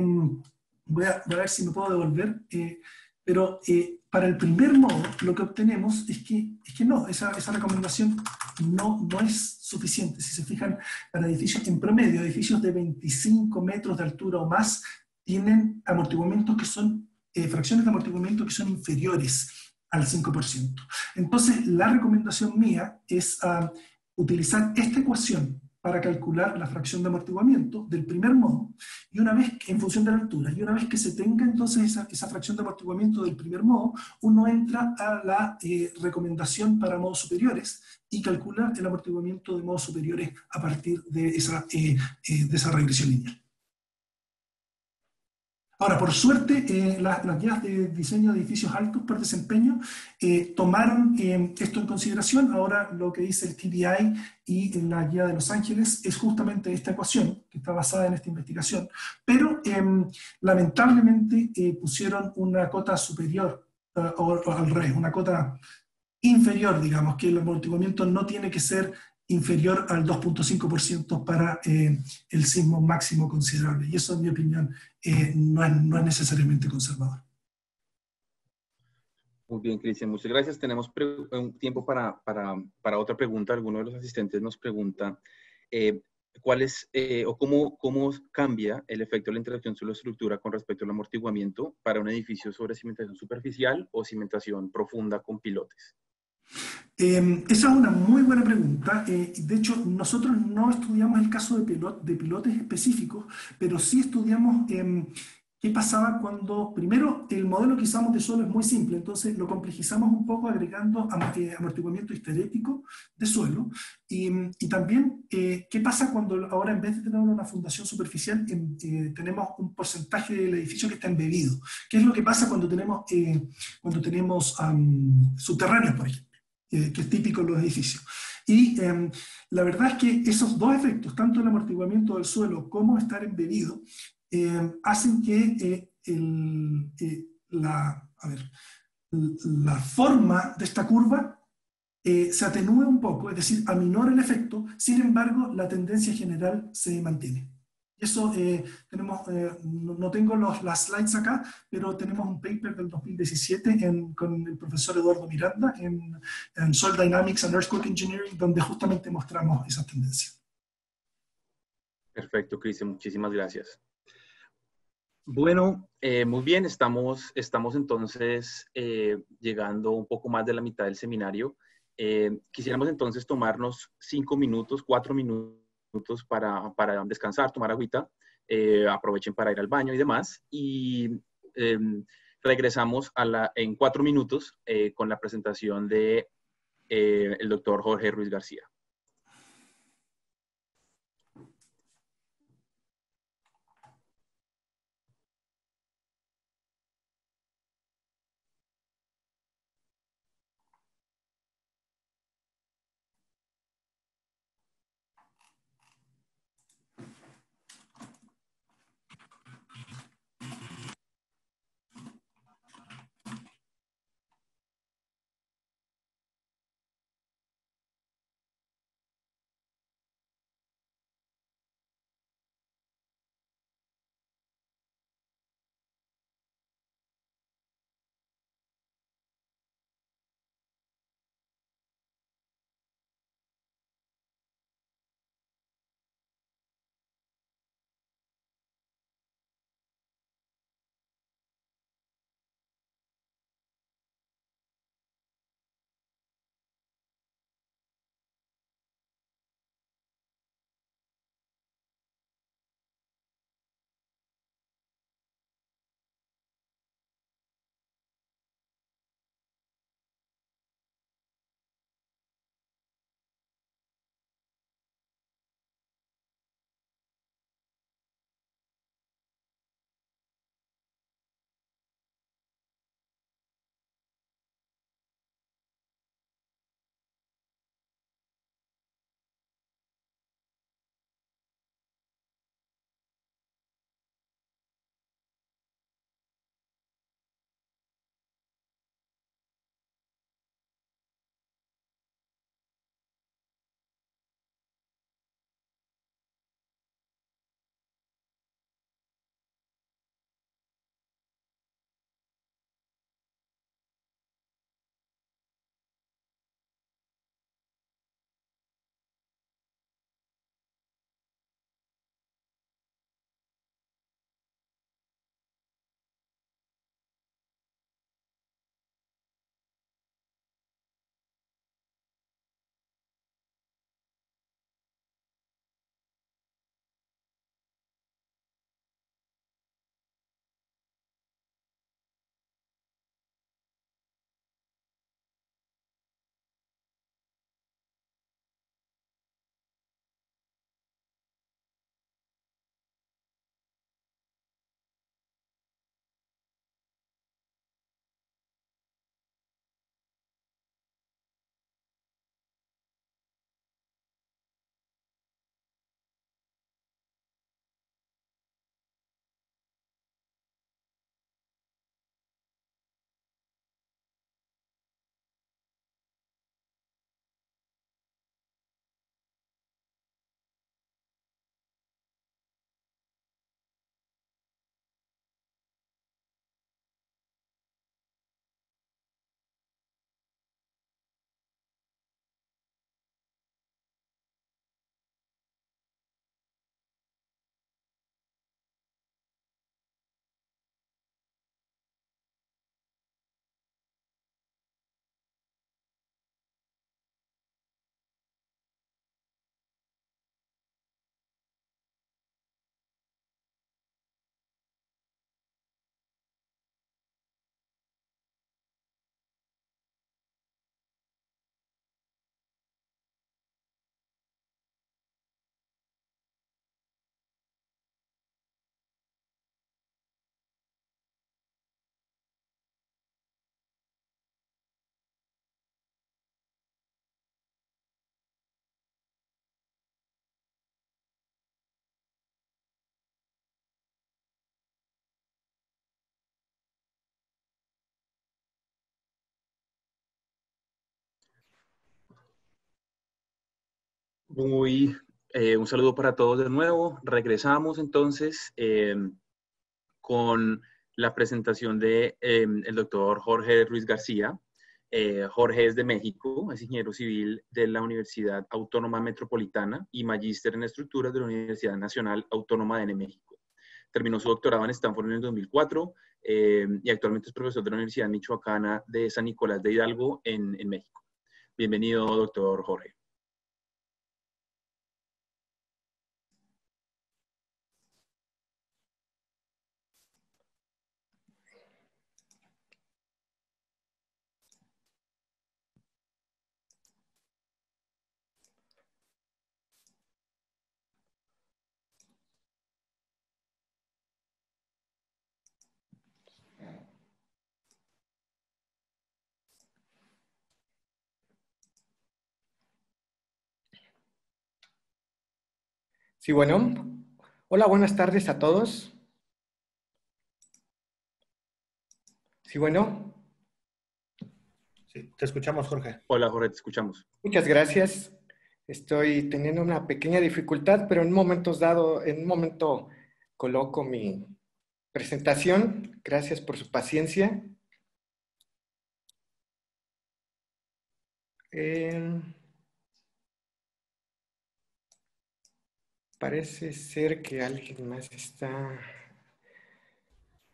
voy, a, voy a ver si me puedo devolver, eh, pero... Eh, Para el primer modo, lo que obtenemos es que, es que no, esa, esa recomendación no, no es suficiente. Si se fijan, para edificios en promedio, edificios de veinticinco metros de altura o más, tienen amortiguamientos que son, eh, fracciones de amortiguamiento que son inferiores al cinco por ciento. Entonces, la recomendación mía es uh, utilizar esta ecuación para calcular la fracción de amortiguamiento del primer modo, y una vez que, en función de la altura, y una vez que se tenga entonces esa, esa fracción de amortiguamiento del primer modo, uno entra a la eh, recomendación para modos superiores y calcula el amortiguamiento de modos superiores a partir de esa, eh, eh, de esa regresión lineal. Ahora, por suerte, eh, la, las guías de diseño de edificios altos para desempeño eh, tomaron eh, esto en consideración. Ahora lo que dice el T D I y la guía de Los Ángeles es justamente esta ecuación, que está basada en esta investigación. Pero, eh, lamentablemente, eh, pusieron una cota superior, uh, o, o al revés, una cota inferior, digamos, que el amortiguamiento no tiene que ser inferior al dos punto cinco por ciento para eh, el sismo máximo considerable. Y eso, en mi opinión, eh, no, es, no es necesariamente conservador. Muy bien, Cristian, muchas gracias. Tenemos un tiempo para, para, para otra pregunta. Alguno de los asistentes nos pregunta eh, cuál es, eh, o cómo, cómo cambia el efecto de la interacción sobre la estructura con respecto al amortiguamiento para un edificio sobre cimentación superficial o cimentación profunda con pilotes. Eh, esa es una muy buena pregunta. Eh, de hecho, nosotros no estudiamos el caso de, pilot, de pilotes específicos, pero sí estudiamos eh, qué pasaba cuando, primero, el modelo que usamos de suelo es muy simple, entonces lo complejizamos un poco agregando amortiguamiento histerético de suelo, y, y también eh, qué pasa cuando ahora, en vez de tener una fundación superficial, eh, tenemos un porcentaje del edificio que está embebido. ¿Qué es lo que pasa cuando tenemos, eh, cuando tenemos um, subterráneos, por ejemplo? Eh, que es típico en los edificios. Y eh, la verdad es que esos dos efectos, tanto el amortiguamiento del suelo como estar embebido, eh, hacen que eh, el, eh, la, a ver, la forma de esta curva eh, se atenúe un poco, es decir, aminora el efecto, sin embargo, la tendencia general se mantiene. Eso eh, tenemos, eh, no, no tengo los, las slides acá, pero tenemos un paper del dos mil diecisiete en, con el profesor Eduardo Miranda en, en Soil Dynamics and Earthquake Engineering, donde justamente mostramos esa tendencia. Perfecto, Cristian, muchísimas gracias. Bueno, eh, muy bien, estamos, estamos entonces eh, llegando un poco más de la mitad del seminario. Eh, quisiéramos entonces tomarnos cinco minutos, cuatro minutos, Para, para descansar, tomar agüita, eh, aprovechen para ir al baño y demás, y eh, regresamos a la, en cuatro minutos eh, con la presentación de eh, el doctor Jorge Ruiz-Garcia. Muy, eh, un saludo para todos de nuevo. Regresamos entonces eh, con la presentación del de, eh, el doctor Jorge Ruiz-Garcia. Eh, Jorge es de México, es ingeniero civil de la Universidad Autónoma Metropolitana y magíster en estructuras de la Universidad Nacional Autónoma de México. Terminó su doctorado en Stanford en el dos mil cuatro eh, y actualmente es profesor de la Universidad Michoacana de San Nicolás de Hidalgo en, en México. Bienvenido, doctor Jorge. Sí, bueno. Hola, buenas tardes a todos. Sí, bueno. Sí, te escuchamos, Jorge. Hola, Jorge, te escuchamos. Muchas gracias. Estoy teniendo una pequeña dificultad, pero en momentos dado, en un momento coloco mi presentación. Gracias por su paciencia. Eh... Parece ser que alguien más está...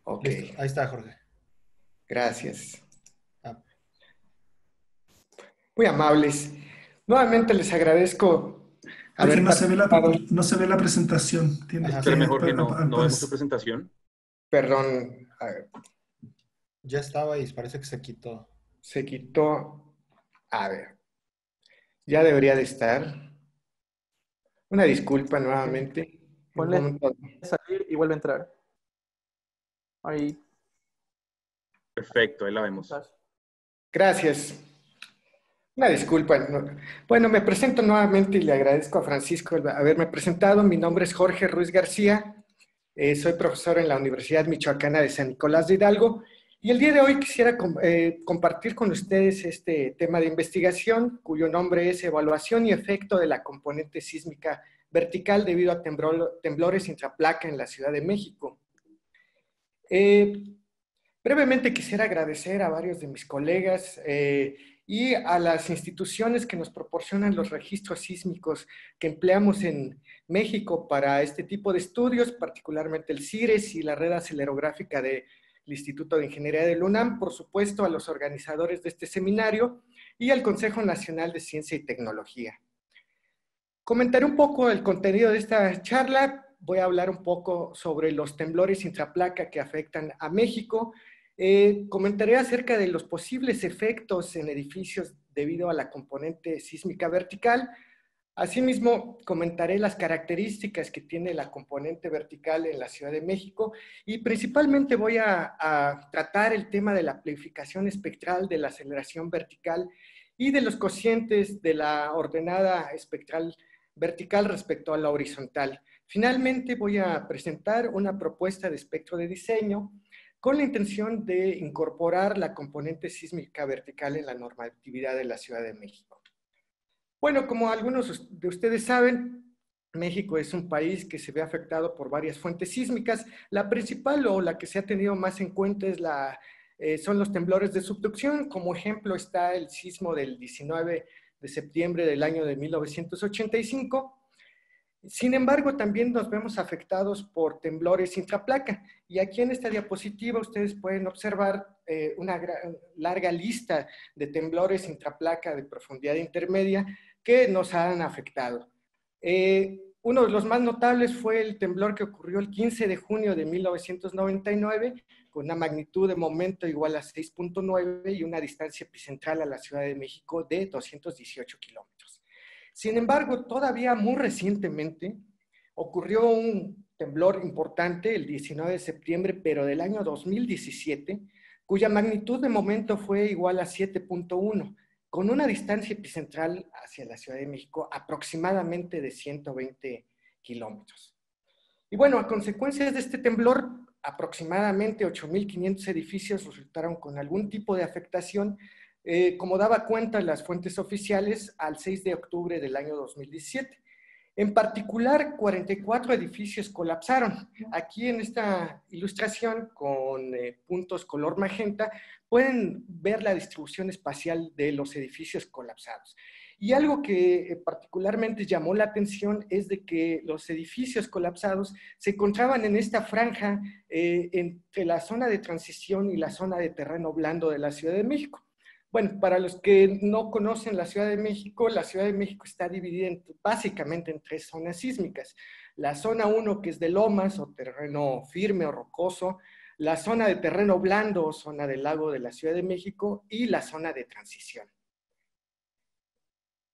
Ok. Listo. Ahí está, Jorge. Gracias. Ah. Muy amables. Nuevamente les agradezco... Jorge, no, se ve la, no se ve la presentación. Ajá, que, mejor que no, para, no vemos tu presentación. Perdón. A ver. Ya estaba y parece que se quitó. Se quitó. A ver. Ya debería de estar... Una disculpa nuevamente. Ponle salir y vuelve a entrar. Ahí. Perfecto, ahí la vemos. Gracias. Una disculpa. Bueno, me presento nuevamente y le agradezco a Francisco haberme presentado. Mi nombre es Jorge Ruiz-Garcia. Eh, soy profesor en la Universidad Michoacana de San Nicolás de Hidalgo. Y el día de hoy quisiera eh, compartir con ustedes este tema de investigación, cuyo nombre es Evaluación y efecto de la componente sísmica vertical debido a temblor, temblores intraplaca en la Ciudad de México. Eh, brevemente quisiera agradecer a varios de mis colegas eh, y a las instituciones que nos proporcionan los registros sísmicos que empleamos en México para este tipo de estudios, particularmente el CIRES y la Red Acelerográfica de el Instituto de Ingeniería de la UNAM, por supuesto a los organizadores de este seminario y al Consejo Nacional de Ciencia y Tecnología. Comentaré un poco el contenido de esta charla, voy a hablar un poco sobre los temblores intraplaca que afectan a México, eh, comentaré acerca de los posibles efectos en edificios debido a la componente sísmica vertical. Asimismo, comentaré las características que tiene la componente vertical en la Ciudad de México y principalmente voy a, a tratar el tema de la amplificación espectral de la aceleración vertical y de los cocientes de la ordenada espectral vertical respecto a la horizontal. Finalmente, voy a presentar una propuesta de espectro de diseño con la intención de incorporar la componente sísmica vertical en la normatividad de la Ciudad de México. Bueno, como algunos de ustedes saben, México es un país que se ve afectado por varias fuentes sísmicas. La principal o la que se ha tenido más en cuenta es la, eh, son los temblores de subducción. Como ejemplo está el sismo del diecinueve de septiembre del año de mil novecientos ochenta y cinco. Sin embargo, también nos vemos afectados por temblores intraplaca. Y aquí en esta diapositiva ustedes pueden observar eh, una larga lista de temblores intraplaca de profundidad intermedia que nos han afectado. Eh, uno de los más notables fue el temblor que ocurrió el quince de junio de mil novecientos noventa y nueve, con una magnitud de momento igual a seis punto nueve y una distancia epicentral a la Ciudad de México de doscientos dieciocho kilómetros. Sin embargo, todavía muy recientemente ocurrió un temblor importante el diecinueve de septiembre, pero del año dos mil diecisiete, cuya magnitud de momento fue igual a siete punto uno, con una distancia epicentral hacia la Ciudad de México aproximadamente de ciento veinte kilómetros. Y bueno, a consecuencia de este temblor, aproximadamente ocho mil quinientos edificios resultaron con algún tipo de afectación, eh, como daba cuenta las fuentes oficiales, al seis de octubre del año dos mil diecisiete. En particular, cuarenta y cuatro edificios colapsaron. Aquí en esta ilustración, con eh, puntos color magenta, pueden ver la distribución espacial de los edificios colapsados. Y algo que eh, particularmente llamó la atención es de que los edificios colapsados se encontraban en esta franja eh, entre la zona de transición y la zona de terreno blando de la Ciudad de México. Bueno, para los que no conocen la Ciudad de México, la Ciudad de México está dividida en, básicamente en tres zonas sísmicas. La zona uno, que es de lomas o terreno firme o rocoso, la zona de terreno blando o zona del lago de la Ciudad de México y la zona de transición.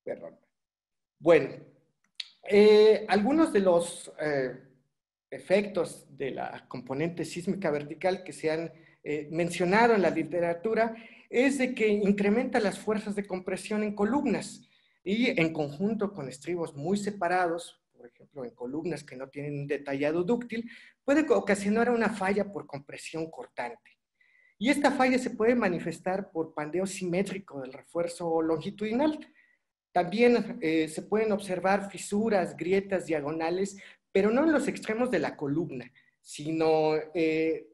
Perdón. Bueno, eh, algunos de los eh, efectos de la componente sísmica vertical que se han eh, mencionado en la literatura es de que incrementa las fuerzas de compresión en columnas y en conjunto con estribos muy separados, por ejemplo, en columnas que no tienen un detallado dúctil, puede ocasionar una falla por compresión cortante. Y esta falla se puede manifestar por pandeo simétrico del refuerzo longitudinal. También eh, se pueden observar fisuras, grietas, diagonales, pero no en los extremos de la columna, sino eh,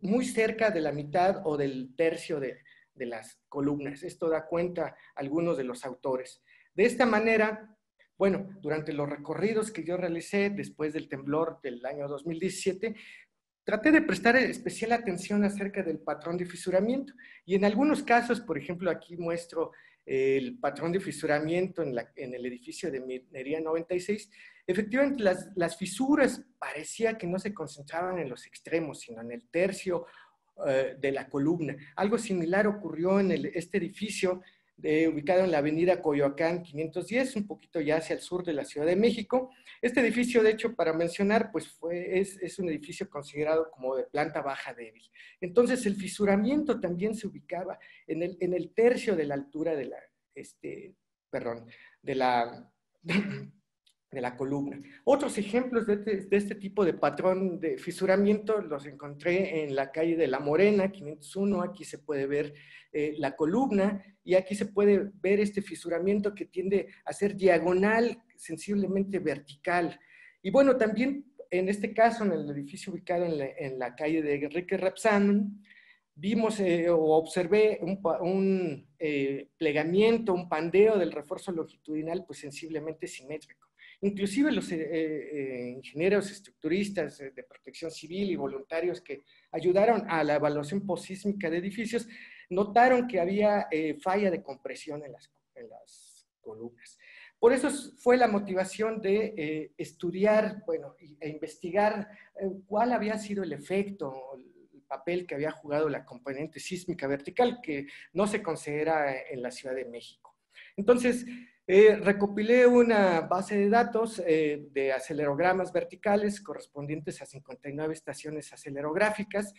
muy cerca de la mitad o del tercio de, de las columnas. Esto da cuenta algunos de los autores. De esta manera, bueno, durante los recorridos que yo realicé después del temblor del año dos mil diecisiete, traté de prestar especial atención acerca del patrón de fisuramiento. Y en algunos casos, por ejemplo, aquí muestro el patrón de fisuramiento en, la, en el edificio de Minería noventa y seis, efectivamente las, las fisuras parecía que no se concentraban en los extremos, sino en el tercio eh, de la columna. Algo similar ocurrió en el, este edificio de, ubicado en la avenida Coyoacán quinientos diez, un poquito ya hacia el sur de la Ciudad de México. Este edificio, de hecho, para mencionar, pues fue, es, es un edificio considerado como de planta baja débil. Entonces, el fisuramiento también se ubicaba en el, en el tercio de la altura de la, este, perdón, de la, de la columna. Otros ejemplos de, de, de este tipo de patrón de fisuramiento los encontré en la calle de La Morena, quinientos uno. Aquí se puede ver eh, la columna. Y aquí se puede ver este fisuramiento que tiende a ser diagonal, sensiblemente vertical. Y bueno, también en este caso, en el edificio ubicado en la, en la calle de Enrique Rapsán, vimos eh, o observé un, un eh, plegamiento, un pandeo del refuerzo longitudinal, pues sensiblemente simétrico. Inclusive los eh, eh, ingenieros estructuristas de protección civil y voluntarios que ayudaron a la evaluación posísmica de edificios, notaron que había eh, falla de compresión en las, en las columnas. Por eso fue la motivación de eh, estudiar, bueno, e investigar eh, cuál había sido el efecto, el papel que había jugado la componente sísmica vertical, que no se considera en la Ciudad de México. Entonces, eh, recopilé una base de datos eh, de acelerogramas verticales correspondientes a cincuenta y nueve estaciones acelerográficas.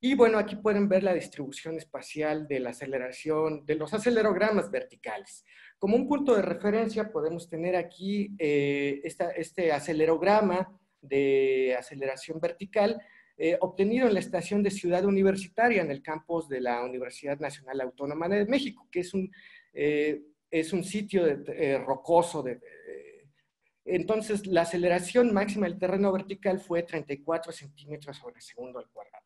Y bueno, aquí pueden ver la distribución espacial de la aceleración de los acelerogramas verticales. Como un punto de referencia podemos tener aquí eh, esta, este acelerograma de aceleración vertical eh, obtenido en la estación de Ciudad Universitaria en el campus de la Universidad Nacional Autónoma de México, que es un, eh, es un sitio de, eh, rocoso de... Entonces, la aceleración máxima del terreno vertical fue treinta y cuatro centímetros sobre segundo al cuadrado.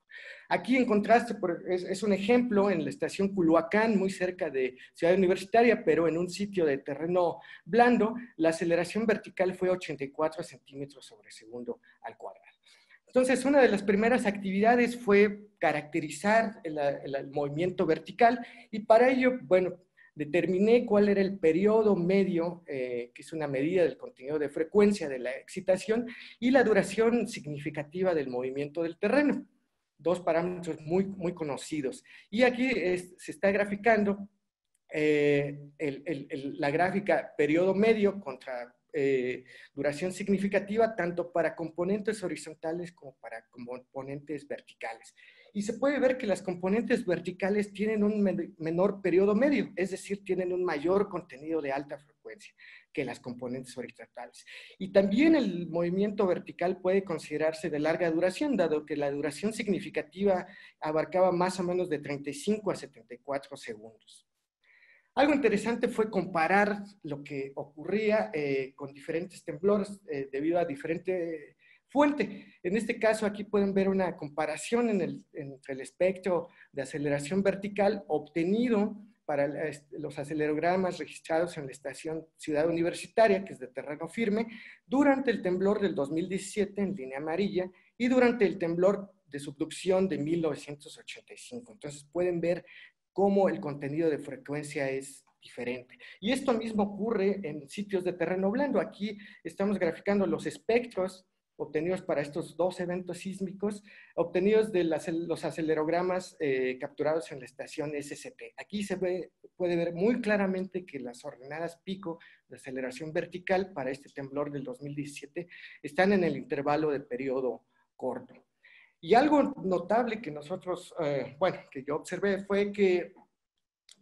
Aquí, en contraste, es un ejemplo en la estación Culhuacán, muy cerca de Ciudad Universitaria, pero en un sitio de terreno blando, la aceleración vertical fue ochenta y cuatro centímetros sobre segundo al cuadrado. Entonces, una de las primeras actividades fue caracterizar el, el movimiento vertical y para ello, bueno, determiné cuál era el periodo medio, eh, que es una medida del contenido de frecuencia de la excitación, y la duración significativa del movimiento del terreno. Dos parámetros muy, muy conocidos. Y aquí es, se está graficando eh, el, el, el, la gráfica periodo medio contra eh, duración significativa, tanto para componentes horizontales como para componentes verticales. y se puede ver que las componentes verticales tienen un men menor periodo medio, es decir, tienen un mayor contenido de alta frecuencia que las componentes horizontales. Y también el movimiento vertical puede considerarse de larga duración, dado que la duración significativa abarcaba más o menos de treinta y cinco a setenta y cuatro segundos. Algo interesante fue comparar lo que ocurría eh, con diferentes temblores eh, debido a diferente fuente. En este caso, aquí pueden ver una comparación en el, entre el espectro de aceleración vertical obtenido para los acelerogramas registrados en la estación Ciudad Universitaria, que es de terreno firme, durante el temblor del dos mil diecisiete en línea amarilla y durante el temblor de subducción de mil novecientos ochenta y cinco. Entonces pueden ver cómo el contenido de frecuencia es diferente. Y esto mismo ocurre en sitios de terreno blando. Aquí estamos graficando los espectros obtenidos para estos dos eventos sísmicos, obtenidos de las, los acelerogramas eh, capturados en la estación S C P. Aquí se ve, puede ver muy claramente que las ordenadas pico de aceleración vertical para este temblor del dos mil diecisiete están en el intervalo de periodo corto. Y algo notable que nosotros, eh, bueno, que yo observé fue que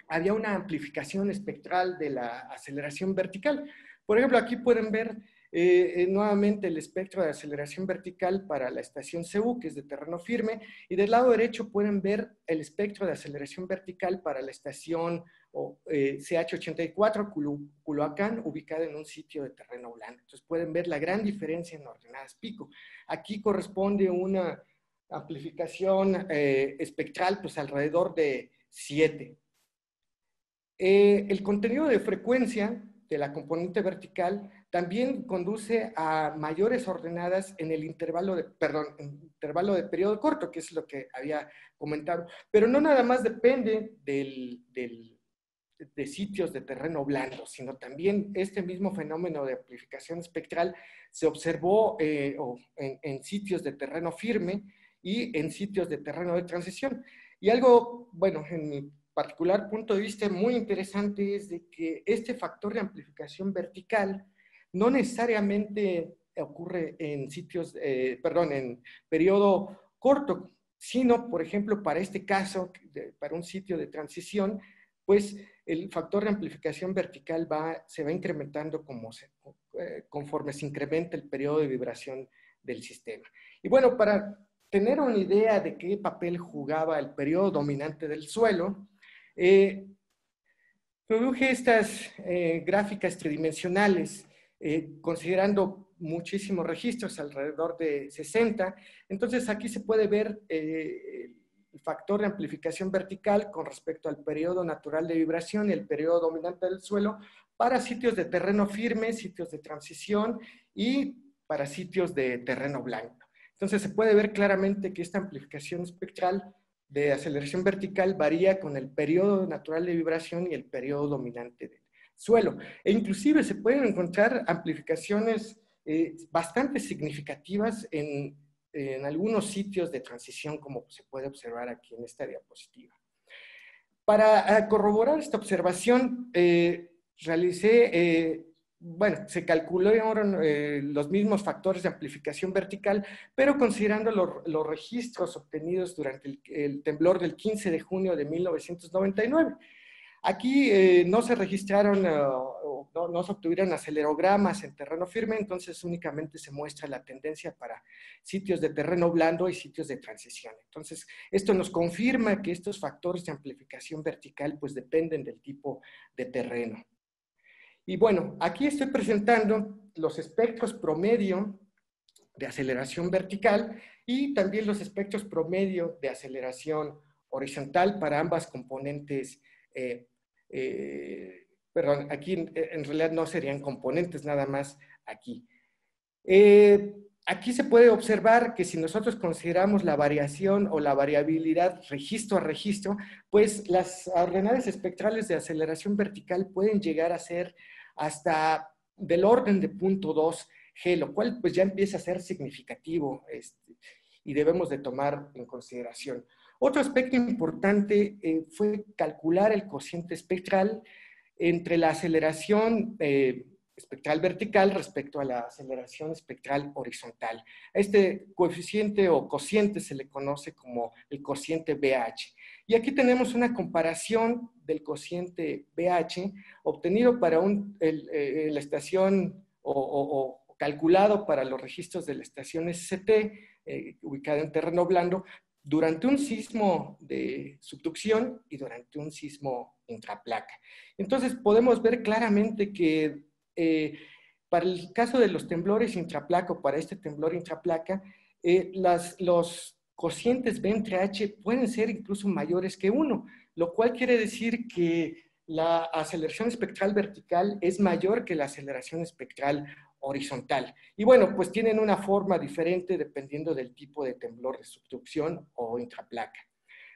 había una amplificación espectral de la aceleración vertical. Por ejemplo, aquí pueden ver eh, nuevamente el espectro de aceleración vertical para la estación C U, que es de terreno firme, y del lado derecho pueden ver el espectro de aceleración vertical para la estación o, eh, C H ochenta y cuatro, Culo, Culoacán, ubicada en un sitio de terreno blando. Entonces pueden ver la gran diferencia en ordenadas pico. Aquí corresponde una amplificación eh, espectral, pues alrededor de siete. Eh, el contenido de frecuencia de la componente vertical también conduce a mayores ordenadas en el intervalo de, perdón, en intervalo de periodo corto, que es lo que había comentado. Pero no nada más depende del, del, de sitios de terreno blando, sino también este mismo fenómeno de amplificación espectral se observó eh, en, en sitios de terreno firme y en sitios de terreno de transición. Y algo, bueno, en mi particular punto de vista muy interesante es de que este factor de amplificación vertical no necesariamente ocurre en sitios, eh, perdón, en periodo corto, sino, por ejemplo, para este caso, de, para un sitio de transición, pues el factor de amplificación vertical va, se va incrementando como se, eh, conforme se incrementa el periodo de vibración del sistema. Y bueno, para tener una idea de qué papel jugaba el periodo dominante del suelo, eh, produje estas eh, gráficas tridimensionales, eh, considerando muchísimos registros, alrededor de sesenta. Entonces aquí se puede ver eh, el factor de amplificación vertical con respecto al periodo natural de vibración y el periodo dominante del suelo para sitios de terreno firme, sitios de transición y para sitios de terreno blando. Entonces se puede ver claramente que esta amplificación espectral de aceleración vertical varía con el periodo natural de vibración y el periodo dominante del suelo. E inclusive se pueden encontrar amplificaciones eh, bastante significativas en, en algunos sitios de transición, como se puede observar aquí en esta diapositiva. Para corroborar esta observación, eh, realicé... Eh, Bueno, se calcularon eh, los mismos factores de amplificación vertical, pero considerando lo, los registros obtenidos durante el, el temblor del quince de junio de mil novecientos noventa y nueve. Aquí eh, no se registraron, uh, no, no se obtuvieron acelerogramas en terreno firme, entonces únicamente se muestra la tendencia para sitios de terreno blando y sitios de transición. Entonces, esto nos confirma que estos factores de amplificación vertical pues dependen del tipo de terreno. Y bueno, aquí estoy presentando los espectros promedio de aceleración vertical y también los espectros promedio de aceleración horizontal para ambas componentes. Eh, eh, perdón, aquí en, en realidad no serían componentes, nada más aquí. Eh, aquí se puede observar que si nosotros consideramos la variación o la variabilidad registro a registro, pues las ordenadas espectrales de aceleración vertical pueden llegar a ser hasta del orden de punto dos G, lo cual pues ya empieza a ser significativo este, y debemos de tomar en consideración. Otro aspecto importante eh, fue calcular el cociente espectral entre la aceleración eh, espectral vertical respecto a la aceleración espectral horizontal. A este coeficiente o cociente se le conoce como el cociente B H. Y aquí tenemos una comparación del cociente B H obtenido para un, el, el, la estación o, o, o calculado para los registros de la estación S C T eh, ubicada en terreno blando durante un sismo de subducción y durante un sismo intraplaca. Entonces podemos ver claramente que Eh, para el caso de los temblores intraplaca o para este temblor intraplaca, eh, las, los cocientes B entre H pueden ser incluso mayores que uno, lo cual quiere decir que la aceleración espectral vertical es mayor que la aceleración espectral horizontal. Y bueno, pues tienen una forma diferente dependiendo del tipo de temblor de subducción o intraplaca.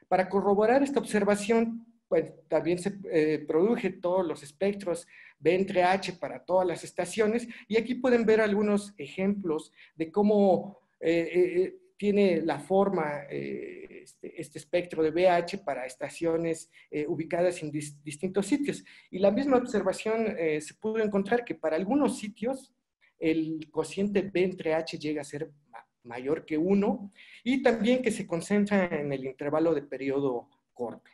Para corroborar esta observación, pues, también se eh, produje todos los espectros B entre H para todas las estaciones, y aquí pueden ver algunos ejemplos de cómo eh, eh, tiene la forma eh, este, este espectro de B H para estaciones eh, ubicadas en dis distintos sitios. Y la misma observación eh, se pudo encontrar que para algunos sitios el cociente B entre H llega a ser ma mayor que uno, y también que se concentra en el intervalo de periodo corto.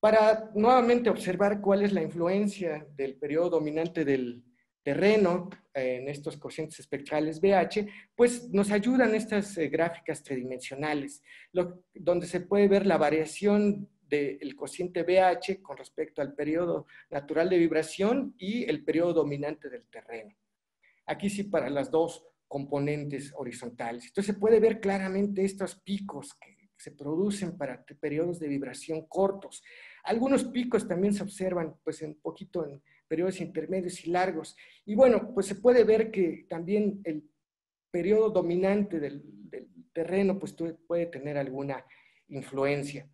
Para nuevamente observar cuál es la influencia del periodo dominante del terreno en estos cocientes espectrales B H, pues nos ayudan estas gráficas tridimensionales, lo, donde se puede ver la variación del cociente B H con respecto al periodo natural de vibración y el periodo dominante del terreno. Aquí sí para las dos componentes horizontales. Entonces se puede ver claramente estos picos que se producen para periodos de vibración cortos. Algunos picos también se observan pues un poquito en periodos intermedios y largos. Y bueno, pues se puede ver que también el periodo dominante del, del terreno pues puede tener alguna influencia.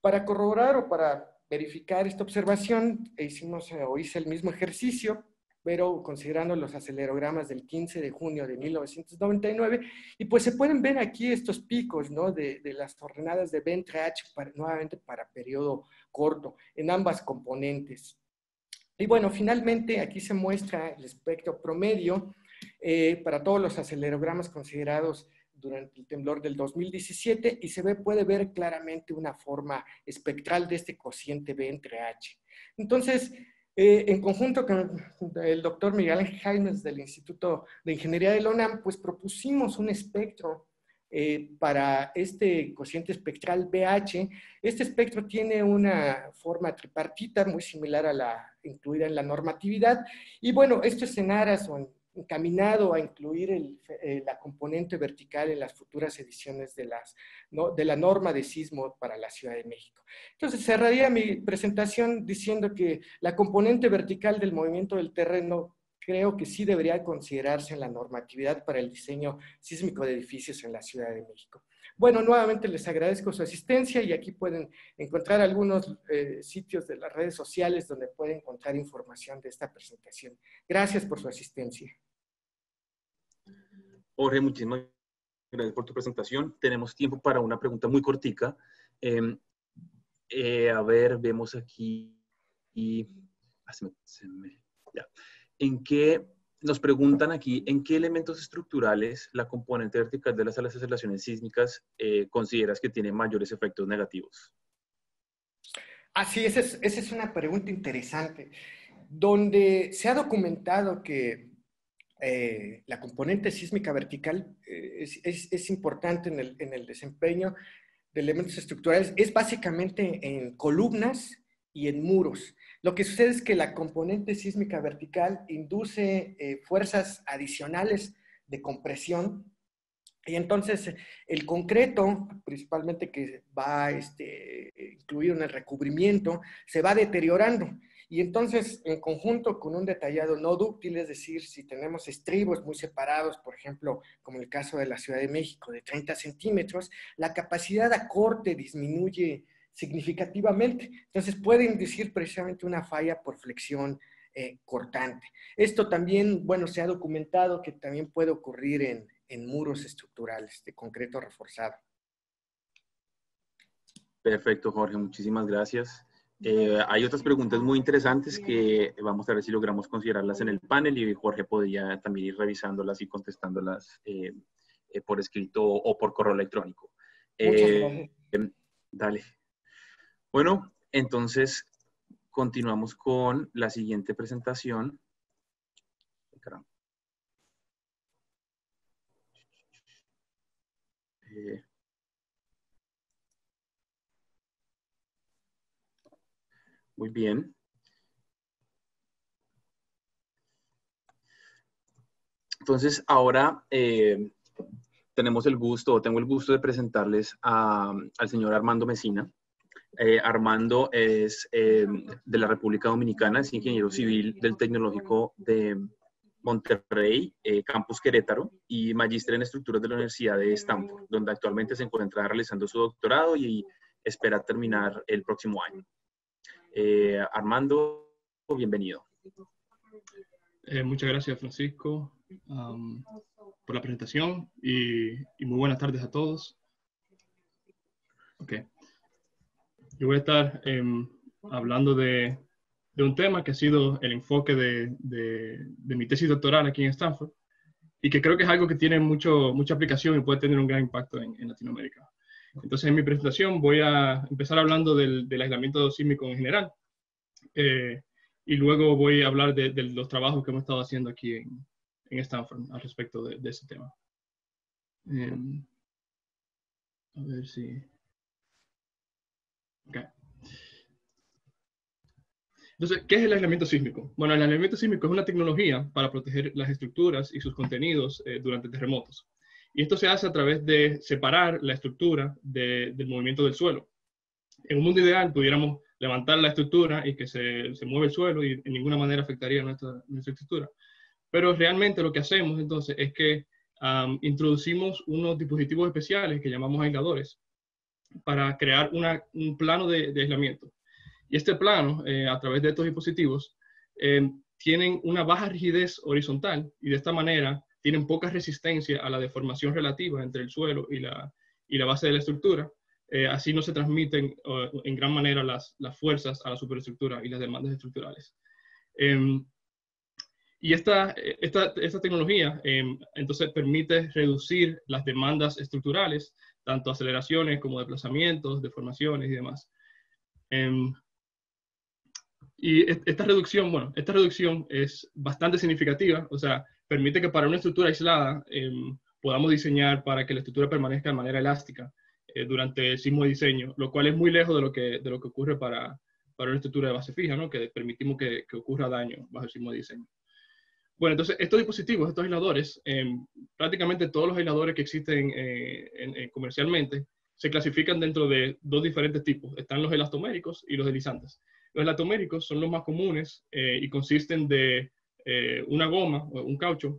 Para corroborar o para verificar esta observación, hicimos o hice el mismo ejercicio, pero considerando los acelerogramas del quince de junio de mil novecientos noventa y nueve, y pues se pueden ver aquí estos picos, ¿no? De, de las coordenadas de B entre H, para, nuevamente para periodo corto, en ambas componentes. Y bueno, finalmente aquí se muestra el espectro promedio eh, para todos los acelerogramas considerados durante el temblor del dos mil diecisiete, y se ve, puede ver claramente una forma espectral de este cociente B entre H. Entonces, Eh, en conjunto con el doctor Miguel Ángel Jaimes del Instituto de Ingeniería de la UNAM, pues propusimos un espectro eh, para este cociente espectral B H. Este espectro tiene una forma tripartita muy similar a la incluida en la normatividad. Y bueno, esto es en aras o encaminado a incluir el, eh, la componente vertical en las futuras ediciones de, las, ¿no? de la norma de sismo para la Ciudad de México. Entonces, cerraría mi presentación diciendo que la componente vertical del movimiento del terreno creo que sí debería considerarse en la normatividad para el diseño sísmico de edificios en la Ciudad de México. Bueno, nuevamente les agradezco su asistencia, y aquí pueden encontrar algunos eh, sitios de las redes sociales donde pueden encontrar información de esta presentación. Gracias por su asistencia. Jorge, muchísimas gracias por tu presentación. Tenemos tiempo para una pregunta muy cortica. Eh, eh, a ver, vemos aquí. Y, ah, se me, se me, ya. ¿En qué? Nos preguntan aquí, ¿en qué elementos estructurales la componente vertical de las aceleraciones sísmicas eh, consideras que tiene mayores efectos negativos? Así es, esa es una pregunta interesante. Donde se ha documentado que eh, la componente sísmica vertical eh, es, es, es importante en el, en el desempeño de elementos estructurales, es básicamente en columnas y en muros. Lo que sucede es que la componente sísmica vertical induce eh, fuerzas adicionales de compresión, y entonces el concreto, principalmente que va este, incluido en el recubrimiento, se va deteriorando. Y entonces, en conjunto con un detallado no dúctil, es decir, si tenemos estribos muy separados, por ejemplo, como el caso de la Ciudad de México, de treinta centímetros, la capacidad de acorte disminuye significativamente. Entonces puede inducir precisamente una falla por flexión eh, cortante. Esto también, bueno, se ha documentado que también puede ocurrir en, en muros estructurales de concreto reforzado. Perfecto, Jorge, muchísimas gracias. Eh, hay otras preguntas muy interesantes que vamos a ver si logramos considerarlas en el panel, y Jorge podría también ir revisándolas y contestándolas eh, eh, por escrito o por correo electrónico. Eh, eh, dale. Bueno, entonces continuamos con la siguiente presentación. Eh. Muy bien. Entonces, ahora eh, tenemos el gusto, o tengo el gusto de presentarles a, al señor Armando Mesina. Eh, Armando es eh, de la República Dominicana, es ingeniero civil del Tecnológico de Monterrey, eh, Campus Querétaro, y magíster en estructuras de la Universidad de Stanford, donde actualmente se encuentra realizando su doctorado y espera terminar el próximo año. Eh, Armando, bienvenido. Eh, muchas gracias, Francisco, um, por la presentación y, y muy buenas tardes a todos. Okay. Yo voy a estar eh, hablando de, de un tema que ha sido el enfoque de, de, de mi tesis doctoral aquí en Stanford, y que creo que es algo que tiene mucho, mucha aplicación y puede tener un gran impacto en, en Latinoamérica. Entonces, en mi presentación voy a empezar hablando del, del aislamiento sísmico en general, eh, y luego voy a hablar de, de los trabajos que hemos estado haciendo aquí en, en Stanford al respecto de, de ese tema. Eh, a ver si... Okay. Entonces, ¿qué es el aislamiento sísmico? Bueno, el aislamiento sísmico es una tecnología para proteger las estructuras y sus contenidos eh, durante terremotos. Y esto se hace a través de separar la estructura de, del movimiento del suelo. En un mundo ideal pudiéramos levantar la estructura y que se, se mueva el suelo y de ninguna manera afectaría nuestra, nuestra estructura. Pero realmente lo que hacemos entonces es que um, introducimos unos dispositivos especiales que llamamos aisladores para crear una, un plano de, de aislamiento. Y este plano, eh, a través de estos dispositivos, eh, tienen una baja rigidez horizontal, y de esta manera tienen poca resistencia a la deformación relativa entre el suelo y la, y la base de la estructura. Eh, así no se transmiten uh, en gran manera las, las fuerzas a la superestructura y las demandas estructurales. Eh, y esta, esta, esta tecnología eh, entonces permite reducir las demandas estructurales, tanto aceleraciones como desplazamientos, deformaciones y demás. Eh, y esta reducción, bueno, esta reducción es bastante significativa, o sea, permite que para una estructura aislada eh, podamos diseñar para que la estructura permanezca de manera elástica eh, durante el sismo de diseño, lo cual es muy lejos de lo que, de lo que ocurre para, para una estructura de base fija, ¿no? Que permitimos que, que ocurra daño bajo el sismo de diseño. Bueno, entonces estos dispositivos, estos aisladores, eh, prácticamente todos los aisladores que existen eh, en, en comercialmente, se clasifican dentro de dos diferentes tipos. Están los elastoméricos y los deslizantes. Los elastoméricos son los más comunes eh, y consisten de Eh, una goma o un caucho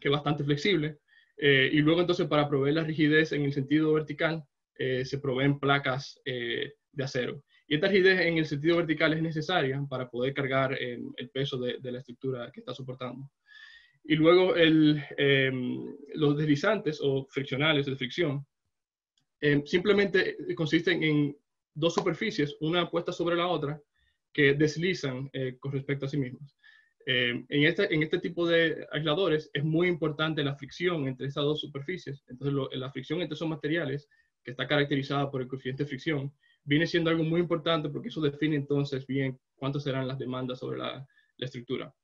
que es bastante flexible, eh, y luego entonces para proveer la rigidez en el sentido vertical eh, se proveen placas eh, de acero, y esta rigidez en el sentido vertical es necesaria para poder cargar eh, el peso de, de la estructura que está soportando. Y luego el, eh, los deslizantes o friccionales de fricción eh, simplemente consisten en dos superficies, una puesta sobre la otra, que deslizan eh, con respecto a sí mismas. Eh, en, este, en este tipo de aisladores es muy importante la fricción entre estas dos superficies. Entonces lo, la fricción entre esos materiales, que está caracterizada por el coeficiente de fricción, viene siendo algo muy importante porque eso define entonces bien cuántas serán las demandas sobre la, la estructura.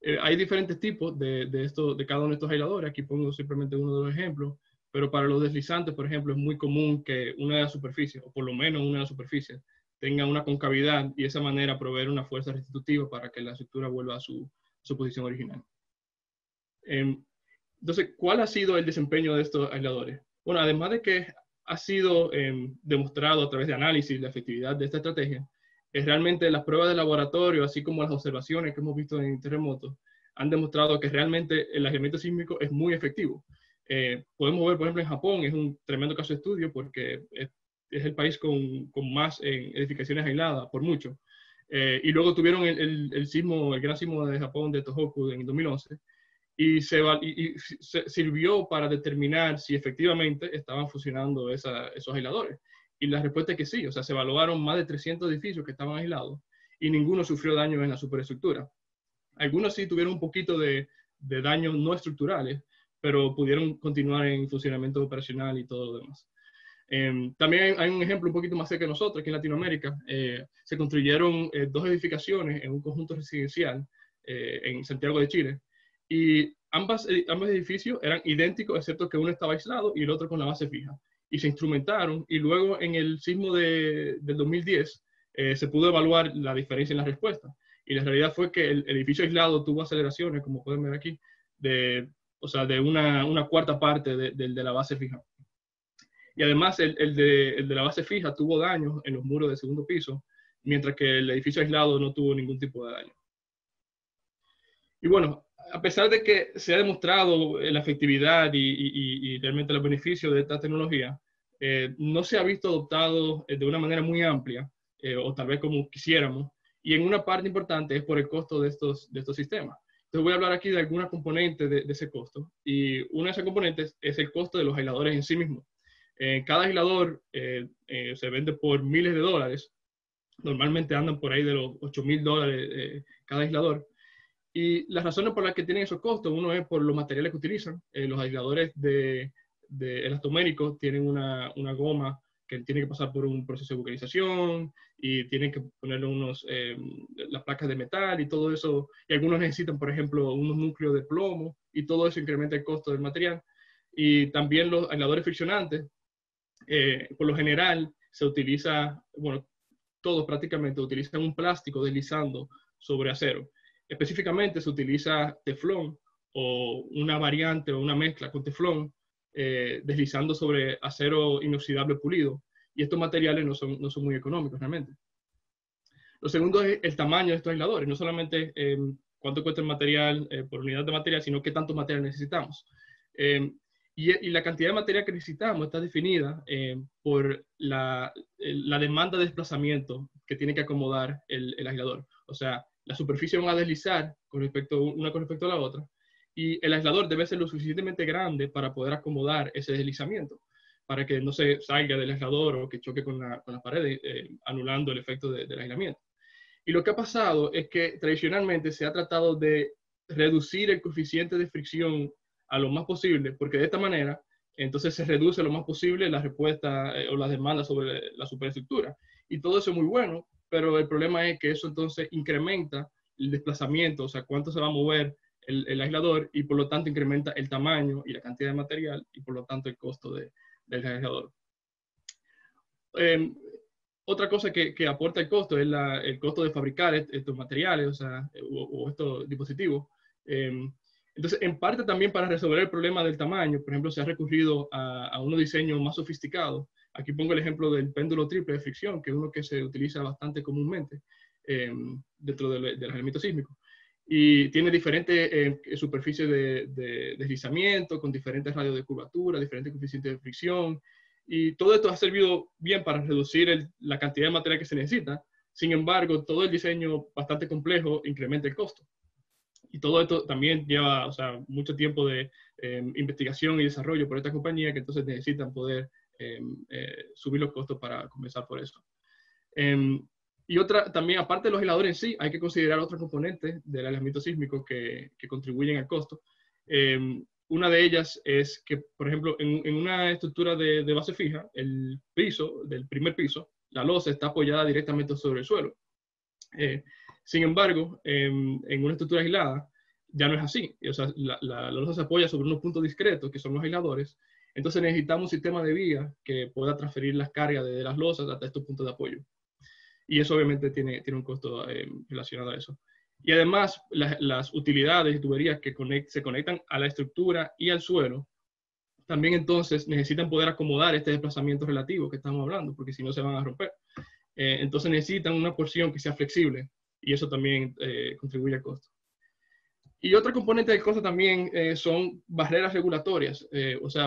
Eh, hay diferentes tipos de, de, esto, de cada uno de estos aisladores. Aquí pongo simplemente uno de los ejemplos, pero para los deslizantes, por ejemplo, es muy común que una de las superficies, o por lo menos una de las superficies, tenga una concavidad, y de esa manera proveer una fuerza restitutiva para que la estructura vuelva a su, su posición original. Entonces, ¿cuál ha sido el desempeño de estos aisladores? Bueno, además de que ha sido eh, demostrado a través de análisis la efectividad de esta estrategia, es realmente las pruebas de laboratorio, así como las observaciones que hemos visto en terremotos, han demostrado que realmente el aislamiento sísmico es muy efectivo. Eh, podemos ver, por ejemplo, en Japón, es un tremendo caso de estudio porque es es el país con, con más eh, edificaciones aisladas, por mucho. Eh, y luego tuvieron el, el, el sismo, el gran sismo de Japón de Tohoku en dos mil once, y, se, y, y se, sirvió para determinar si efectivamente estaban funcionando esa, esos aisladores. Y la respuesta es que sí, o sea, se evaluaron más de trescientos edificios que estaban aislados y ninguno sufrió daños en la superestructura. Algunos sí tuvieron un poquito de, de daños no estructurales, pero pudieron continuar en funcionamiento operacional y todo lo demás. Eh, también hay un ejemplo un poquito más cerca de nosotros, aquí en Latinoamérica. Eh, se construyeron eh, dos edificaciones en un conjunto residencial eh, en Santiago de Chile, y ambas, eh, ambos edificios eran idénticos, excepto que uno estaba aislado y el otro con la base fija. Y se instrumentaron, y luego en el sismo de, del dos mil diez eh, se pudo evaluar la diferencia en la respuesta. Y la realidad fue que el, el edificio aislado tuvo aceleraciones, como pueden ver aquí, de, o sea, de una, una cuarta parte de, de, de la base fija. Y además el, el, de, el de la base fija tuvo daños en los muros del segundo piso, mientras que el edificio aislado no tuvo ningún tipo de daño. Y bueno, a pesar de que se ha demostrado la efectividad y, y, y realmente los beneficios de esta tecnología, eh, no se ha visto adoptado de una manera muy amplia, eh, o tal vez como quisiéramos, y en una parte importante es por el costo de estos, de estos sistemas. Entonces voy a hablar aquí de algunas componentes de, de ese costo, y una de esas componentes es el costo de los aisladores en sí mismos. Eh, cada aislador eh, eh, se vende por miles de dólares, normalmente andan por ahí de los ocho mil dólares eh, cada aislador, y las razones por las que tienen esos costos, uno es por los materiales que utilizan. Eh, los aisladores de, de elastoméricos tienen una, una goma que tiene que pasar por un proceso de vulcanización, y tienen que ponerle unos, eh, las placas de metal y todo eso, y algunos necesitan, por ejemplo, unos núcleos de plomo, y todo eso incrementa el costo del material. Y también los aisladores friccionantes, Eh, por lo general se utiliza, bueno, todos prácticamente utilizan un plástico deslizando sobre acero. Específicamente se utiliza teflón o una variante o una mezcla con teflón eh, deslizando sobre acero inoxidable pulido, y estos materiales no son, no son muy económicos realmente. Lo segundo es el tamaño de estos aisladores, no solamente eh, cuánto cuesta el material eh, por unidad de material, sino qué tanto material necesitamos. Eh, Y la cantidad de materia que necesitamos está definida eh, por la, la demanda de desplazamiento que tiene que acomodar el, el aislador. O sea, la superficie va a deslizar con respecto, una con respecto a la otra, y el aislador debe ser lo suficientemente grande para poder acomodar ese deslizamiento, para que no se salga del aislador o que choque con la, con la pared, eh, anulando el efecto de, del aislamiento. Y lo que ha pasado es que tradicionalmente se ha tratado de reducir el coeficiente de fricción a lo más posible, porque de esta manera entonces se reduce lo más posible la respuesta eh, o las demandas sobre la superestructura. Y todo eso es muy bueno, pero el problema es que eso entonces incrementa el desplazamiento, o sea, cuánto se va a mover el, el aislador, y por lo tanto incrementa el tamaño y la cantidad de material, y por lo tanto el costo de, del aislador. Eh, otra cosa que, que aporta el costo es la, el costo de fabricar estos materiales, o sea, o, o estos dispositivos. Eh, Entonces, en parte también para resolver el problema del tamaño, por ejemplo, se ha recurrido a, a unos diseños más sofisticados. Aquí pongo el ejemplo del péndulo triple de fricción, que es uno que se utiliza bastante comúnmente eh, dentro de, de los elementos sísmicos. Y tiene diferentes eh, superficies de, de deslizamiento, con diferentes radios de curvatura, diferentes coeficientes de fricción. Y todo esto ha servido bien para reducir el, la cantidad de material que se necesita. Sin embargo, todo el diseño bastante complejo incrementa el costo. Y todo esto también lleva, o sea, mucho tiempo de eh, investigación y desarrollo por esta compañía, que entonces necesitan poder eh, eh, subir los costos para compensar por eso. Eh, y otra, también, aparte de los aisladores en sí, hay que considerar otros componentes del aislamiento sísmico que, que contribuyen al costo. Eh, una de ellas es que, por ejemplo, en, en una estructura de, de base fija, el piso, del primer piso, la losa está apoyada directamente sobre el suelo. Eh, Sin embargo, en, en una estructura aislada ya no es así. O sea, la, la, la losa se apoya sobre unos puntos discretos, que son los aisladores. Entonces necesitamos un sistema de vías que pueda transferir las cargas de las losas hasta estos puntos de apoyo. Y eso obviamente tiene, tiene un costo eh, relacionado a eso. Y además, la, las utilidades y tuberías que conect, se conectan a la estructura y al suelo, también entonces necesitan poder acomodar este desplazamiento relativo que estamos hablando, porque si no se van a romper. Eh, entonces necesitan una porción que sea flexible. Y eso también eh, contribuye al costo. Y otra componente del costo también eh, son barreras regulatorias. Eh, o sea,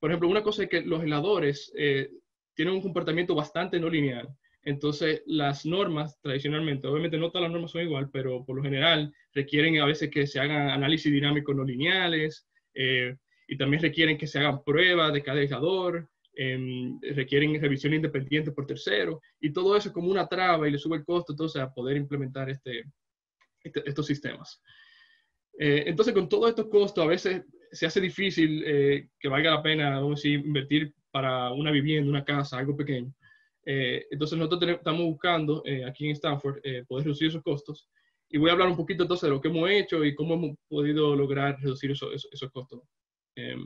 por ejemplo, una cosa es que los aisladores eh, tienen un comportamiento bastante no lineal. Entonces, las normas tradicionalmente, obviamente no todas las normas son igual, pero por lo general requieren a veces que se hagan análisis dinámicos no lineales, eh, y también requieren que se hagan pruebas de cada aislador, eh, requieren revisión independiente por terceros, y todo eso es como una traba y le sube el costo entonces a poder implementar este, este, estos sistemas. Eh, entonces, con todos estos costos, a veces se hace difícil eh, que valga la pena, vamos a decir, invertir para una vivienda, una casa, algo pequeño. Eh, entonces nosotros tenemos, estamos buscando eh, aquí en Stanford eh, poder reducir esos costos, y voy a hablar un poquito entonces de lo que hemos hecho y cómo hemos podido lograr reducir eso, eso, esos costos. Eh,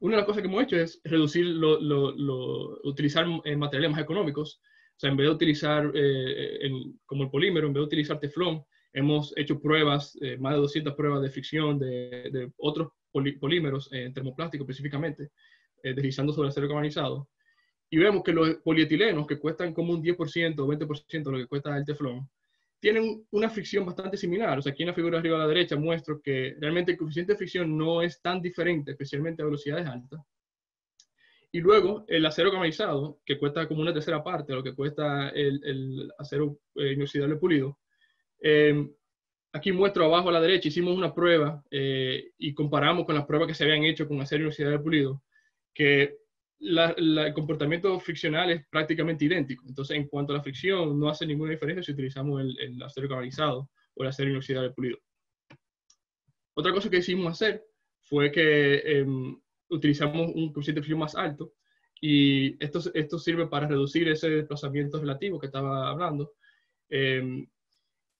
una de las cosas que hemos hecho es reducir, lo, lo, lo, utilizar eh, materiales más económicos. O sea, en vez de utilizar eh, el, como el polímero, en vez de utilizar teflón, hemos hecho pruebas, eh, más de doscientas pruebas de fricción de, de otros poli, polímeros, eh, termoplásticos específicamente, eh, deslizando sobre acero galvanizado. Y vemos que los polietilenos, que cuestan como un diez por ciento o veinte por ciento de lo que cuesta el teflón, tienen una fricción bastante similar. O sea, aquí en la figura arriba a la derecha muestro que realmente el coeficiente de fricción no es tan diferente, especialmente a velocidades altas. Y luego, el acero galvanizado, que cuesta como una tercera parte de lo que cuesta el, el acero eh, inoxidable pulido. Eh, aquí muestro abajo a la derecha, hicimos una prueba eh, y comparamos con las pruebas que se habían hecho con acero inoxidable pulido, que La, la, el comportamiento friccional es prácticamente idéntico. Entonces, en cuanto a la fricción, no hace ninguna diferencia si utilizamos el, el acero galvanizado o el acero inoxidable pulido. Otra cosa que hicimos hacer fue que eh, utilizamos un coeficiente de fricción más alto, y esto, esto sirve para reducir ese desplazamiento relativo que estaba hablando. Eh,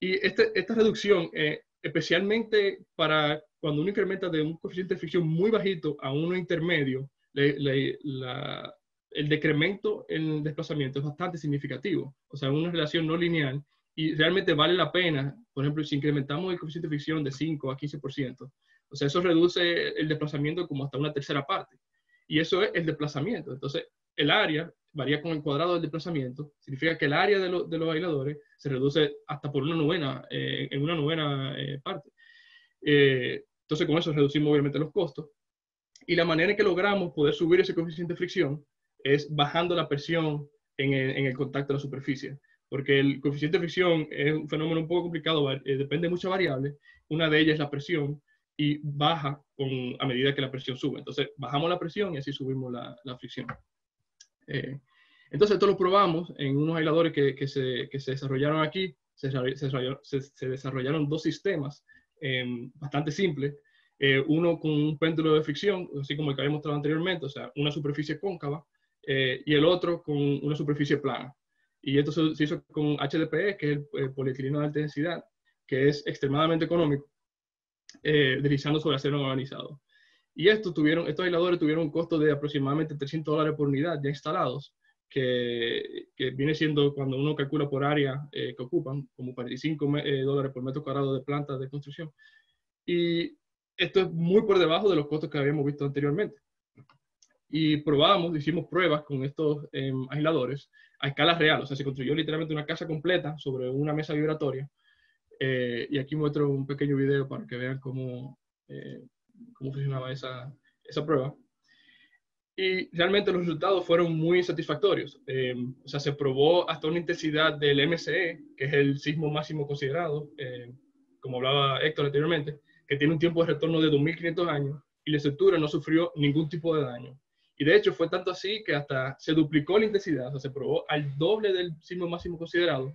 y este, esta reducción, eh, especialmente para cuando uno incrementa de un coeficiente de fricción muy bajito a uno intermedio, Le, le, la, el decremento en el desplazamiento es bastante significativo. O sea, una relación no lineal, y realmente vale la pena. Por ejemplo, si incrementamos el coeficiente de fricción de cinco a quince por ciento, o sea, eso reduce el desplazamiento como hasta una tercera parte. Y eso es el desplazamiento. Entonces, el área varía con el cuadrado del desplazamiento. Significa que el área de, lo, de los aisladores se reduce hasta por una novena, eh, en una novena eh, parte. Eh, entonces, con eso reducimos obviamente los costos. Y la manera en que logramos poder subir ese coeficiente de fricción es bajando la presión en el, en el contacto de la superficie. Porque el coeficiente de fricción es un fenómeno un poco complicado, eh, depende de muchas variables. Una de ellas es la presión, y baja con, a medida que la presión sube. Entonces, bajamos la presión y así subimos la, la fricción. Eh, entonces, esto lo probamos en unos aisladores que, que, se, que se desarrollaron aquí. Se, se, se desarrollaron dos sistemas eh, bastante simples. Eh, uno con un péndulo de fricción, así como el que había mostrado anteriormente, o sea, una superficie cóncava, eh, y el otro con una superficie plana. Y esto se, se hizo con H D P E, que es el, el polietileno de alta densidad, que es extremadamente económico, eh, deslizando sobre acero galvanizado. Y esto tuvieron, estos aisladores tuvieron un costo de aproximadamente trescientos dólares por unidad ya instalados, que, que viene siendo, cuando uno calcula por área eh, que ocupan, como cuarenta y cinco dólares por metro cuadrado de planta de construcción. Y esto es muy por debajo de los costos que habíamos visto anteriormente. Y probamos, hicimos pruebas con estos eh, aisladores a escala real. O sea, se construyó literalmente una casa completa sobre una mesa vibratoria. Eh, y aquí muestro un pequeño video para que vean cómo, eh, cómo funcionaba esa, esa prueba. Y realmente los resultados fueron muy satisfactorios. Eh, o sea, se probó hasta una intensidad del M C E, que es el sismo máximo considerado, eh, como hablaba Héctor anteriormente, que tiene un tiempo de retorno de dos mil quinientos años, y la estructura no sufrió ningún tipo de daño. Y de hecho fue tanto así que hasta se duplicó la intensidad, o sea, se probó al doble del sismo máximo considerado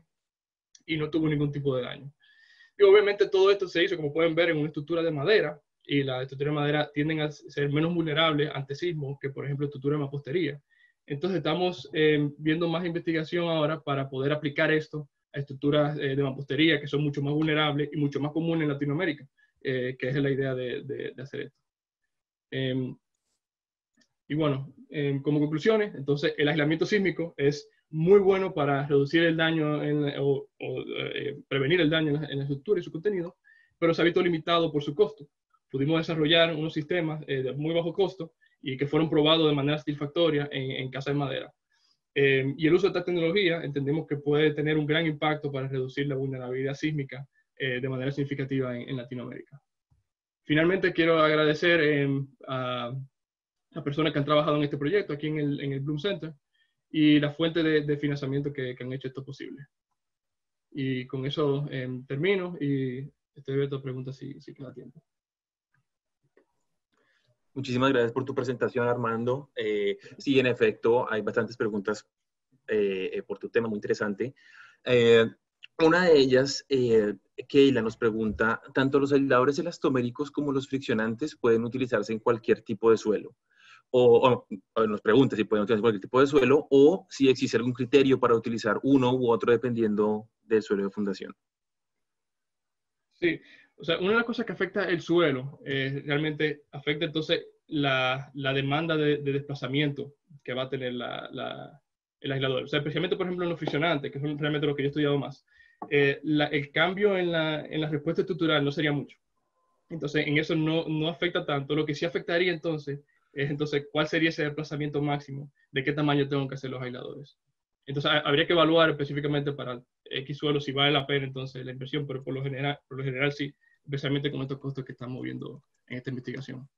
y no tuvo ningún tipo de daño. Y obviamente todo esto se hizo, como pueden ver, en una estructura de madera, y las estructuras de madera tienden a ser menos vulnerables ante sismos que, por ejemplo, estructuras de mampostería. Entonces estamos eh, viendo más investigación ahora para poder aplicar esto a estructuras eh, de mampostería, que son mucho más vulnerables y mucho más comunes en Latinoamérica. Eh, que es la idea de, de, de hacer esto. Eh, y bueno, eh, como conclusiones, entonces el aislamiento sísmico es muy bueno para reducir el daño en, o, o eh, prevenir el daño en la, en la estructura y su contenido, pero se ha visto limitado por su costo. Pudimos desarrollar unos sistemas eh, de muy bajo costo y que fueron probados de manera satisfactoria en, en casas de madera. Eh, y el uso de esta tecnología entendemos que puede tener un gran impacto para reducir la vulnerabilidad sísmica de manera significativa en, en Latinoamérica. Finalmente, quiero agradecer eh, a las personas que han trabajado en este proyecto aquí en el, en el Blume Center, y la fuente de, de financiamiento que, que han hecho esto posible. Y con eso eh, termino, y estoy abierto a preguntas si, si queda tiempo. Muchísimas gracias por tu presentación, Armando. Eh, sí, en efecto, hay bastantes preguntas eh, por tu tema, muy interesante. Eh, una de ellas, eh, Keila nos pregunta, ¿tanto los aisladores elastoméricos como los friccionantes pueden utilizarse en cualquier tipo de suelo? O, o nos pregunta si pueden utilizarse en cualquier tipo de suelo o si existe algún criterio para utilizar uno u otro dependiendo del suelo de fundación. Sí. O sea, una de las cosas que afecta el suelo, eh, realmente afecta entonces la, la demanda de, de desplazamiento que va a tener la, la, el aislador. O sea, especialmente, por ejemplo, en los friccionantes, que son realmente los que yo he estudiado más. Eh, la, el cambio en la, en la respuesta estructural no sería mucho. Entonces, en eso no, no afecta tanto. Lo que sí afectaría entonces es, entonces, ¿cuál sería ese desplazamiento máximo? ¿De qué tamaño tengo que hacer los aisladores? Entonces, ha, habría que evaluar específicamente para X suelo si vale la pena entonces la inversión, pero por lo general, por lo general sí. Especialmente con estos costos que estamos viendo en esta investigación.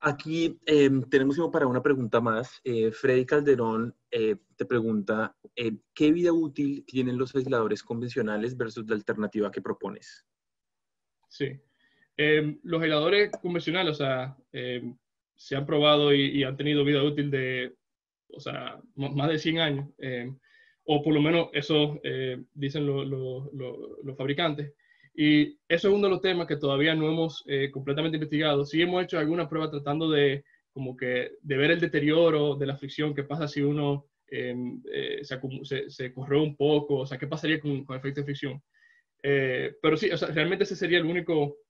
Aquí eh, tenemos para una pregunta más. Eh, Freddy Calderón eh, te pregunta, eh, ¿qué vida útil tienen los aisladores convencionales versus la alternativa que propones? Sí. Eh, los aisladores convencionales, o sea, eh, se han probado y, y han tenido vida útil de, o sea, más de cien años. Eh, o por lo menos eso eh, dicen lo, lo, lo, los fabricantes. Y eso es uno de los temas que todavía no hemos eh, completamente investigado. Sí hemos hecho algunas pruebas tratando de, como que, de ver el deterioro de la fricción, qué pasa si uno eh, eh, se, se, se corroe un poco, o sea, qué pasaría con, con efecto de fricción. Eh, pero sí, o sea, realmente ese sería el único,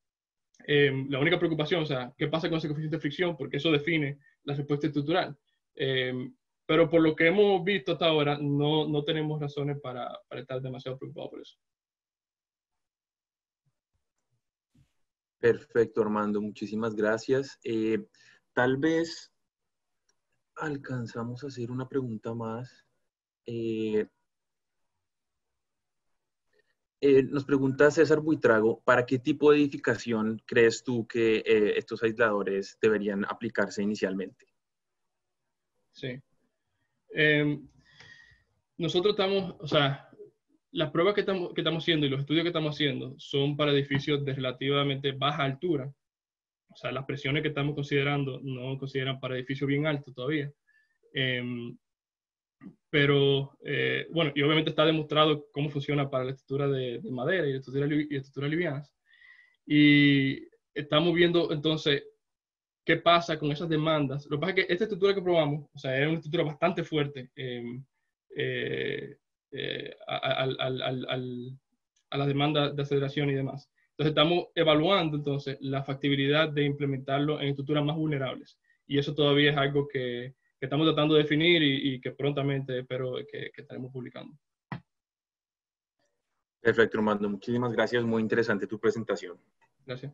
eh, la única preocupación, o sea, qué pasa con ese coeficiente de fricción, porque eso define la respuesta estructural. Eh, Pero por lo que hemos visto hasta ahora, no, no tenemos razones para, para estar demasiado preocupados por eso. Perfecto, Armando. Muchísimas gracias. Eh, tal vez alcanzamos a hacer una pregunta más. Eh, eh, nos pregunta César Buitrago, ¿para qué tipo de edificación crees tú que eh, estos aisladores deberían aplicarse inicialmente? Sí. Eh, nosotros estamos, o sea, las pruebas que estamos, que estamos haciendo y los estudios que estamos haciendo son para edificios de relativamente baja altura. O sea, las presiones que estamos considerando no consideran para edificios bien altos todavía. Eh, pero, eh, bueno, y obviamente está demostrado cómo funciona para la estructura de, de madera y la estructura, li, y estructura livianas. Y estamos viendo, entonces, ¿qué pasa con esas demandas? Lo que pasa es que esta estructura que probamos, o sea, era una estructura bastante fuerte eh, eh, eh, a, a, a, a, a las demandas de aceleración y demás. Entonces estamos evaluando entonces la factibilidad de implementarlo en estructuras más vulnerables. Y eso todavía es algo que, que estamos tratando de definir y, y que prontamente espero que, que estaremos publicando. Perfecto, Armando. Muchísimas gracias. Muy interesante tu presentación. Gracias.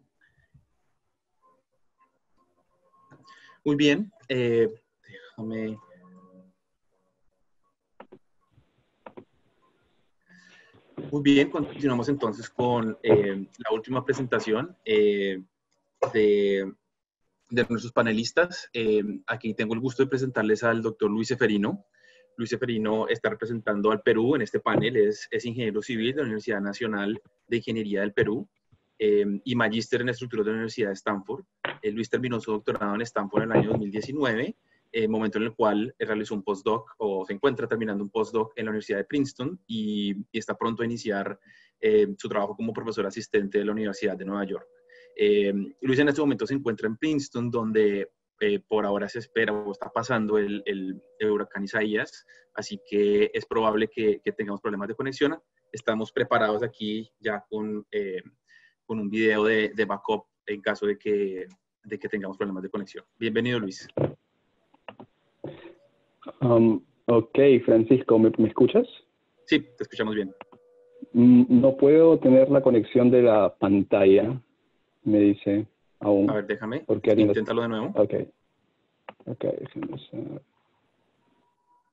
Muy bien, eh, déjame... Muy bien, continuamos entonces con eh, la última presentación eh, de, de nuestros panelistas. Eh, aquí tengo el gusto de presentarles al doctor Luis Ceferino. Luis Ceferino está representando al Perú en este panel, es, es ingeniero civil de la Universidad Nacional de Ingeniería del Perú. Eh, y magíster en estructura de la Universidad de Stanford. Eh, Luis terminó su doctorado en Stanford en el año dos mil diecinueve, eh, momento en el cual realizó un postdoc, o se encuentra terminando un postdoc en la Universidad de Princeton, y, y está pronto a iniciar eh, su trabajo como profesor asistente de la Universidad de Nueva York. Eh, Luis en este momento se encuentra en Princeton, donde eh, por ahora se espera o está pasando el, el, el huracán Isaías, así que es probable que, que tengamos problemas de conexión. Estamos preparados aquí ya con... Eh, con un video de, de backup en caso de que, de que tengamos problemas de conexión. Bienvenido, Luis. Um, ok, Francisco, ¿me, ¿me escuchas? Sí, te escuchamos bien. Mm, no puedo tener la conexión de la pantalla, me dice aún. A ver, déjame, inténtalo de nuevo. Ok, ok, déjame.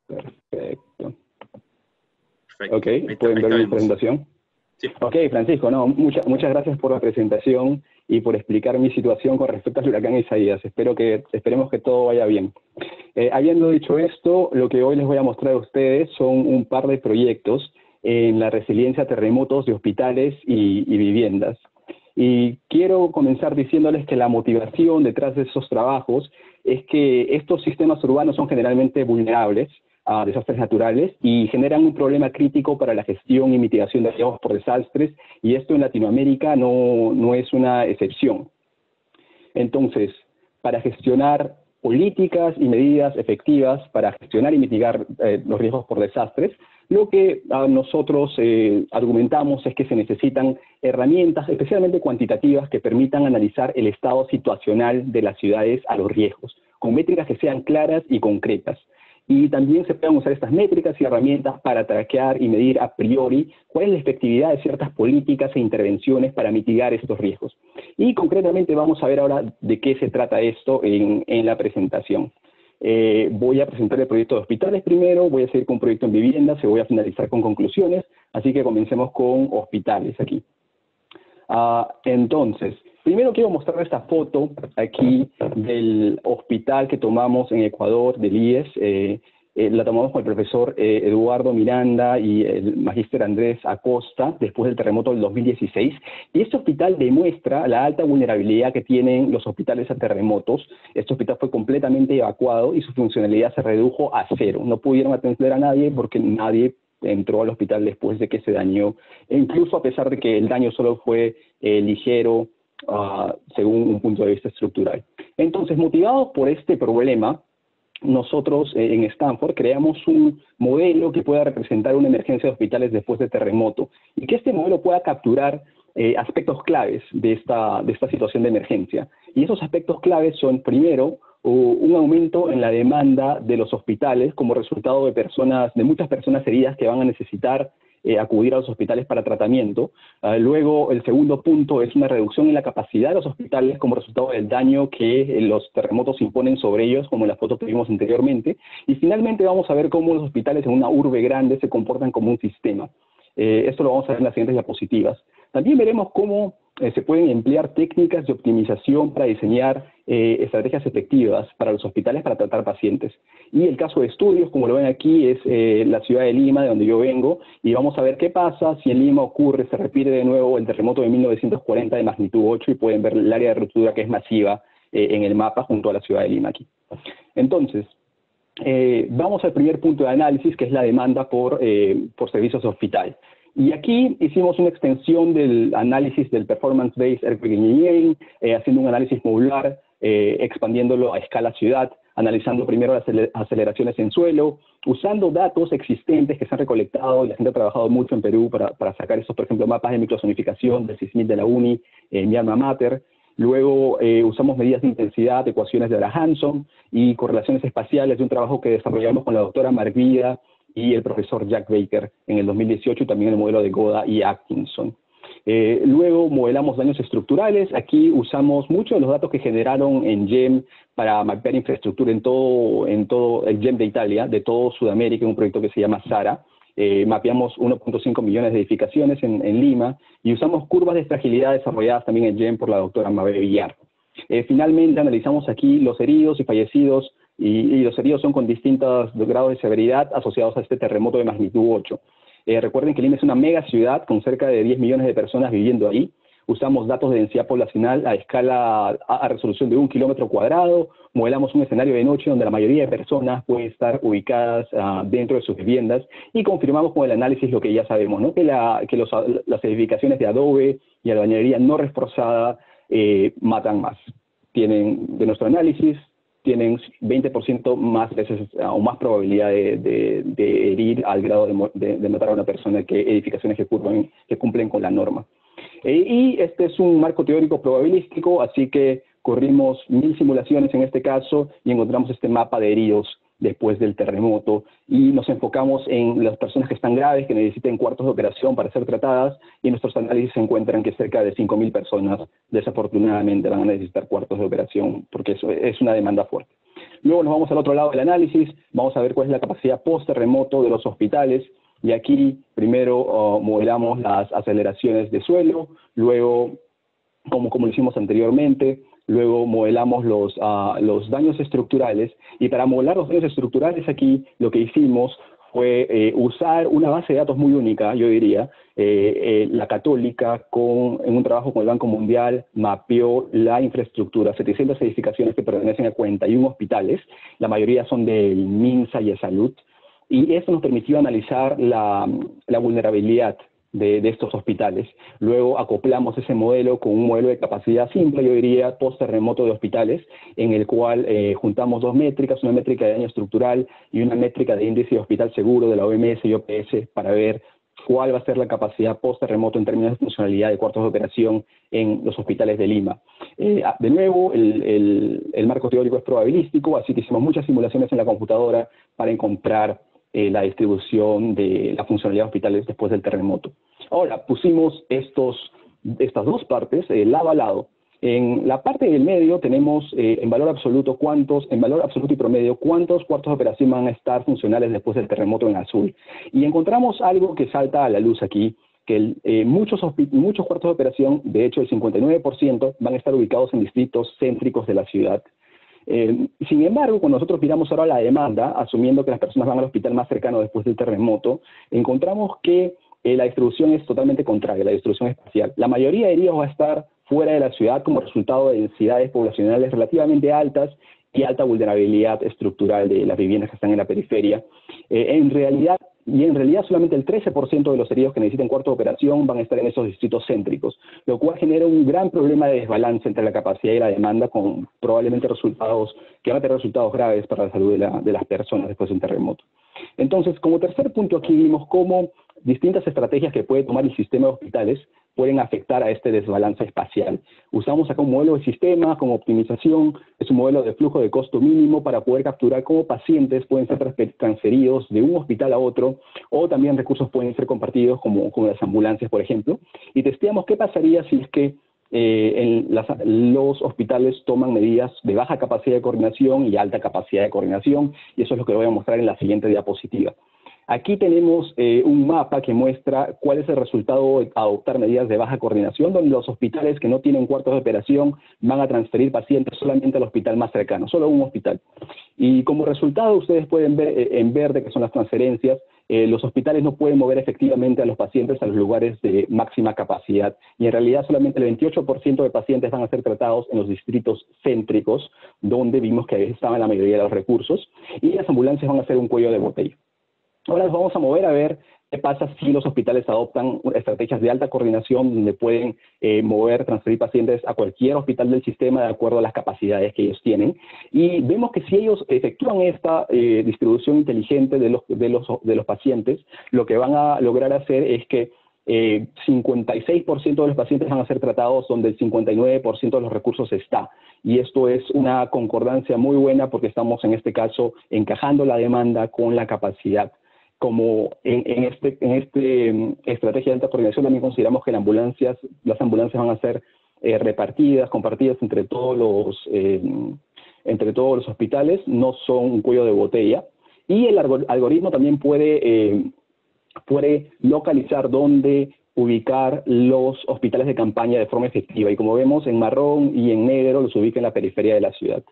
Perfecto. Perfecto. Ok, ¿pueden ver mi presentación? Sí. Ok, Francisco, no, mucha, muchas gracias por la presentación y por explicar mi situación con respecto al huracán Isaías. Espero que, esperemos que todo vaya bien. Eh, habiendo dicho esto, lo que hoy les voy a mostrar a ustedes son un par de proyectos en la resiliencia a terremotos de hospitales y, y viviendas. Y quiero comenzar diciéndoles que la motivación detrás de esos trabajos es que estos sistemas urbanos son generalmente vulnerables a desastres naturales y generan un problema crítico para la gestión y mitigación de riesgos por desastres, y esto en Latinoamérica no, no es una excepción. Entonces, para gestionar políticas y medidas efectivas para gestionar y mitigar eh, los riesgos por desastres, lo que a nosotros eh, argumentamos es que se necesitan herramientas, especialmente cuantitativas, que permitan analizar el estado situacional de las ciudades a los riesgos, con métricas que sean claras y concretas. Y también se pueden usar estas métricas y herramientas para traquear y medir a priori cuál es la efectividad de ciertas políticas e intervenciones para mitigar estos riesgos. Y concretamente vamos a ver ahora de qué se trata esto en, en la presentación. Eh, voy a presentar el proyecto de hospitales primero, voy a seguir con un proyecto en vivienda, se voy a finalizar con conclusiones, así que comencemos con hospitales aquí. Ah, entonces, primero quiero mostrar esta foto aquí del hospital que tomamos en Ecuador, del I E S. Eh, eh, la tomamos con el profesor eh, Eduardo Miranda y el magíster Andrés Acosta, después del terremoto del dos mil dieciséis. Y este hospital demuestra la alta vulnerabilidad que tienen los hospitales a terremotos. Este hospital fue completamente evacuado y su funcionalidad se redujo a cero. No pudieron atender a nadie porque nadie entró al hospital después de que se dañó. E incluso a pesar de que el daño solo fue eh, ligero, Uh, según un punto de vista estructural. Entonces, motivados por este problema, nosotros eh, en Stanford creamos un modelo que pueda representar una emergencia de hospitales después de terremoto, y que este modelo pueda capturar eh, aspectos claves de esta, de esta situación de emergencia. Y esos aspectos claves son, primero, un aumento en la demanda de los hospitales como resultado de, personas, de muchas personas heridas que van a necesitar Eh, acudir a los hospitales para tratamiento. Uh, luego, el segundo punto es una reducción en la capacidad de los hospitales como resultado del daño que eh, los terremotos imponen sobre ellos, como en la foto que vimos anteriormente. Y finalmente vamos a ver cómo los hospitales en una urbe grande se comportan como un sistema. Eh, esto lo vamos a ver en las siguientes diapositivas. También veremos cómo eh, se pueden emplear técnicas de optimización para diseñar eh, estrategias efectivas para los hospitales para tratar pacientes. Y el caso de estudios, como lo ven aquí, es eh, la ciudad de Lima, de donde yo vengo, y vamos a ver qué pasa si en Lima ocurre, se repite de nuevo el terremoto de mil novecientos cuarenta de magnitud ocho, y pueden ver el área de ruptura que es masiva eh, en el mapa junto a la ciudad de Lima aquí. Entonces, eh, vamos al primer punto de análisis, que es la demanda por, eh, por servicios de hospital. Y aquí hicimos una extensión del análisis del Performance-Based Earthquake Engineering, eh, haciendo un análisis modular, eh, expandiéndolo a escala ciudad, analizando primero las aceleraciones en suelo, usando datos existentes que se han recolectado, y la gente ha trabajado mucho en Perú para, para sacar esos, por ejemplo, mapas de microzonificación del SISMIT de la UNI, eh, mi alma mater. Luego eh, usamos medidas de intensidad, ecuaciones de Hanson y correlaciones espaciales de un trabajo que desarrollamos con la doctora Marguida y el profesor Jack Baker en el dos mil dieciocho, y también el modelo de Goda y Atkinson. Eh, luego modelamos daños estructurales. Aquí usamos muchos de los datos que generaron en GEM para mapear infraestructura en todo, en todo el GEM de Italia, de todo Sudamérica, en un proyecto que se llama SARA. Eh, mapeamos uno punto cinco millones de edificaciones en, en Lima, y usamos curvas de fragilidad desarrolladas también en GEM por la doctora Mabel Villar. Eh, finalmente analizamos aquí los heridos y fallecidos, y, y los heridos son con distintos grados de severidad asociados a este terremoto de magnitud ocho. Eh, recuerden que Lima es una mega ciudad con cerca de diez millones de personas viviendo ahí. Usamos datos de densidad poblacional a escala a, a resolución de un kilómetro cuadrado. Modelamos un escenario de noche donde la mayoría de personas pueden estar ubicadas uh, dentro de sus viviendas, y confirmamos con el análisis lo que ya sabemos, ¿no? Que, la, que los, las edificaciones de adobe y albañilería no reforzada eh, matan más. Tienen, de nuestro análisis, tienen veinte por ciento más veces o más probabilidad de, de, de herir al grado de, de, de matar a una persona que edificaciones que, curvan, que cumplen con la norma. E, y este es un marco teórico probabilístico, así que corrimos mil simulaciones en este caso y encontramos este mapa de heridos después del terremoto, y nos enfocamos en las personas que están graves, que necesiten cuartos de operación para ser tratadas, y nuestros análisis se encuentran que cerca de cinco mil personas desafortunadamente van a necesitar cuartos de operación, porque eso es una demanda fuerte. Luego nos vamos al otro lado del análisis, vamos a ver cuál es la capacidad post-terremoto de los hospitales, y aquí primero uh, modelamos las aceleraciones de suelo, luego, como, como lo hicimos anteriormente, luego modelamos los, uh, los daños estructurales, y para modelar los daños estructurales aquí lo que hicimos fue eh, usar una base de datos muy única, yo diría. Eh, eh, la Católica, con, en un trabajo con el Banco Mundial, mapeó la infraestructura, setecientas edificaciones que pertenecen a cuarenta y uno hospitales, la mayoría son del MINSA y de Salud, y eso nos permitió analizar la, la vulnerabilidad de, de estos hospitales. Luego acoplamos ese modelo con un modelo de capacidad simple, yo diría post-terremoto de hospitales, en el cual eh, juntamos dos métricas, una métrica de daño estructural y una métrica de índice de hospital seguro de la O M S y O P S, para ver cuál va a ser la capacidad post-terremoto en términos de funcionalidad de cuartos de operación en los hospitales de Lima. Eh, de nuevo, el, el, el marco teórico es probabilístico, así que hicimos muchas simulaciones en la computadora para encontrar eh, la distribución de la funcionalidad de hospitales después del terremoto. Ahora, pusimos estos, estas dos partes eh, lado a lado. En la parte del medio tenemos eh, en valor absoluto cuántos, en valor absoluto y promedio, cuántos cuartos de operación van a estar funcionales después del terremoto en azul. Y encontramos algo que salta a la luz aquí, que el, eh, muchos, muchos cuartos de operación, de hecho el cincuenta y nueve por ciento, van a estar ubicados en distritos céntricos de la ciudad. Eh, sin embargo, cuando nosotros miramos ahora la demanda, asumiendo que las personas van al hospital más cercano después del terremoto, encontramos que eh, la distribución es totalmente contraria, la distribución espacial. La mayoría de heridos va a estar fuera de la ciudad como resultado de densidades poblacionales relativamente altas y alta vulnerabilidad estructural de las viviendas que están en la periferia. Eh, en realidad, y en realidad solamente el trece por ciento de los heridos que necesiten cuarto de operación van a estar en esos distritos céntricos, lo cual genera un gran problema de desbalance entre la capacidad y la demanda, con probablemente resultados que van a tener resultados graves para la salud de, la, de las personas después de un terremoto. Entonces, como tercer punto aquí vimos cómo distintas estrategias que puede tomar el sistema de hospitales pueden afectar a este desbalance espacial. Usamos acá un modelo de sistema con optimización, es un modelo de flujo de costo mínimo para poder capturar cómo pacientes pueden ser transferidos de un hospital a otro, o también recursos pueden ser compartidos como, como las ambulancias, por ejemplo, y testeamos qué pasaría si es que eh, en las, los hospitales toman medidas de baja capacidad de coordinación y alta capacidad de coordinación, y eso es lo que voy a mostrar en la siguiente diapositiva. Aquí tenemos eh, un mapa que muestra cuál es el resultado de adoptar medidas de baja coordinación, donde los hospitales que no tienen cuartos de operación van a transferir pacientes solamente al hospital más cercano, solo a un hospital. Y como resultado, ustedes pueden ver eh, en verde, que son las transferencias, eh, los hospitales no pueden mover efectivamente a los pacientes a los lugares de máxima capacidad. Y en realidad solamente el veintiocho por ciento de pacientes van a ser tratados en los distritos céntricos, donde vimos que estaban la mayoría de los recursos, y las ambulancias van a ser un cuello de botella. Ahora nos vamos a mover a ver qué pasa si los hospitales adoptan estrategias de alta coordinación, donde pueden eh, mover, transferir pacientes a cualquier hospital del sistema de acuerdo a las capacidades que ellos tienen. Y vemos que si ellos efectúan esta eh, distribución inteligente de los, de, los, de los pacientes, lo que van a lograr hacer es que Eh, cincuenta y seis por ciento de los pacientes van a ser tratados donde el cincuenta y nueve por ciento de los recursos está. Y esto es una concordancia muy buena porque estamos en este caso encajando la demanda con la capacidad. Como en, en este, en este estrategia de alta coordinación también consideramos que las ambulancias, las ambulancias van a ser eh, repartidas, compartidas entre todos los, eh, entre todos los hospitales, no son un cuello de botella. Y el algor- algoritmo también puede, eh, puede localizar dónde ubicar los hospitales de campaña de forma efectiva. Y como vemos, en marrón y en negro los ubica en la periferia de la ciudad.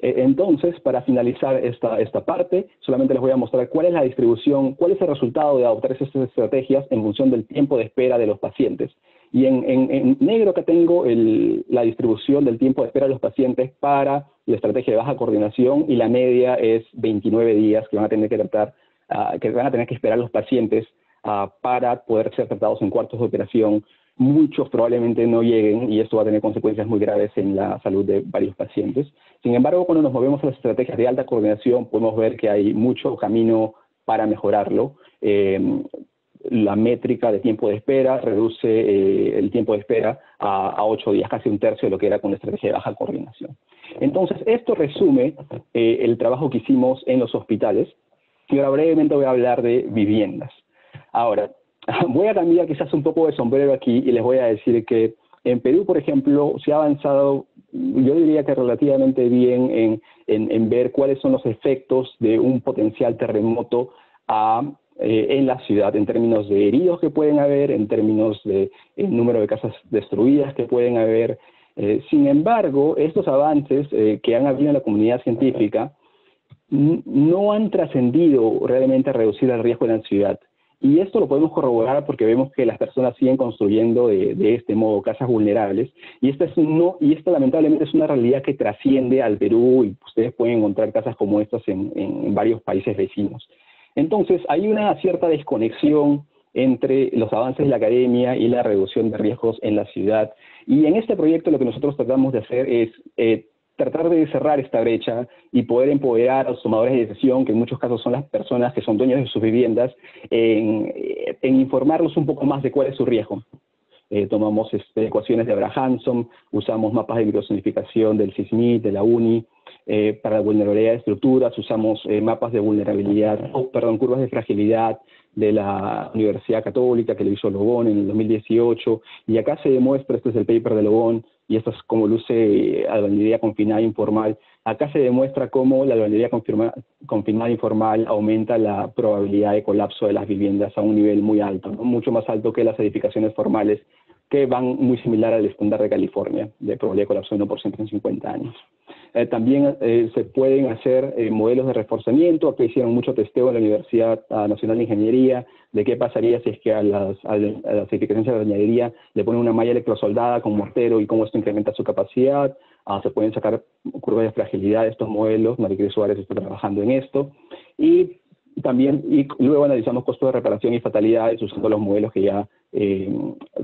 Entonces, para finalizar esta, esta parte, solamente les voy a mostrar cuál es la distribución, cuál es el resultado de adoptar esas estrategias en función del tiempo de espera de los pacientes. Y en, en, en negro acá tengo el, la distribución del tiempo de espera de los pacientes para la estrategia de baja coordinación, y la media es veintinueve días que van a tener que tratar, uh, que van a tener que esperar los pacientes uh, para poder ser tratados en cuartos de operación. Muchos probablemente no lleguen, y esto va a tener consecuencias muy graves en la salud de varios pacientes. Sin embargo, cuando nos movemos a las estrategias de alta coordinación, podemos ver que hay mucho camino para mejorarlo. Eh, la métrica de tiempo de espera reduce eh, el tiempo de espera a, a ocho días, casi un tercio de lo que era con la estrategia de baja coordinación. Entonces, esto resume eh, el trabajo que hicimos en los hospitales. Y ahora brevemente voy a hablar de viviendas. Ahora, voy a cambiar quizás un poco de sombrero aquí y les voy a decir que en Perú, por ejemplo, se ha avanzado, yo diría que relativamente bien, en, en, en ver cuáles son los efectos de un potencial terremoto a, eh, en la ciudad, en términos de heridos que pueden haber, en términos de el número de casas destruidas que pueden haber. Eh, sin embargo, estos avances eh, que han habido en la comunidad científica no han trascendido realmente a reducir el riesgo en la ciudad. Y esto lo podemos corroborar porque vemos que las personas siguen construyendo de, de este modo casas vulnerables. Y esta, es no, y esta lamentablemente es una realidad que trasciende al Perú, y ustedes pueden encontrar casas como estas en, en varios países vecinos. Entonces hay una cierta desconexión entre los avances de la academia y la reducción de riesgos en la ciudad. Y en este proyecto lo que nosotros tratamos de hacer es eh, tratar de cerrar esta brecha y poder empoderar a los tomadores de decisión, que en muchos casos son las personas que son dueños de sus viviendas, en, en informarlos un poco más de cuál es su riesgo. Eh, tomamos este, ecuaciones de Abrahamson, usamos mapas de microzonificación del C I S M I T, de la UNI, eh, para la vulnerabilidad de estructuras, usamos eh, mapas de vulnerabilidad, oh, perdón, curvas de fragilidad de la Universidad Católica, que lo hizo Lobón en el dos mil dieciocho, y acá se demuestra, este es el paper de Lobón, y esto es como luce la albañilería confinada informal. Acá se demuestra cómo la albañilería confinada informal aumenta la probabilidad de colapso de las viviendas a un nivel muy alto, ¿no? Mucho más alto que las edificaciones formales, que van muy similar al estándar de California, de probabilidad de colapso de uno por ciento en cincuenta años. Eh, también eh, se pueden hacer eh, modelos de reforzamiento. Aquí hicieron mucho testeo en la Universidad Nacional de Ingeniería de qué pasaría si es que a las, a las edificaciones de albañilería le ponen una malla electrosoldada con mortero y cómo esto incrementa su capacidad. Ah, se pueden sacar curvas de fragilidad de estos modelos. Maricruz Suárez está trabajando en esto. Y también y luego analizamos costos de reparación y fatalidades usando los modelos que ya eh,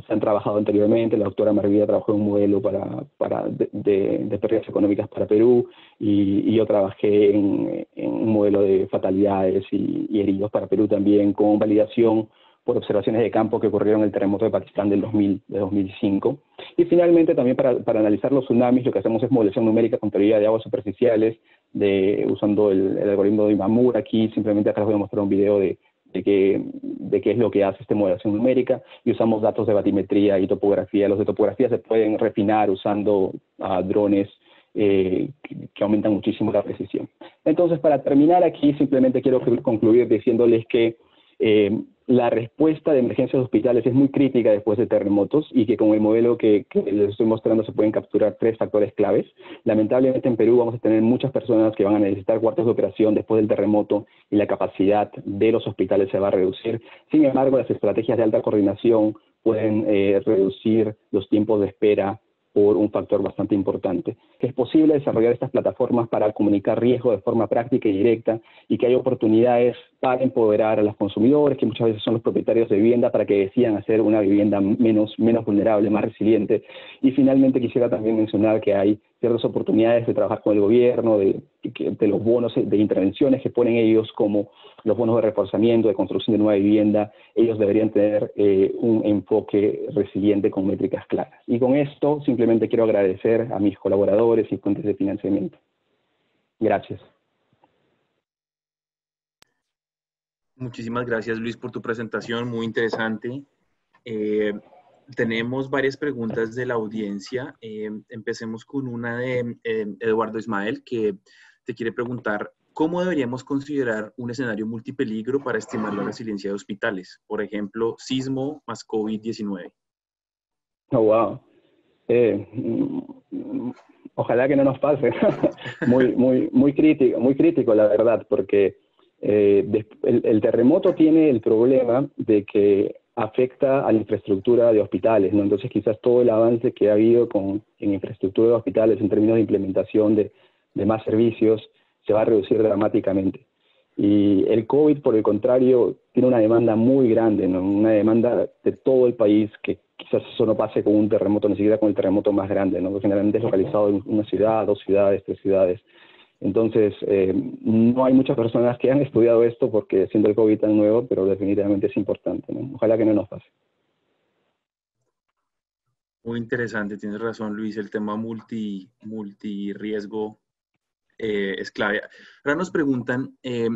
se han trabajado anteriormente. La doctora Marguida trabajó en un modelo para, para de, de, de pérdidas económicas para Perú, y, y yo trabajé en, en un modelo de fatalidades y, y heridos para Perú también, con validación por observaciones de campo que ocurrieron en el terremoto de Pakistán del dos mil, de dos mil cinco. Y finalmente también para, para analizar los tsunamis lo que hacemos es modelación numérica con teoría de aguas superficiales, de, usando el, el algoritmo de Imamura. Aquí simplemente acá les voy a mostrar un video de, de, qué, de qué es lo que hace esta modelación numérica, y usamos datos de batimetría y topografía. Los de topografía se pueden refinar usando uh, drones Eh, que, que aumentan muchísimo la precisión. Entonces, para terminar aquí, simplemente quiero concluir diciéndoles que eh, la respuesta de emergencias hospitales es muy crítica después de terremotos, y que con el modelo que, que les estoy mostrando se pueden capturar tres factores claves. Lamentablemente en Perú vamos a tener muchas personas que van a necesitar cuartos de operación después del terremoto, y la capacidad de los hospitales se va a reducir. Sin embargo, las estrategias de alta coordinación pueden eh, reducir los tiempos de espera por un factor bastante importante. Es posible desarrollar estas plataformas para comunicar riesgo de forma práctica y directa, y que hay oportunidades para empoderar a los consumidores, que muchas veces son los propietarios de vivienda, para que decidan hacer una vivienda menos, menos vulnerable, más resiliente. Y finalmente quisiera también mencionar que hay ciertas oportunidades de trabajar con el gobierno, de, de los bonos de intervenciones que ponen ellos, como los bonos de reforzamiento, de construcción de nueva vivienda. Ellos deberían tener eh, un enfoque resiliente con métricas claras. Y con esto simplemente quiero agradecer a mis colaboradores y fuentes de financiamiento. Gracias. Muchísimas gracias, Luis, por tu presentación, muy interesante. Eh, tenemos varias preguntas de la audiencia. Eh, empecemos con una de eh, Eduardo Ismael, que te quiere preguntar, ¿cómo deberíamos considerar un escenario multipeligro para estimar la resiliencia de hospitales? Por ejemplo, sismo más COVID diecinueve. Oh, wow. Eh, ojalá que no nos pase. muy, muy, muy, crítico, muy crítico, la verdad, porque Eh, de, el, el terremoto tiene el problema de que afecta a la infraestructura de hospitales, ¿no? Entonces quizás todo el avance que ha habido con, en infraestructura de hospitales en términos de implementación de, de más servicios se va a reducir dramáticamente. Y el COVID, por el contrario, tiene una demanda muy grande, ¿no? Una demanda de todo el país, que quizás eso no pase con un terremoto, ni siquiera con el terremoto más grande, ¿no? Porque generalmente es localizado en una ciudad, dos ciudades, tres ciudades. Entonces, eh, no hay muchas personas que han estudiado esto porque siendo el COVID tan nuevo, pero definitivamente es importante, ¿no? Ojalá que no nos pase. Muy interesante, tienes razón, Luis. El tema multi, multi riesgo eh, es clave. Ahora nos preguntan eh,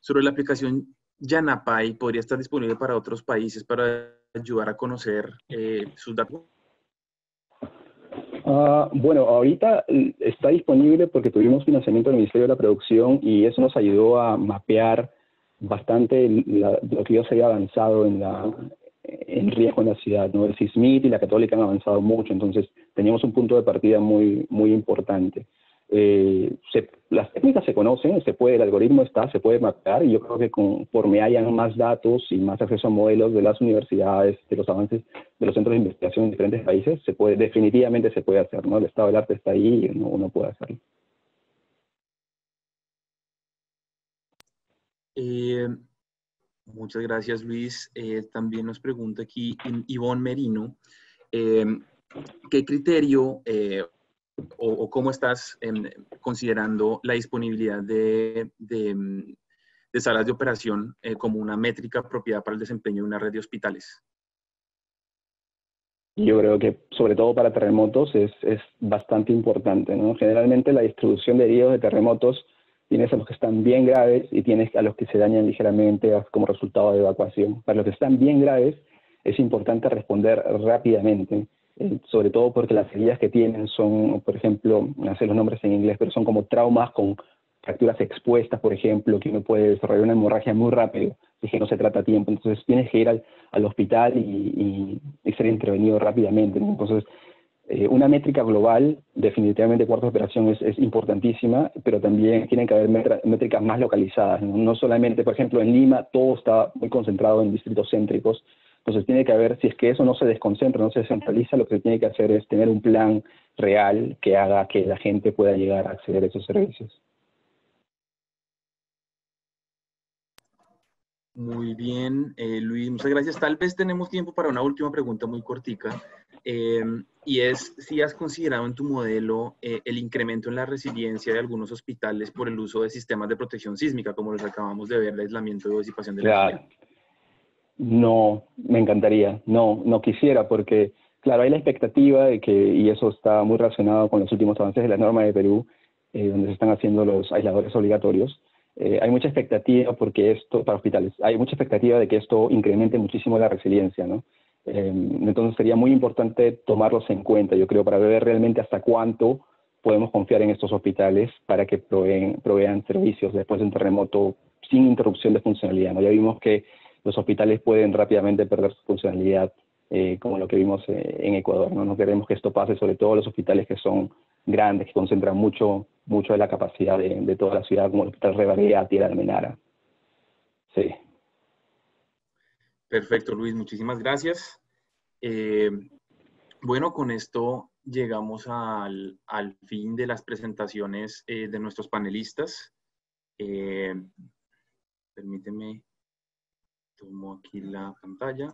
sobre la aplicación Yanapay. ¿Podría estar disponible para otros países para ayudar a conocer eh, sus datos? Uh, bueno, ahorita está disponible porque tuvimos financiamiento del Ministerio de la Producción y eso nos ayudó a mapear bastante la, lo que ya se había avanzado en, la, en riesgo en la ciudad, ¿no? El C I S M I T y la Católica han avanzado mucho, entonces teníamos un punto de partida muy, muy importante. Eh, se, las técnicas se conocen, se puede, el algoritmo está, se puede mapear, y yo creo que conforme hayan más datos y más acceso a modelos de las universidades, de los avances de los centros de investigación en diferentes países, se puede, definitivamente se puede hacer, ¿no? El estado del arte está ahí y uno, uno puede hacerlo. Eh, muchas gracias, Luis. Eh, también nos pregunta aquí Ivonne Merino, eh, ¿qué criterio eh, O, o cómo estás eh, considerando la disponibilidad de, de, de salas de operación eh, como una métrica apropiada para el desempeño de una red de hospitales? Yo creo que, sobre todo para terremotos, es, es bastante importante, ¿no? Generalmente la distribución de heridos de terremotos, tienes a los que están bien graves y tienes a los que se dañan ligeramente como resultado de evacuación. Para los que están bien graves, es importante responder rápidamente. Sobre todo porque las heridas que tienen son, por ejemplo, no sé los nombres en inglés, pero son como traumas con fracturas expuestas, por ejemplo, que uno puede desarrollar una hemorragia muy rápido, si es que no se trata a tiempo. Entonces tienes que ir al, al hospital y, y, y ser intervenido rápidamente, ¿no? Entonces, eh, una métrica global, definitivamente cuarta operación es, es importantísima, pero también tienen que haber metra, métricas más localizadas, ¿no? No solamente, por ejemplo, en Lima todo está muy concentrado en distritos céntricos. Entonces tiene que haber, si es que eso no se desconcentra, no se descentraliza, lo que se tiene que hacer es tener un plan real que haga que la gente pueda llegar a acceder a esos servicios. Muy bien, eh, Luis, muchas gracias. Tal vez tenemos tiempo para una última pregunta muy cortica, eh, y es si has considerado en tu modelo eh, el incremento en la resiliencia de algunos hospitales por el uso de sistemas de protección sísmica, como los acabamos de ver, el aislamiento y disipación de la energía. Claro. No, me encantaría, no, no quisiera, porque claro, hay la expectativa de que, y eso está muy relacionado con los últimos avances de la norma de Perú, eh, donde se están haciendo los aisladores obligatorios, eh, hay mucha expectativa porque esto, para hospitales, hay mucha expectativa de que esto incremente muchísimo la resiliencia, ¿no? Eh, entonces sería muy importante tomarlos en cuenta, yo creo, para ver realmente hasta cuánto podemos confiar en estos hospitales para que proveen, provean servicios después de un terremoto sin interrupción de funcionalidad, ¿no? Ya vimos que los hospitales pueden rápidamente perder su funcionalidad, eh, como lo que vimos eh, en Ecuador, ¿no? No queremos que esto pase, sobre todo los hospitales que son grandes, que concentran mucho, mucho de la capacidad de, de toda la ciudad, como el Hospital Revalidati y la Almenara. Sí. Perfecto, Luis, muchísimas gracias. Eh, bueno, con esto llegamos al, al fin de las presentaciones eh, de nuestros panelistas. Eh, permíteme... Tomo aquí la pantalla.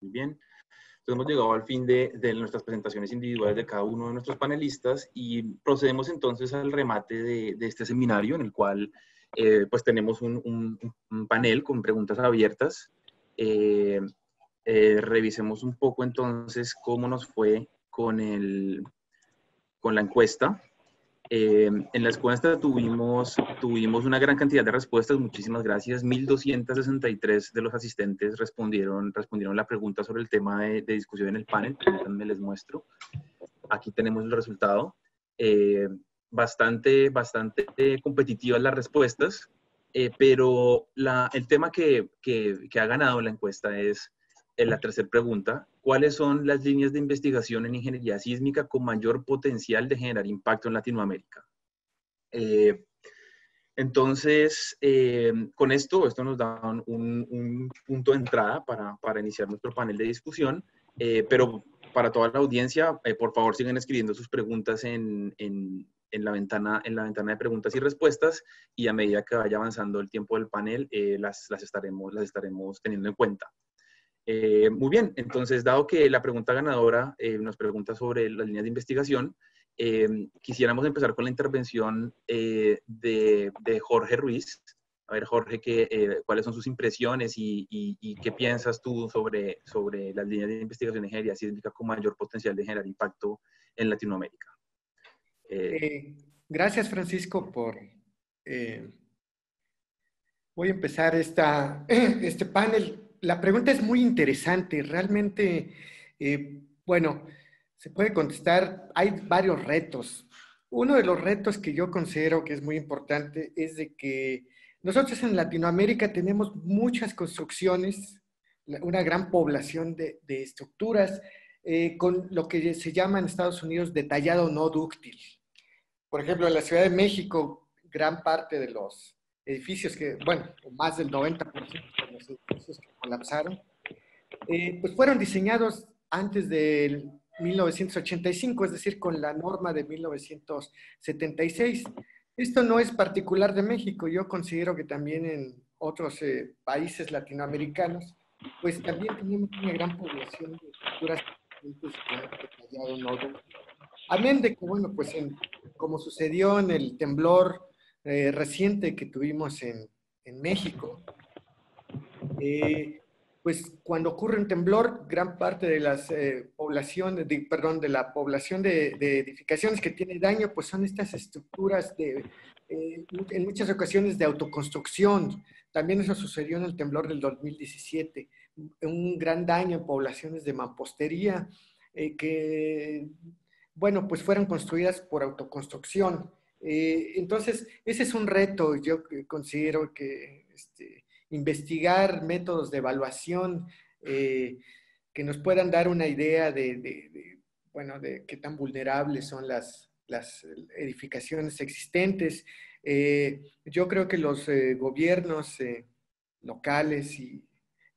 Muy bien. Entonces hemos llegado al fin de, de nuestras presentaciones individuales de cada uno de nuestros panelistas y procedemos entonces al remate de, de este seminario en el cual eh, pues tenemos un, un, un panel con preguntas abiertas. Eh, eh, revisemos un poco entonces cómo nos fue con, el, con la encuesta. Eh, en la encuesta tuvimos, tuvimos una gran cantidad de respuestas, muchísimas gracias. mil doscientos sesenta y tres de los asistentes respondieron, respondieron la pregunta sobre el tema de, de discusión en el panel. Permítanme, les muestro. Aquí tenemos el resultado. Eh, bastante, bastante competitivas las respuestas, eh, pero la, el tema que, que, que ha ganado la encuesta es en la tercera pregunta: ¿cuáles son las líneas de investigación en ingeniería sísmica con mayor potencial de generar impacto en Latinoamérica? Eh, entonces, eh, con esto, esto nos da un, un punto de entrada para, para iniciar nuestro panel de discusión, eh, pero para toda la audiencia, eh, por favor sigan escribiendo sus preguntas en, en, en, la ventana, en la ventana de preguntas y respuestas, y a medida que vaya avanzando el tiempo del panel, eh, las, las, estaremos, las estaremos teniendo en cuenta. Eh, muy bien, entonces, dado que la pregunta ganadora eh, nos pregunta sobre las líneas de investigación, eh, quisiéramos empezar con la intervención eh, de, de Jorge Ruiz. A ver, Jorge, que, eh, ¿cuáles son sus impresiones y, y, y qué piensas tú sobre, sobre las líneas de investigación de ingeniería sísmica con mayor potencial de generar impacto en Latinoamérica? Eh, eh, gracias, Francisco, por... Eh, voy a empezar esta, este panel. La pregunta es muy interesante. Realmente, eh, bueno, se puede contestar, hay varios retos. Uno de los retos que yo considero que es muy importante es de que nosotros en Latinoamérica tenemos muchas construcciones, una gran población de, de estructuras eh, con lo que se llama en Estados Unidos detallado no dúctil. Por ejemplo, en la Ciudad de México, gran parte de los edificios que, bueno, más del noventa por ciento de los edificios que colapsaron, eh, pues fueron diseñados antes del mil novecientos ochenta y cinco, es decir, con la norma de mil novecientos setenta y seis. Esto no es particular de México, yo considero que también en otros eh, países latinoamericanos, pues también tenemos una gran población de estructuras detallado. Amén de que, bueno, pues en, como sucedió en el temblor eh, reciente que tuvimos en, en México, eh, pues cuando ocurre un temblor, gran parte de las eh, poblaciones, de, perdón, de la población de, de edificaciones que tiene daño, pues son estas estructuras de, eh, en muchas ocasiones de autoconstrucción. También eso sucedió en el temblor del dos mil diecisiete. Un gran daño en poblaciones de mampostería eh, que, bueno, pues fueron construidas por autoconstrucción. Eh, entonces, ese es un reto. Yo considero que este, investigar métodos de evaluación eh, que nos puedan dar una idea de, de, de, bueno, de qué tan vulnerables son las, las edificaciones existentes. Eh, yo creo que los eh, gobiernos eh, locales y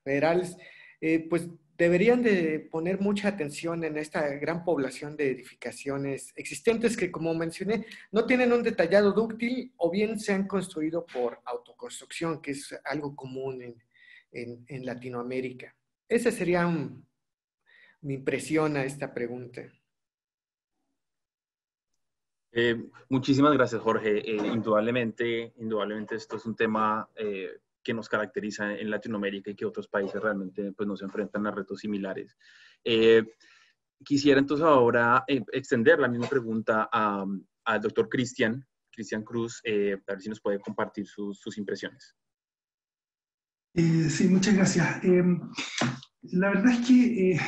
federales, eh, pues deberían de poner mucha atención en esta gran población de edificaciones existentes que, como mencioné, no tienen un detallado dúctil o bien se han construido por autoconstrucción, que es algo común en, en, en Latinoamérica. Esa sería un, mi impresión a esta pregunta. Eh, muchísimas gracias, Jorge. Eh, indudablemente, indudablemente esto es un tema eh, que nos caracteriza en Latinoamérica y que otros países realmente pues, nos enfrentan a retos similares. Eh, quisiera entonces ahora eh, extender la misma pregunta al doctor Cristian, Cristian Cruz, eh, a ver si nos puede compartir sus, sus impresiones. Eh, sí, muchas gracias. Eh, la verdad es que eh,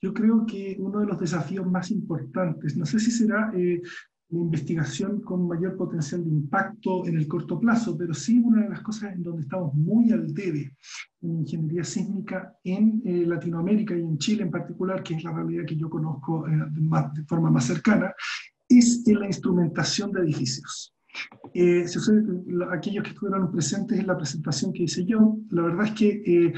yo creo que uno de los desafíos más importantes, no sé si será eh, la investigación con mayor potencial de impacto en el corto plazo, pero sí una de las cosas en donde estamos muy al debe en ingeniería sísmica en eh, Latinoamérica y en Chile en particular, que es la realidad que yo conozco eh, de, más, de forma más cercana, es en la instrumentación de edificios. Eh, si ustedes, aquellos que estuvieron presentes en la presentación que hice yo, la verdad es que eh,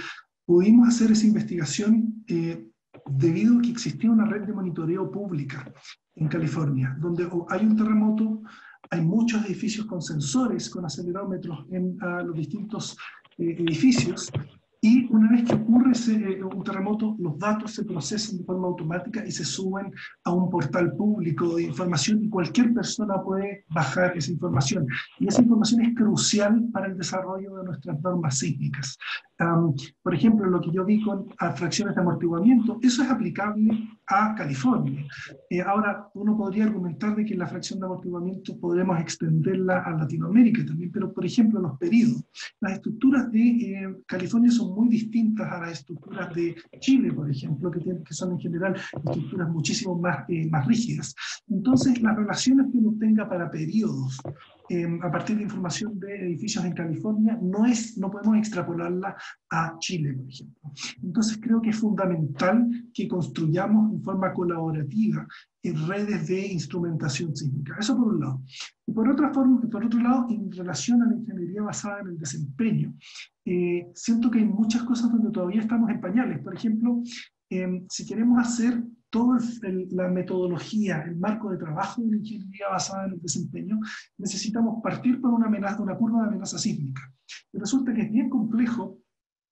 pudimos hacer esa investigación eh, debido a que existía una red de monitoreo pública en California, donde hay un terremoto, hay muchos edificios con sensores, con acelerómetros en uh, los distintos eh, edificios, y una vez que ocurre ese, eh, un terremoto, los datos se procesan de forma automática y se suben a un portal público de información y cualquier persona puede bajar esa información. Y esa información es crucial para el desarrollo de nuestras normas sísmicas. Um, por ejemplo, lo que yo vi con fracciones de amortiguamiento, eso es aplicable a California. Eh, ahora, uno podría argumentar de que la fracción de amortiguamiento podremos extenderla a Latinoamérica también, pero por ejemplo los periodos. Las estructuras de eh, California son muy distintas a las estructuras de Chile, por ejemplo, que, tienen, que son en general estructuras muchísimo más, eh, más rígidas. Entonces, las relaciones que uno tenga para periodos, eh, a partir de información de edificios en California, no, es, no podemos extrapolarla a Chile, por ejemplo. Entonces, creo que es fundamental que construyamos en forma colaborativa en redes de instrumentación sísmica. Eso por un lado. Y por, otra forma, por otro lado, en relación a la ingeniería basada en el desempeño, eh, siento que hay muchas cosas donde todavía estamos en pañales. Por ejemplo, eh, si queremos hacer toda la metodología, el marco de trabajo de la ingeniería basada en el desempeño, necesitamos partir por una, amenaza, una curva de amenaza sísmica. Y resulta que es bien complejo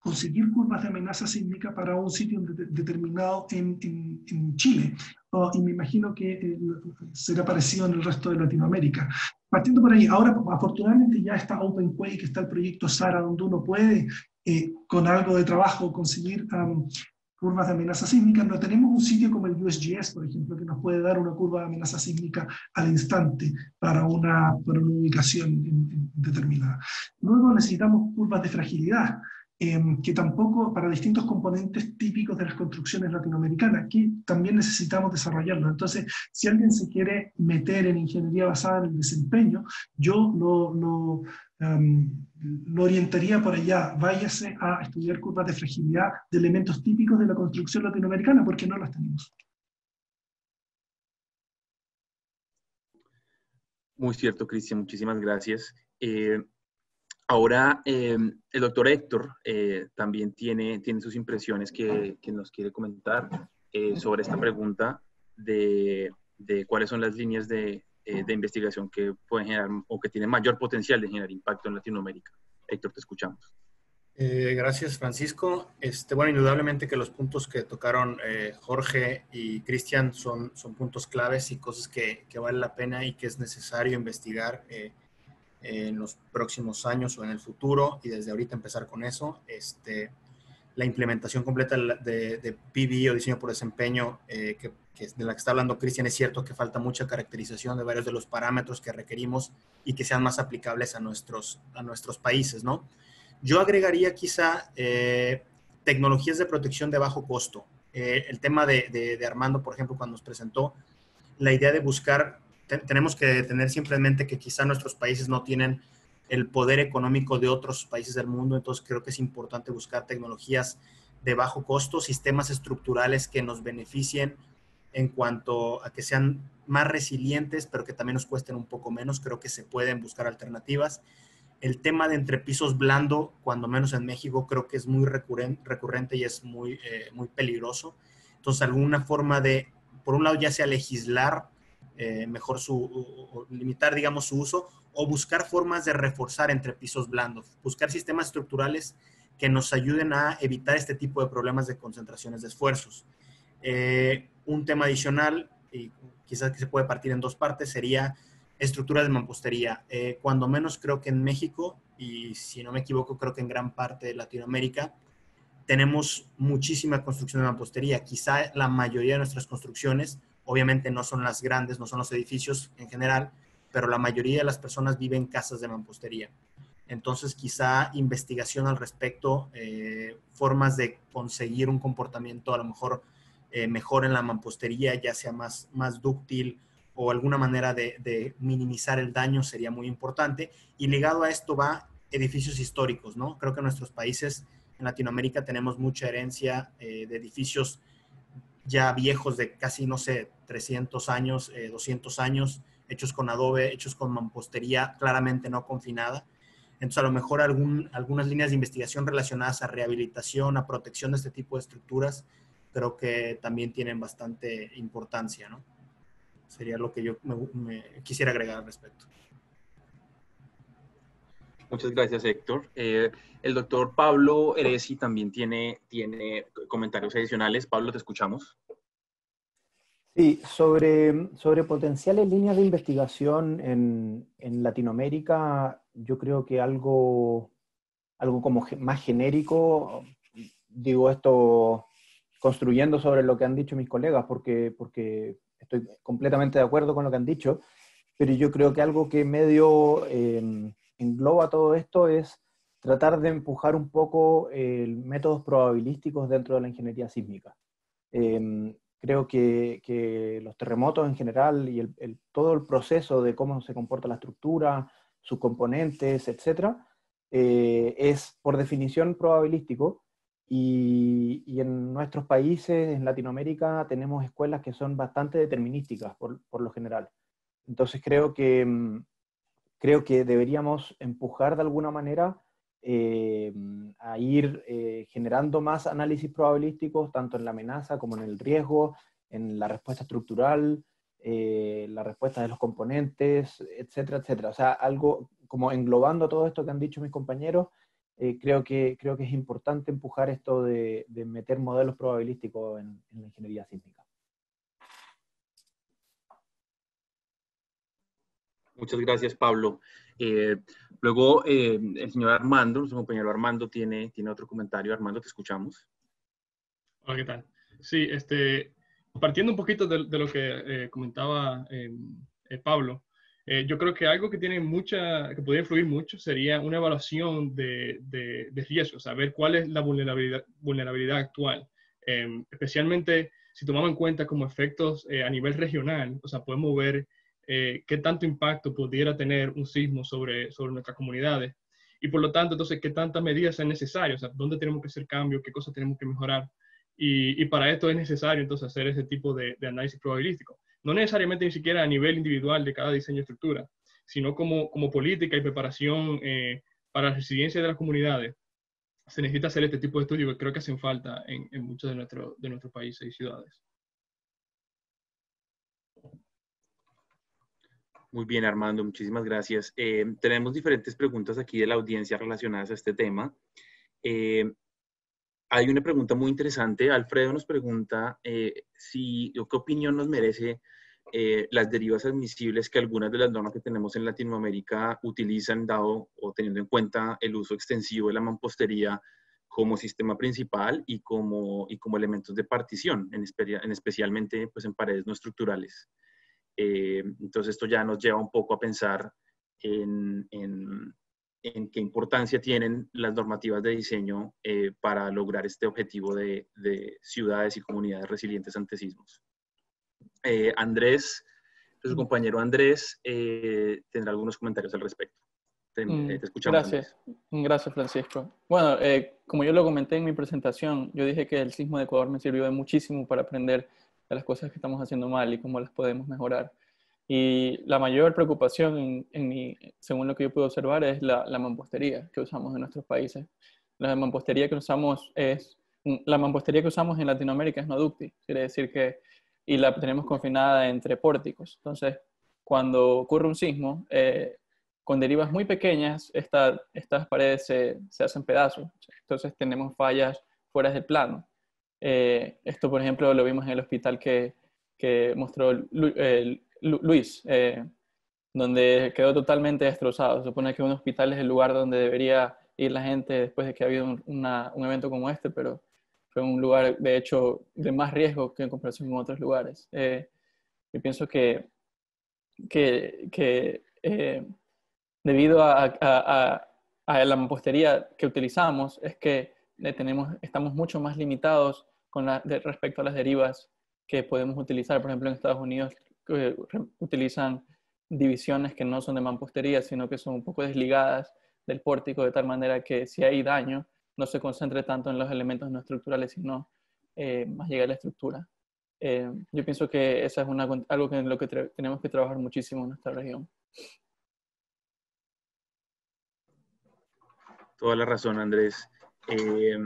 conseguir curvas de amenaza sísmica para un sitio de, determinado en, en, en Chile. Oh, y me imagino que eh, será parecido en el resto de Latinoamérica. Partiendo por ahí, ahora afortunadamente ya está OpenQuake, está el proyecto SARA, donde uno puede, eh, con algo de trabajo, conseguir um, curvas de amenaza sísmica. No tenemos un sitio como el U S G S, por ejemplo, que nos puede dar una curva de amenaza sísmica al instante para una, para una ubicación en, en determinada. Luego necesitamos curvas de fragilidad, Eh, que tampoco para distintos componentes típicos de las construcciones latinoamericanas, que también necesitamos desarrollarlo. Entonces, si alguien se quiere meter en ingeniería basada en el desempeño, yo lo, lo, um, lo orientaría por allá, váyase a estudiar curvas de fragilidad de elementos típicos de la construcción latinoamericana, porque no las tenemos. Muy cierto, Cristian, muchísimas gracias. Eh, ahora, eh, el doctor Héctor eh, también tiene, tiene sus impresiones que, que nos quiere comentar eh, sobre esta pregunta de, de cuáles son las líneas de, eh, de investigación que pueden generar o que tienen mayor potencial de generar impacto en Latinoamérica. Héctor, te escuchamos. Eh, gracias, Francisco. Este, bueno, indudablemente que los puntos que tocaron eh, Jorge y Cristian son, son puntos claves y cosas que, que vale la pena y que es necesario investigar eh, en los próximos años o en el futuro, y desde ahorita empezar con eso. Este, la implementación completa de, de P B o diseño por desempeño, eh, que, que de la que está hablando Cristian, es cierto que falta mucha caracterización de varios de los parámetros que requerimos y que sean más aplicables a nuestros, a nuestros países, ¿no? Yo agregaría quizá eh, tecnologías de protección de bajo costo. Eh, el tema de, de, de Armando, por ejemplo, cuando nos presentó la idea de buscar, te, tenemos que tener siempre en mente que quizá nuestros países no tienen el poder económico de otros países del mundo, entonces creo que es importante buscar tecnologías de bajo costo, sistemas estructurales que nos beneficien en cuanto a que sean más resilientes, pero que también nos cuesten un poco menos. Creo que se pueden buscar alternativas. El tema de entrepisos blando, cuando menos en México, creo que es muy recurrente y es muy, eh, muy peligroso. Entonces, alguna forma de, por un lado, ya sea legislar eh, mejor su, o, o limitar, digamos, su uso, o buscar formas de reforzar entrepisos blandos, buscar sistemas estructurales que nos ayuden a evitar este tipo de problemas de concentraciones de esfuerzos. Eh, un tema adicional, y quizás que se puede partir en dos partes, sería estructuras de mampostería. Eh, cuando menos creo que en México, y si no me equivoco creo que en gran parte de Latinoamérica, tenemos muchísima construcción de mampostería. Quizá la mayoría de nuestras construcciones, obviamente no son las grandes, no son los edificios en general, pero la mayoría de las personas viven en casas de mampostería. Entonces quizá investigación al respecto, eh, formas de conseguir un comportamiento a lo mejor eh, mejor en la mampostería, ya sea más, más dúctil, o alguna manera de, de minimizar el daño sería muy importante. Y ligado a esto va edificios históricos, ¿no? Creo que en nuestros países, en Latinoamérica, tenemos mucha herencia eh, de edificios ya viejos de casi, no sé, trescientos años, eh, doscientos años, hechos con adobe, hechos con mampostería, claramente no confinada. Entonces, a lo mejor algún, algunas líneas de investigación relacionadas a rehabilitación, a protección de este tipo de estructuras, creo que también tienen bastante importancia, ¿no? Sería lo que yo me, me quisiera agregar al respecto. Muchas gracias, Héctor. Eh, el doctor Pablo Heresi también tiene, tiene comentarios adicionales. Pablo, te escuchamos. Sí, sobre, sobre potenciales líneas de investigación en, en Latinoamérica, yo creo que algo, algo como más genérico, digo esto construyendo sobre lo que han dicho mis colegas, porque... porque estoy completamente de acuerdo con lo que han dicho, pero yo creo que algo que medio eh, engloba todo esto es tratar de empujar un poco eh, métodos probabilísticos dentro de la ingeniería sísmica. Eh, creo que, que los terremotos en general y el, el, todo el proceso de cómo se comporta la estructura, sus componentes, etcétera, eh, es por definición probabilístico. Y, y en nuestros países, en Latinoamérica, tenemos escuelas que son bastante determinísticas por, por lo general. Entonces creo que, creo que deberíamos empujar de alguna manera eh, a ir eh, generando más análisis probabilísticos, tanto en la amenaza como en el riesgo, en la respuesta estructural, eh, la respuesta de los componentes, etcétera, etcétera. O sea, algo como englobando todo esto que han dicho mis compañeros. Eh, creo que, creo que es importante empujar esto de, de meter modelos probabilísticos en, en la ingeniería sísmica. Muchas gracias, Pablo. Eh, luego, eh, el señor Armando, nuestro compañero Armando, tiene, tiene otro comentario. Armando, te escuchamos. Hola, ¿qué tal? Sí, este, partiendo un poquito de, de lo que eh, comentaba eh, eh, Pablo, Eh, yo creo que algo que tiene mucha, que podría influir mucho sería una evaluación de, de, de riesgos, saber cuál es la vulnerabilidad, vulnerabilidad actual. Eh, especialmente si tomamos en cuenta como efectos eh, a nivel regional, o sea, podemos ver eh, qué tanto impacto pudiera tener un sismo sobre, sobre nuestras comunidades. Y por lo tanto, entonces, qué tantas medidas son necesarias, o sea, dónde tenemos que hacer cambios, qué cosas tenemos que mejorar. Y, y para esto es necesario, entonces, hacer ese tipo de, de análisis probabilístico. No necesariamente ni siquiera a nivel individual de cada diseño de estructura, sino como, como política y preparación eh, para la residencia de las comunidades, se necesita hacer este tipo de estudios que creo que hacen falta en, en muchos de, nuestro, de nuestros países y ciudades. Muy bien, Armando, muchísimas gracias. Eh, tenemos diferentes preguntas aquí de la audiencia relacionadas a este tema. Eh, hay una pregunta muy interesante. Alfredo nos pregunta eh, si, o qué opinión nos merece eh, las derivas admisibles que algunas de las normas que tenemos en Latinoamérica utilizan, dado o teniendo en cuenta el uso extensivo de la mampostería como sistema principal y como, y como elementos de partición, en, en especialmente pues, en paredes no estructurales. Eh, entonces esto ya nos lleva un poco a pensar en, en, en qué importancia tienen las normativas de diseño eh, para lograr este objetivo de, de ciudades y comunidades resilientes ante sismos. Eh, Andrés, su compañero Andrés, eh, tendrá algunos comentarios al respecto. Te, te escuchamos. Gracias, Andrés. Gracias, Francisco. Bueno, eh, como yo lo comenté en mi presentación, yo dije que el sismo de Ecuador me sirvió de muchísimo para aprender de las cosas que estamos haciendo mal y cómo las podemos mejorar. Y la mayor preocupación, en, en mi, según lo que yo puedo observar, es la, la mampostería que usamos en nuestros países. La mampostería que usamos, es, la mampostería que usamos en Latinoamérica es no ductil, quiere decir que y la tenemos confinada entre pórticos. Entonces, cuando ocurre un sismo, eh, con derivas muy pequeñas, esta, estas paredes se, se hacen pedazos. Entonces, tenemos fallas fuera del plano. Eh, esto, por ejemplo, lo vimos en el hospital que, que mostró Lu, eh, Lu, Luis, eh, donde quedó totalmente destrozado. Se supone que un hospital es el lugar donde debería ir la gente después de que ha habido un, una, un evento como este, pero fue un lugar, de hecho, de más riesgo que en comparación con otros lugares. Eh, yo pienso que, que, que eh, debido a, a, a, a la mampostería que utilizamos, es que tenemos, estamos mucho más limitados con la, de, respecto a las derivas que podemos utilizar. Por ejemplo, en Estados Unidos eh, re, utilizan divisiones que no son de mampostería, sino que son un poco desligadas del pórtico, de tal manera que si hay daño, no se concentre tanto en los elementos no estructurales, sino eh, más llegar a la estructura. Eh, yo pienso que esa es una, algo que, en lo que tenemos que trabajar muchísimo en nuestra región. Toda la razón, Andrés. Eh,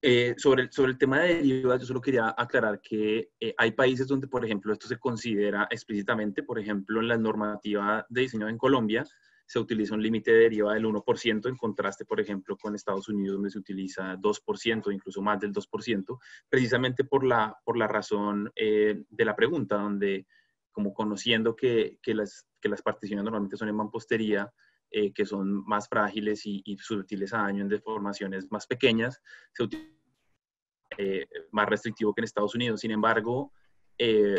eh, sobre, sobre el tema de derivas, yo solo quería aclarar que eh, hay países donde, por ejemplo, esto se considera explícitamente. Por ejemplo, en la normativa de diseño en Colombia se utiliza un límite de deriva del uno por ciento, en contraste, por ejemplo, con Estados Unidos, donde se utiliza dos por ciento, incluso más del dos por ciento, precisamente por la, por la razón eh, de la pregunta, donde, como conociendo que, que, las, que las particiones normalmente son en mampostería, Eh, que son más frágiles y, y sutiles a daño en deformaciones más pequeñas, se utiliza eh, más restrictivo que en Estados Unidos. Sin embargo, eh,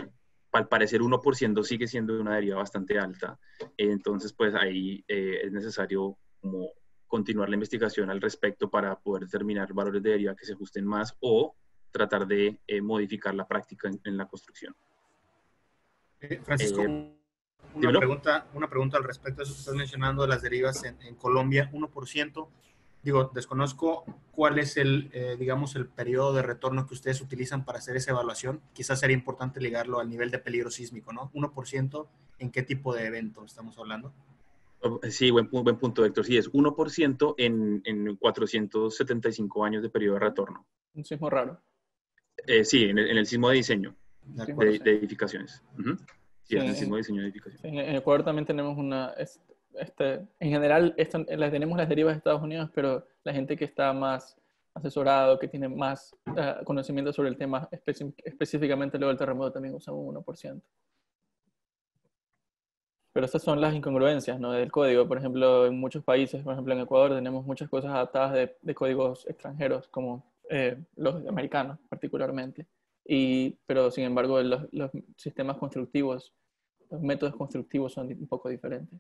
al parecer uno por ciento sigue siendo una deriva bastante alta. Eh, entonces, pues ahí eh, es necesario como continuar la investigación al respecto para poder determinar valores de deriva que se ajusten más o tratar de eh, modificar la práctica en, en la construcción. Eh, Francisco, eh, Una pregunta, una pregunta al respecto de eso que estás mencionando de las derivas en, en Colombia, uno por ciento. Digo, desconozco cuál es el, eh, digamos, el periodo de retorno que ustedes utilizan para hacer esa evaluación. Quizás sería importante ligarlo al nivel de peligro sísmico, ¿no? uno por ciento, ¿en qué tipo de evento estamos hablando? Sí, buen, buen punto, Héctor. Sí, es uno por ciento en, en cuatrocientos setenta y cinco años de periodo de retorno. Un sismo raro. Eh, sí, en el, en el sismo de diseño, de, acuerdo, de, sí. de edificaciones. Uh-huh. Sí, en, en, en, en Ecuador también tenemos una, este, en general esto, tenemos las derivas de Estados Unidos, pero la gente que está más asesorado, que tiene más uh, conocimiento sobre el tema, específicamente luego del terremoto, también usa un uno por ciento. Pero estas son las incongruencias, ¿no?, del código. Por ejemplo, en muchos países, por ejemplo en Ecuador, tenemos muchas cosas adaptadas de, de códigos extranjeros, como eh, los americanos particularmente. Y, pero sin embargo los, los sistemas constructivos, los métodos constructivos son un poco diferentes.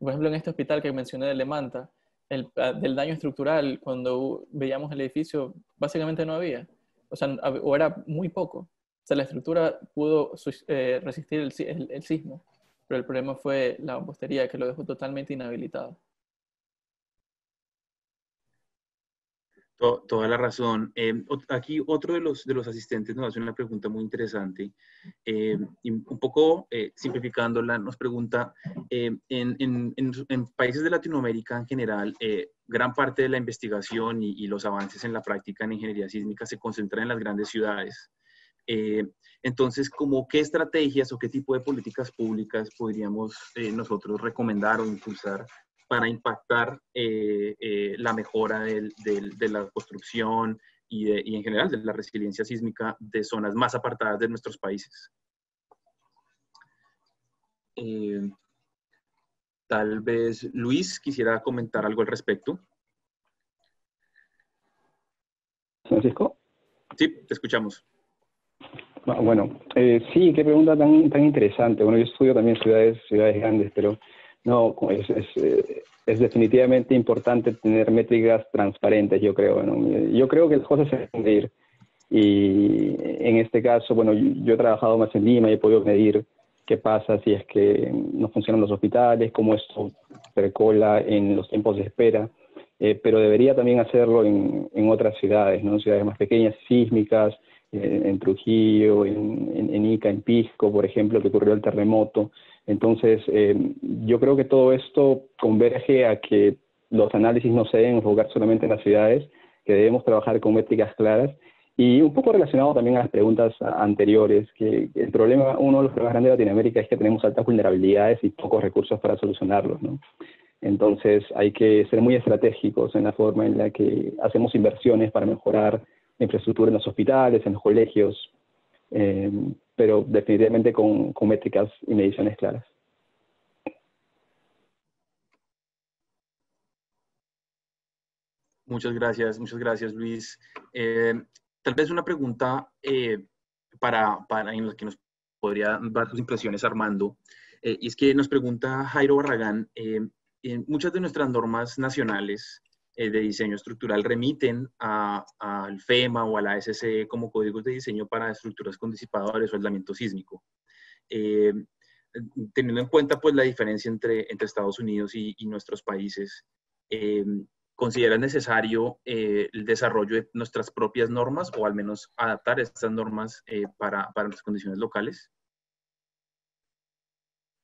Por ejemplo, en este hospital que mencioné de Lemanta, el, del daño estructural, cuando veíamos el edificio, básicamente no había, o sea, o era muy poco. O sea, la estructura pudo eh, resistir el, el, el sismo, pero el problema fue la mampostería, que lo dejó totalmente inhabilitado. To toda la razón. Eh, aquí otro de los, de los asistentes nos hace una pregunta muy interesante. Eh, y un poco eh, simplificándola, nos pregunta, eh, en, en, en, en países de Latinoamérica en general, eh, gran parte de la investigación y, y los avances en la práctica en ingeniería sísmica se concentran en las grandes ciudades. Eh, entonces, ¿cómo qué estrategias o qué tipo de políticas públicas podríamos eh, nosotros recomendar o impulsar para impactar eh, eh, la mejora del, del, de la construcción y, de, y en general de la resiliencia sísmica de zonas más apartadas de nuestros países? Eh, tal vez Luis quisiera comentar algo al respecto. Francisco. Sí, te escuchamos. Bueno, eh, sí, qué pregunta tan, tan interesante. Bueno, yo estudio también ciudades, ciudades grandes, pero no, es, es, es definitivamente importante tener métricas transparentes, yo creo, ¿no? Yo creo que las cosas se deben medir. Y en este caso, bueno, yo, yo he trabajado más en Lima y he podido medir qué pasa si es que no funcionan los hospitales, cómo esto percola en los tiempos de espera. Eh, pero debería también hacerlo en, en otras ciudades, ¿no? Ciudades más pequeñas, sísmicas, En, en Trujillo, en, en, en Ica, en Pisco, por ejemplo, que ocurrió el terremoto. Entonces, eh, yo creo que todo esto converge a que los análisis no se deben enfocar solamente en las ciudades, que debemos trabajar con métricas claras. Y un poco relacionado también a las preguntas anteriores, que el problema, uno de los problemas grandes de Latinoamérica es que tenemos altas vulnerabilidades y pocos recursos para solucionarlos, ¿no? Entonces, hay que ser muy estratégicos en la forma en la que hacemos inversiones para mejorar infraestructura en los hospitales, en los colegios, eh, pero definitivamente con, con métricas y mediciones claras. Muchas gracias, muchas gracias Luis. Eh, tal vez una pregunta eh, para, para en la que nos podría dar sus impresiones Armando, eh, y es que nos pregunta Jairo Barragán, eh, en muchas de nuestras normas nacionales de diseño estructural remiten al FEMA o a la A T C como códigos de diseño para estructuras con disipadores o aislamiento sísmico. Eh, teniendo en cuenta pues, la diferencia entre, entre Estados Unidos y, y nuestros países, eh, ¿consideran necesario eh, el desarrollo de nuestras propias normas o al menos adaptar estas normas eh, para, para las condiciones locales?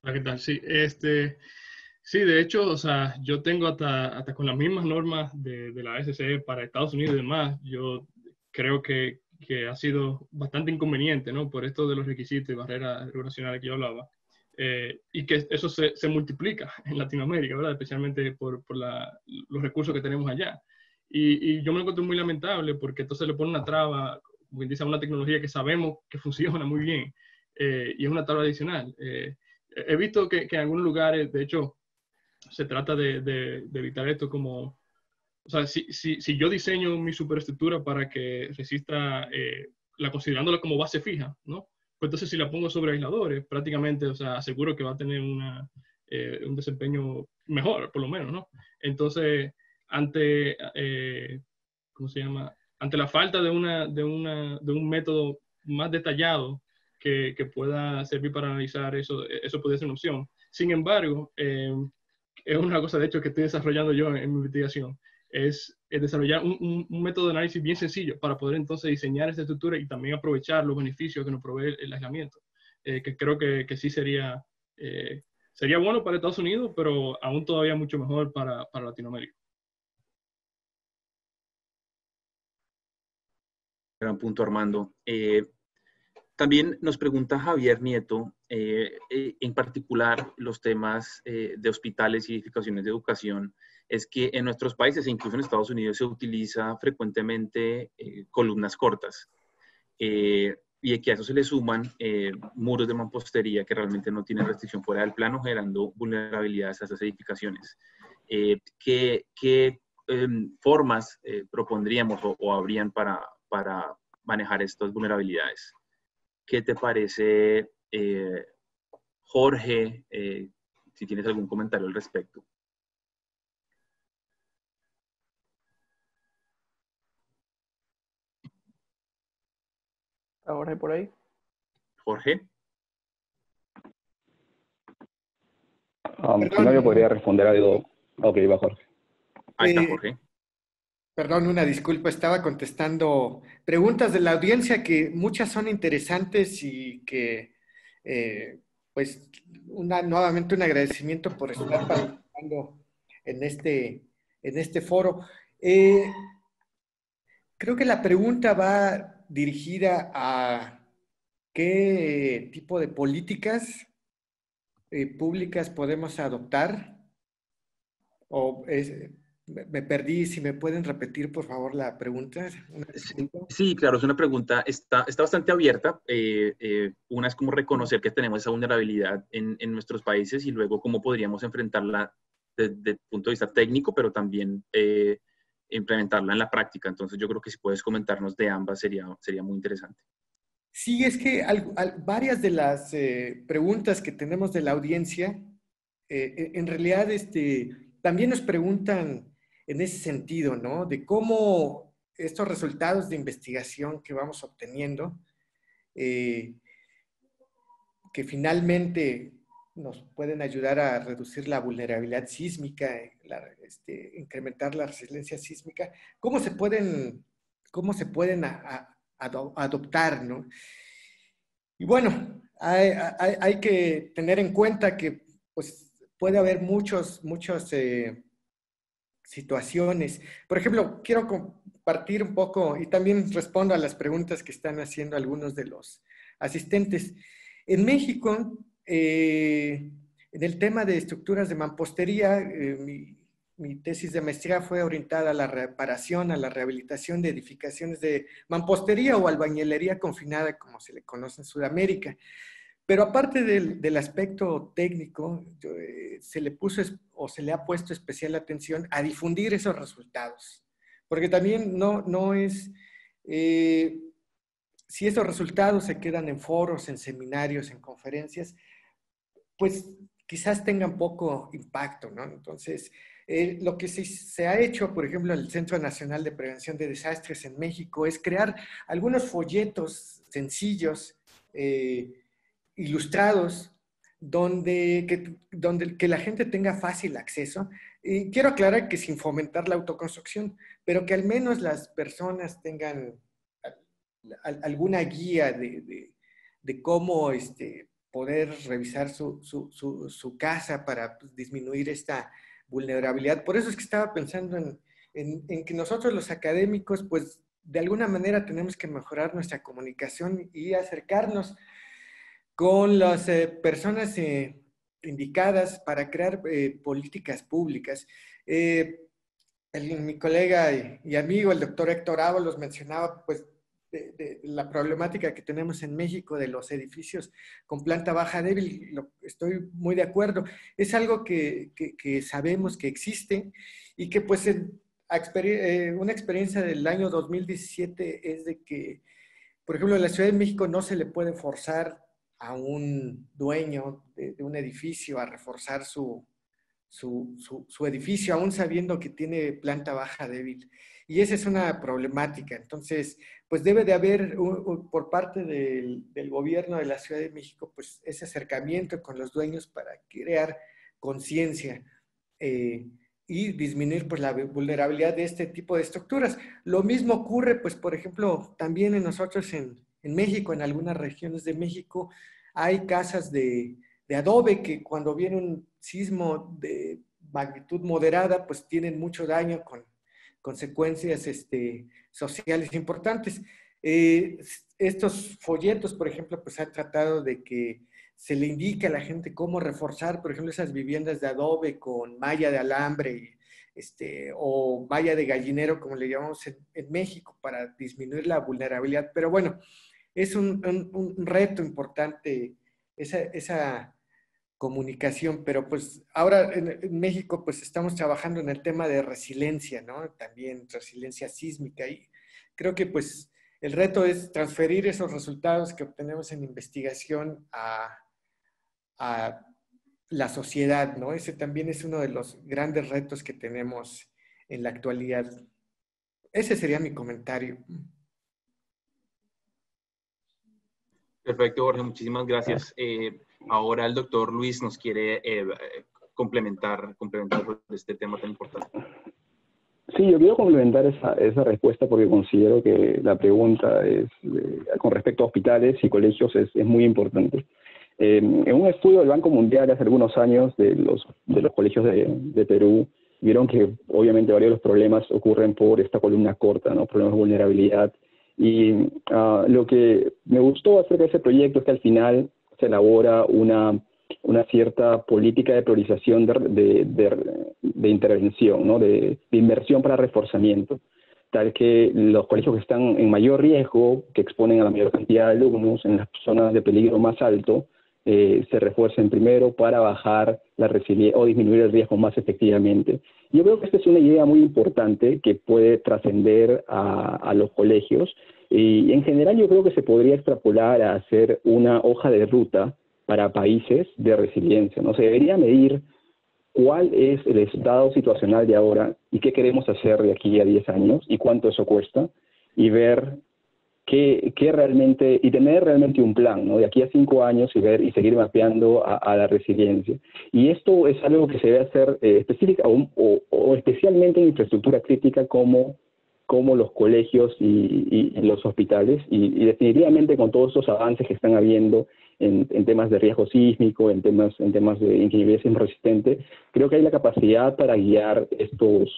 Hola, ¿qué tal? Sí, este... Sí, de hecho, o sea, yo tengo hasta, hasta con las mismas normas de, de la A T C para Estados Unidos y demás, yo creo que, que ha sido bastante inconveniente, ¿no? Por esto de los requisitos y barreras regulacionales que yo hablaba. Eh, y que eso se, se multiplica en Latinoamérica, ¿verdad? Especialmente por, por la, los recursos que tenemos allá. Y, y yo me lo encuentro muy lamentable porque entonces le pone una traba, como dice, a una tecnología que sabemos que funciona muy bien. Eh, y es una traba adicional. Eh, he visto que, que en algunos lugares, de hecho, se trata de, de, de evitar esto como, o sea, si, si, si yo diseño mi superestructura para que resista, eh, la, considerándola como base fija, ¿no? Pues entonces si la pongo sobre aisladores, prácticamente, o sea, aseguro que va a tener una, eh, un desempeño mejor, por lo menos, ¿no? Entonces, ante, eh, ¿cómo se llama? Ante la falta de, una, de, una, de un método más detallado que, que pueda servir para analizar eso, eso puede ser una opción. Sin embargo, eh, es una cosa, de hecho, que estoy desarrollando yo en, en mi investigación, es, es desarrollar un, un, un método de análisis bien sencillo para poder entonces diseñar esta estructura y también aprovechar los beneficios que nos provee el aislamiento, eh, que creo que, que sí sería, eh, sería bueno para Estados Unidos, pero aún todavía mucho mejor para, para Latinoamérica. Gran punto, Armando. Eh... También nos pregunta Javier Nieto, eh, en particular los temas eh, de hospitales y edificaciones de educación, es que en nuestros países, e incluso en Estados Unidos, se utiliza frecuentemente eh, columnas cortas. Eh, y que a eso se le suman eh, muros de mampostería que realmente no tienen restricción fuera del plano, generando vulnerabilidades a esas edificaciones. Eh, ¿Qué, qué eh, formas eh, propondríamos o, o habrían para, para manejar estas vulnerabilidades? ¿Qué te parece, eh, Jorge, eh, si tienes algún comentario al respecto? ¿Está Jorge por ahí? ¿Jorge? Um, no, yo podría responder algo. Ok, va Jorge. Ahí está Jorge. Perdón, una disculpa, estaba contestando preguntas de la audiencia que muchas son interesantes y que, eh, pues, una, nuevamente un agradecimiento por estar participando en este, en este foro. Eh, creo que la pregunta va dirigida a qué tipo de políticas eh, públicas podemos adoptar o es, me perdí, si me pueden repetir, por favor, la pregunta. Sí, sí, claro, es una pregunta, está, está bastante abierta. Eh, eh, una es cómo reconocer que tenemos esa vulnerabilidad en, en nuestros países y luego cómo podríamos enfrentarla desde el punto de vista técnico, pero también eh, implementarla en la práctica. Entonces yo creo que si puedes comentarnos de ambas sería, sería muy interesante. Sí, es que al, al, varias de las eh, preguntas que tenemos de la audiencia, eh, en realidad este, también nos preguntan en ese sentido, ¿no? De cómo estos resultados de investigación que vamos obteniendo, eh, que finalmente nos pueden ayudar a reducir la vulnerabilidad sísmica, la, este, incrementar la resiliencia sísmica, cómo se pueden, cómo se pueden a, a, a adoptar, ¿no? Y bueno, hay, hay, hay que tener en cuenta que pues, puede haber muchos, muchos... Eh, situaciones. Por ejemplo, quiero compartir un poco y también respondo a las preguntas que están haciendo algunos de los asistentes. En México, eh, en el tema de estructuras de mampostería, eh, mi, mi tesis de maestría fue orientada a la reparación, a la rehabilitación de edificaciones de mampostería o albañilería confinada, como se le conoce en Sudamérica. Pero aparte del, del aspecto técnico, yo, eh, se le puso o se le ha puesto especial atención a difundir esos resultados. Porque también no, no es... Eh, si esos resultados se quedan en foros, en seminarios, en conferencias, pues quizás tengan poco impacto, ¿no? Entonces, eh, lo que se, se ha hecho, por ejemplo, en el Centro Nacional de Prevención de Desastres en México, es crear algunos folletos sencillos, eh, ilustrados, donde que, donde que la gente tenga fácil acceso. Y quiero aclarar que sin fomentar la autoconstrucción, pero que al menos las personas tengan a, a, alguna guía de, de, de cómo este, poder revisar su, su, su, su casa para pues, disminuir esta vulnerabilidad. Por eso es que estaba pensando en, en, en que nosotros los académicos, pues de alguna manera tenemos que mejorar nuestra comunicación y acercarnos con las eh, personas eh, indicadas para crear eh, políticas públicas. Eh, el, mi colega y, y amigo, el doctor Héctor Dávalos, mencionaba pues, de, de la problemática que tenemos en México de los edificios con planta baja débil. Lo, estoy muy de acuerdo. Es algo que, que, que sabemos que existe y que pues en, exper- eh, una experiencia del año dos mil diecisiete es de que, por ejemplo, en la Ciudad de México no se le puede forzar a un dueño de, de un edificio a reforzar su, su, su, su edificio, aún sabiendo que tiene planta baja débil. Y esa es una problemática. Entonces, pues debe de haber un, un, por parte del, del gobierno de la Ciudad de México, pues ese acercamiento con los dueños para crear conciencia eh, y disminuir pues, la vulnerabilidad de este tipo de estructuras. Lo mismo ocurre, pues por ejemplo, también en nosotros en En México, en algunas regiones de México, hay casas de, de adobe que cuando viene un sismo de magnitud moderada, pues tienen mucho daño con consecuencias este, sociales importantes. Eh, estos folletos, por ejemplo, pues han tratado de que se le indique a la gente cómo reforzar, por ejemplo, esas viviendas de adobe con malla de alambre este, o malla de gallinero, como le llamamos en, en México, para disminuir la vulnerabilidad. Pero bueno, es un, un, un reto importante esa, esa comunicación, pero pues ahora en, en México pues estamos trabajando en el tema de resiliencia, ¿no? También resiliencia sísmica y creo que pues el reto es transferir esos resultados que obtenemos en investigación a, a la sociedad, ¿no? Ese también es uno de los grandes retos que tenemos en la actualidad. Ese sería mi comentario. Perfecto, Jorge, muchísimas gracias. Eh, ahora el doctor Luis nos quiere eh, complementar, complementar este tema tan importante. Sí, yo quiero complementar esa, esa respuesta porque considero que la pregunta es, eh, con respecto a hospitales y colegios es, es muy importante. Eh, en un estudio del Banco Mundial hace algunos años de los, de los colegios de, de Perú, vieron que obviamente varios de los problemas ocurren por esta columna corta, ¿no? Problemas de vulnerabilidad. Y uh, lo que me gustó acerca de ese proyecto es que al final se elabora una, una cierta política de priorización de, de, de, de intervención, ¿no? de, de inversión para reforzamiento, tal que los colegios que están en mayor riesgo, que exponen a la mayor cantidad de alumnos en las zonas de peligro más alto, Eh, se refuercen primero para bajar la resiliencia o disminuir el riesgo más efectivamente. Yo creo que esta es una idea muy importante que puede trascender a, a los colegios y en general yo creo que se podría extrapolar a hacer una hoja de ruta para países de resiliencia, ¿no? Se debería medir cuál es el estado situacional de ahora y qué queremos hacer de aquí a diez años y cuánto eso cuesta y ver Que, que realmente, y tener realmente un plan, ¿no? De aquí a cinco años y ver y seguir mapeando a, a la resiliencia. Y esto es algo que se debe hacer eh, específica o, o, o especialmente en infraestructura crítica como, como los colegios y, y los hospitales. Y, y definitivamente con todos estos avances que están habiendo en, en temas de riesgo sísmico, en temas, en temas de ingeniería sismo resistente, creo que hay la capacidad para guiar estos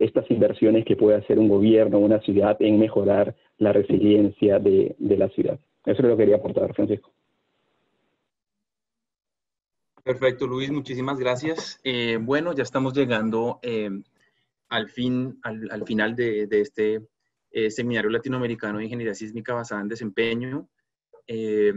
estas inversiones que puede hacer un gobierno o una ciudad en mejorar la resiliencia de, de la ciudad. Eso es lo que quería aportar, Francisco. Perfecto, Luis, muchísimas gracias. Eh, bueno, ya estamos llegando eh, al, fin, al, al final de, de este eh, Seminario Latinoamericano de Ingeniería Sísmica Basada en Desempeño. Eh,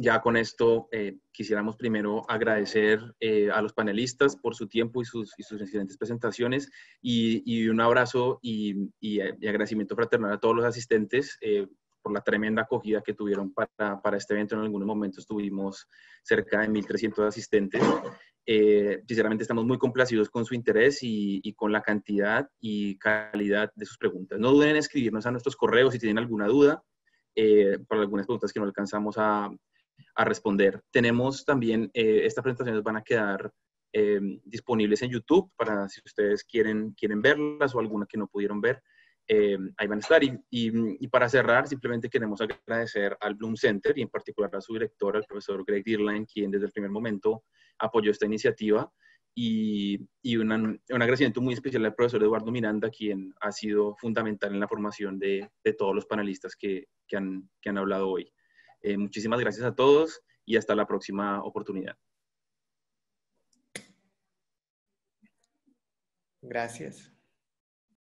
ya con esto eh, quisiéramos primero agradecer eh, a los panelistas por su tiempo y sus, y sus excelentes presentaciones y, y un abrazo y, y, y agradecimiento fraternal a todos los asistentes eh, por la tremenda acogida que tuvieron para, para este evento. En algunos momentos tuvimos cerca de mil trescientos asistentes. Eh, sinceramente estamos muy complacidos con su interés y, y con la cantidad y calidad de sus preguntas. No duden en escribirnos a nuestros correos si tienen alguna duda eh, para algunas preguntas que no alcanzamos a a responder. Tenemos también, eh, estas presentaciones van a quedar eh, disponibles en YouTube para si ustedes quieren, quieren verlas o alguna que no pudieron ver, eh, ahí van a estar. Y, y, y para cerrar, simplemente queremos agradecer al Blume Center y en particular a su director, el profesor Greg Dirlein, quien desde el primer momento apoyó esta iniciativa. Y, y una, un agradecimiento muy especial al profesor Eduardo Miranda, quien ha sido fundamental en la formación de, de todos los panelistas que, que, han, que han hablado hoy. Eh, muchísimas gracias a todos y hasta la próxima oportunidad. Gracias.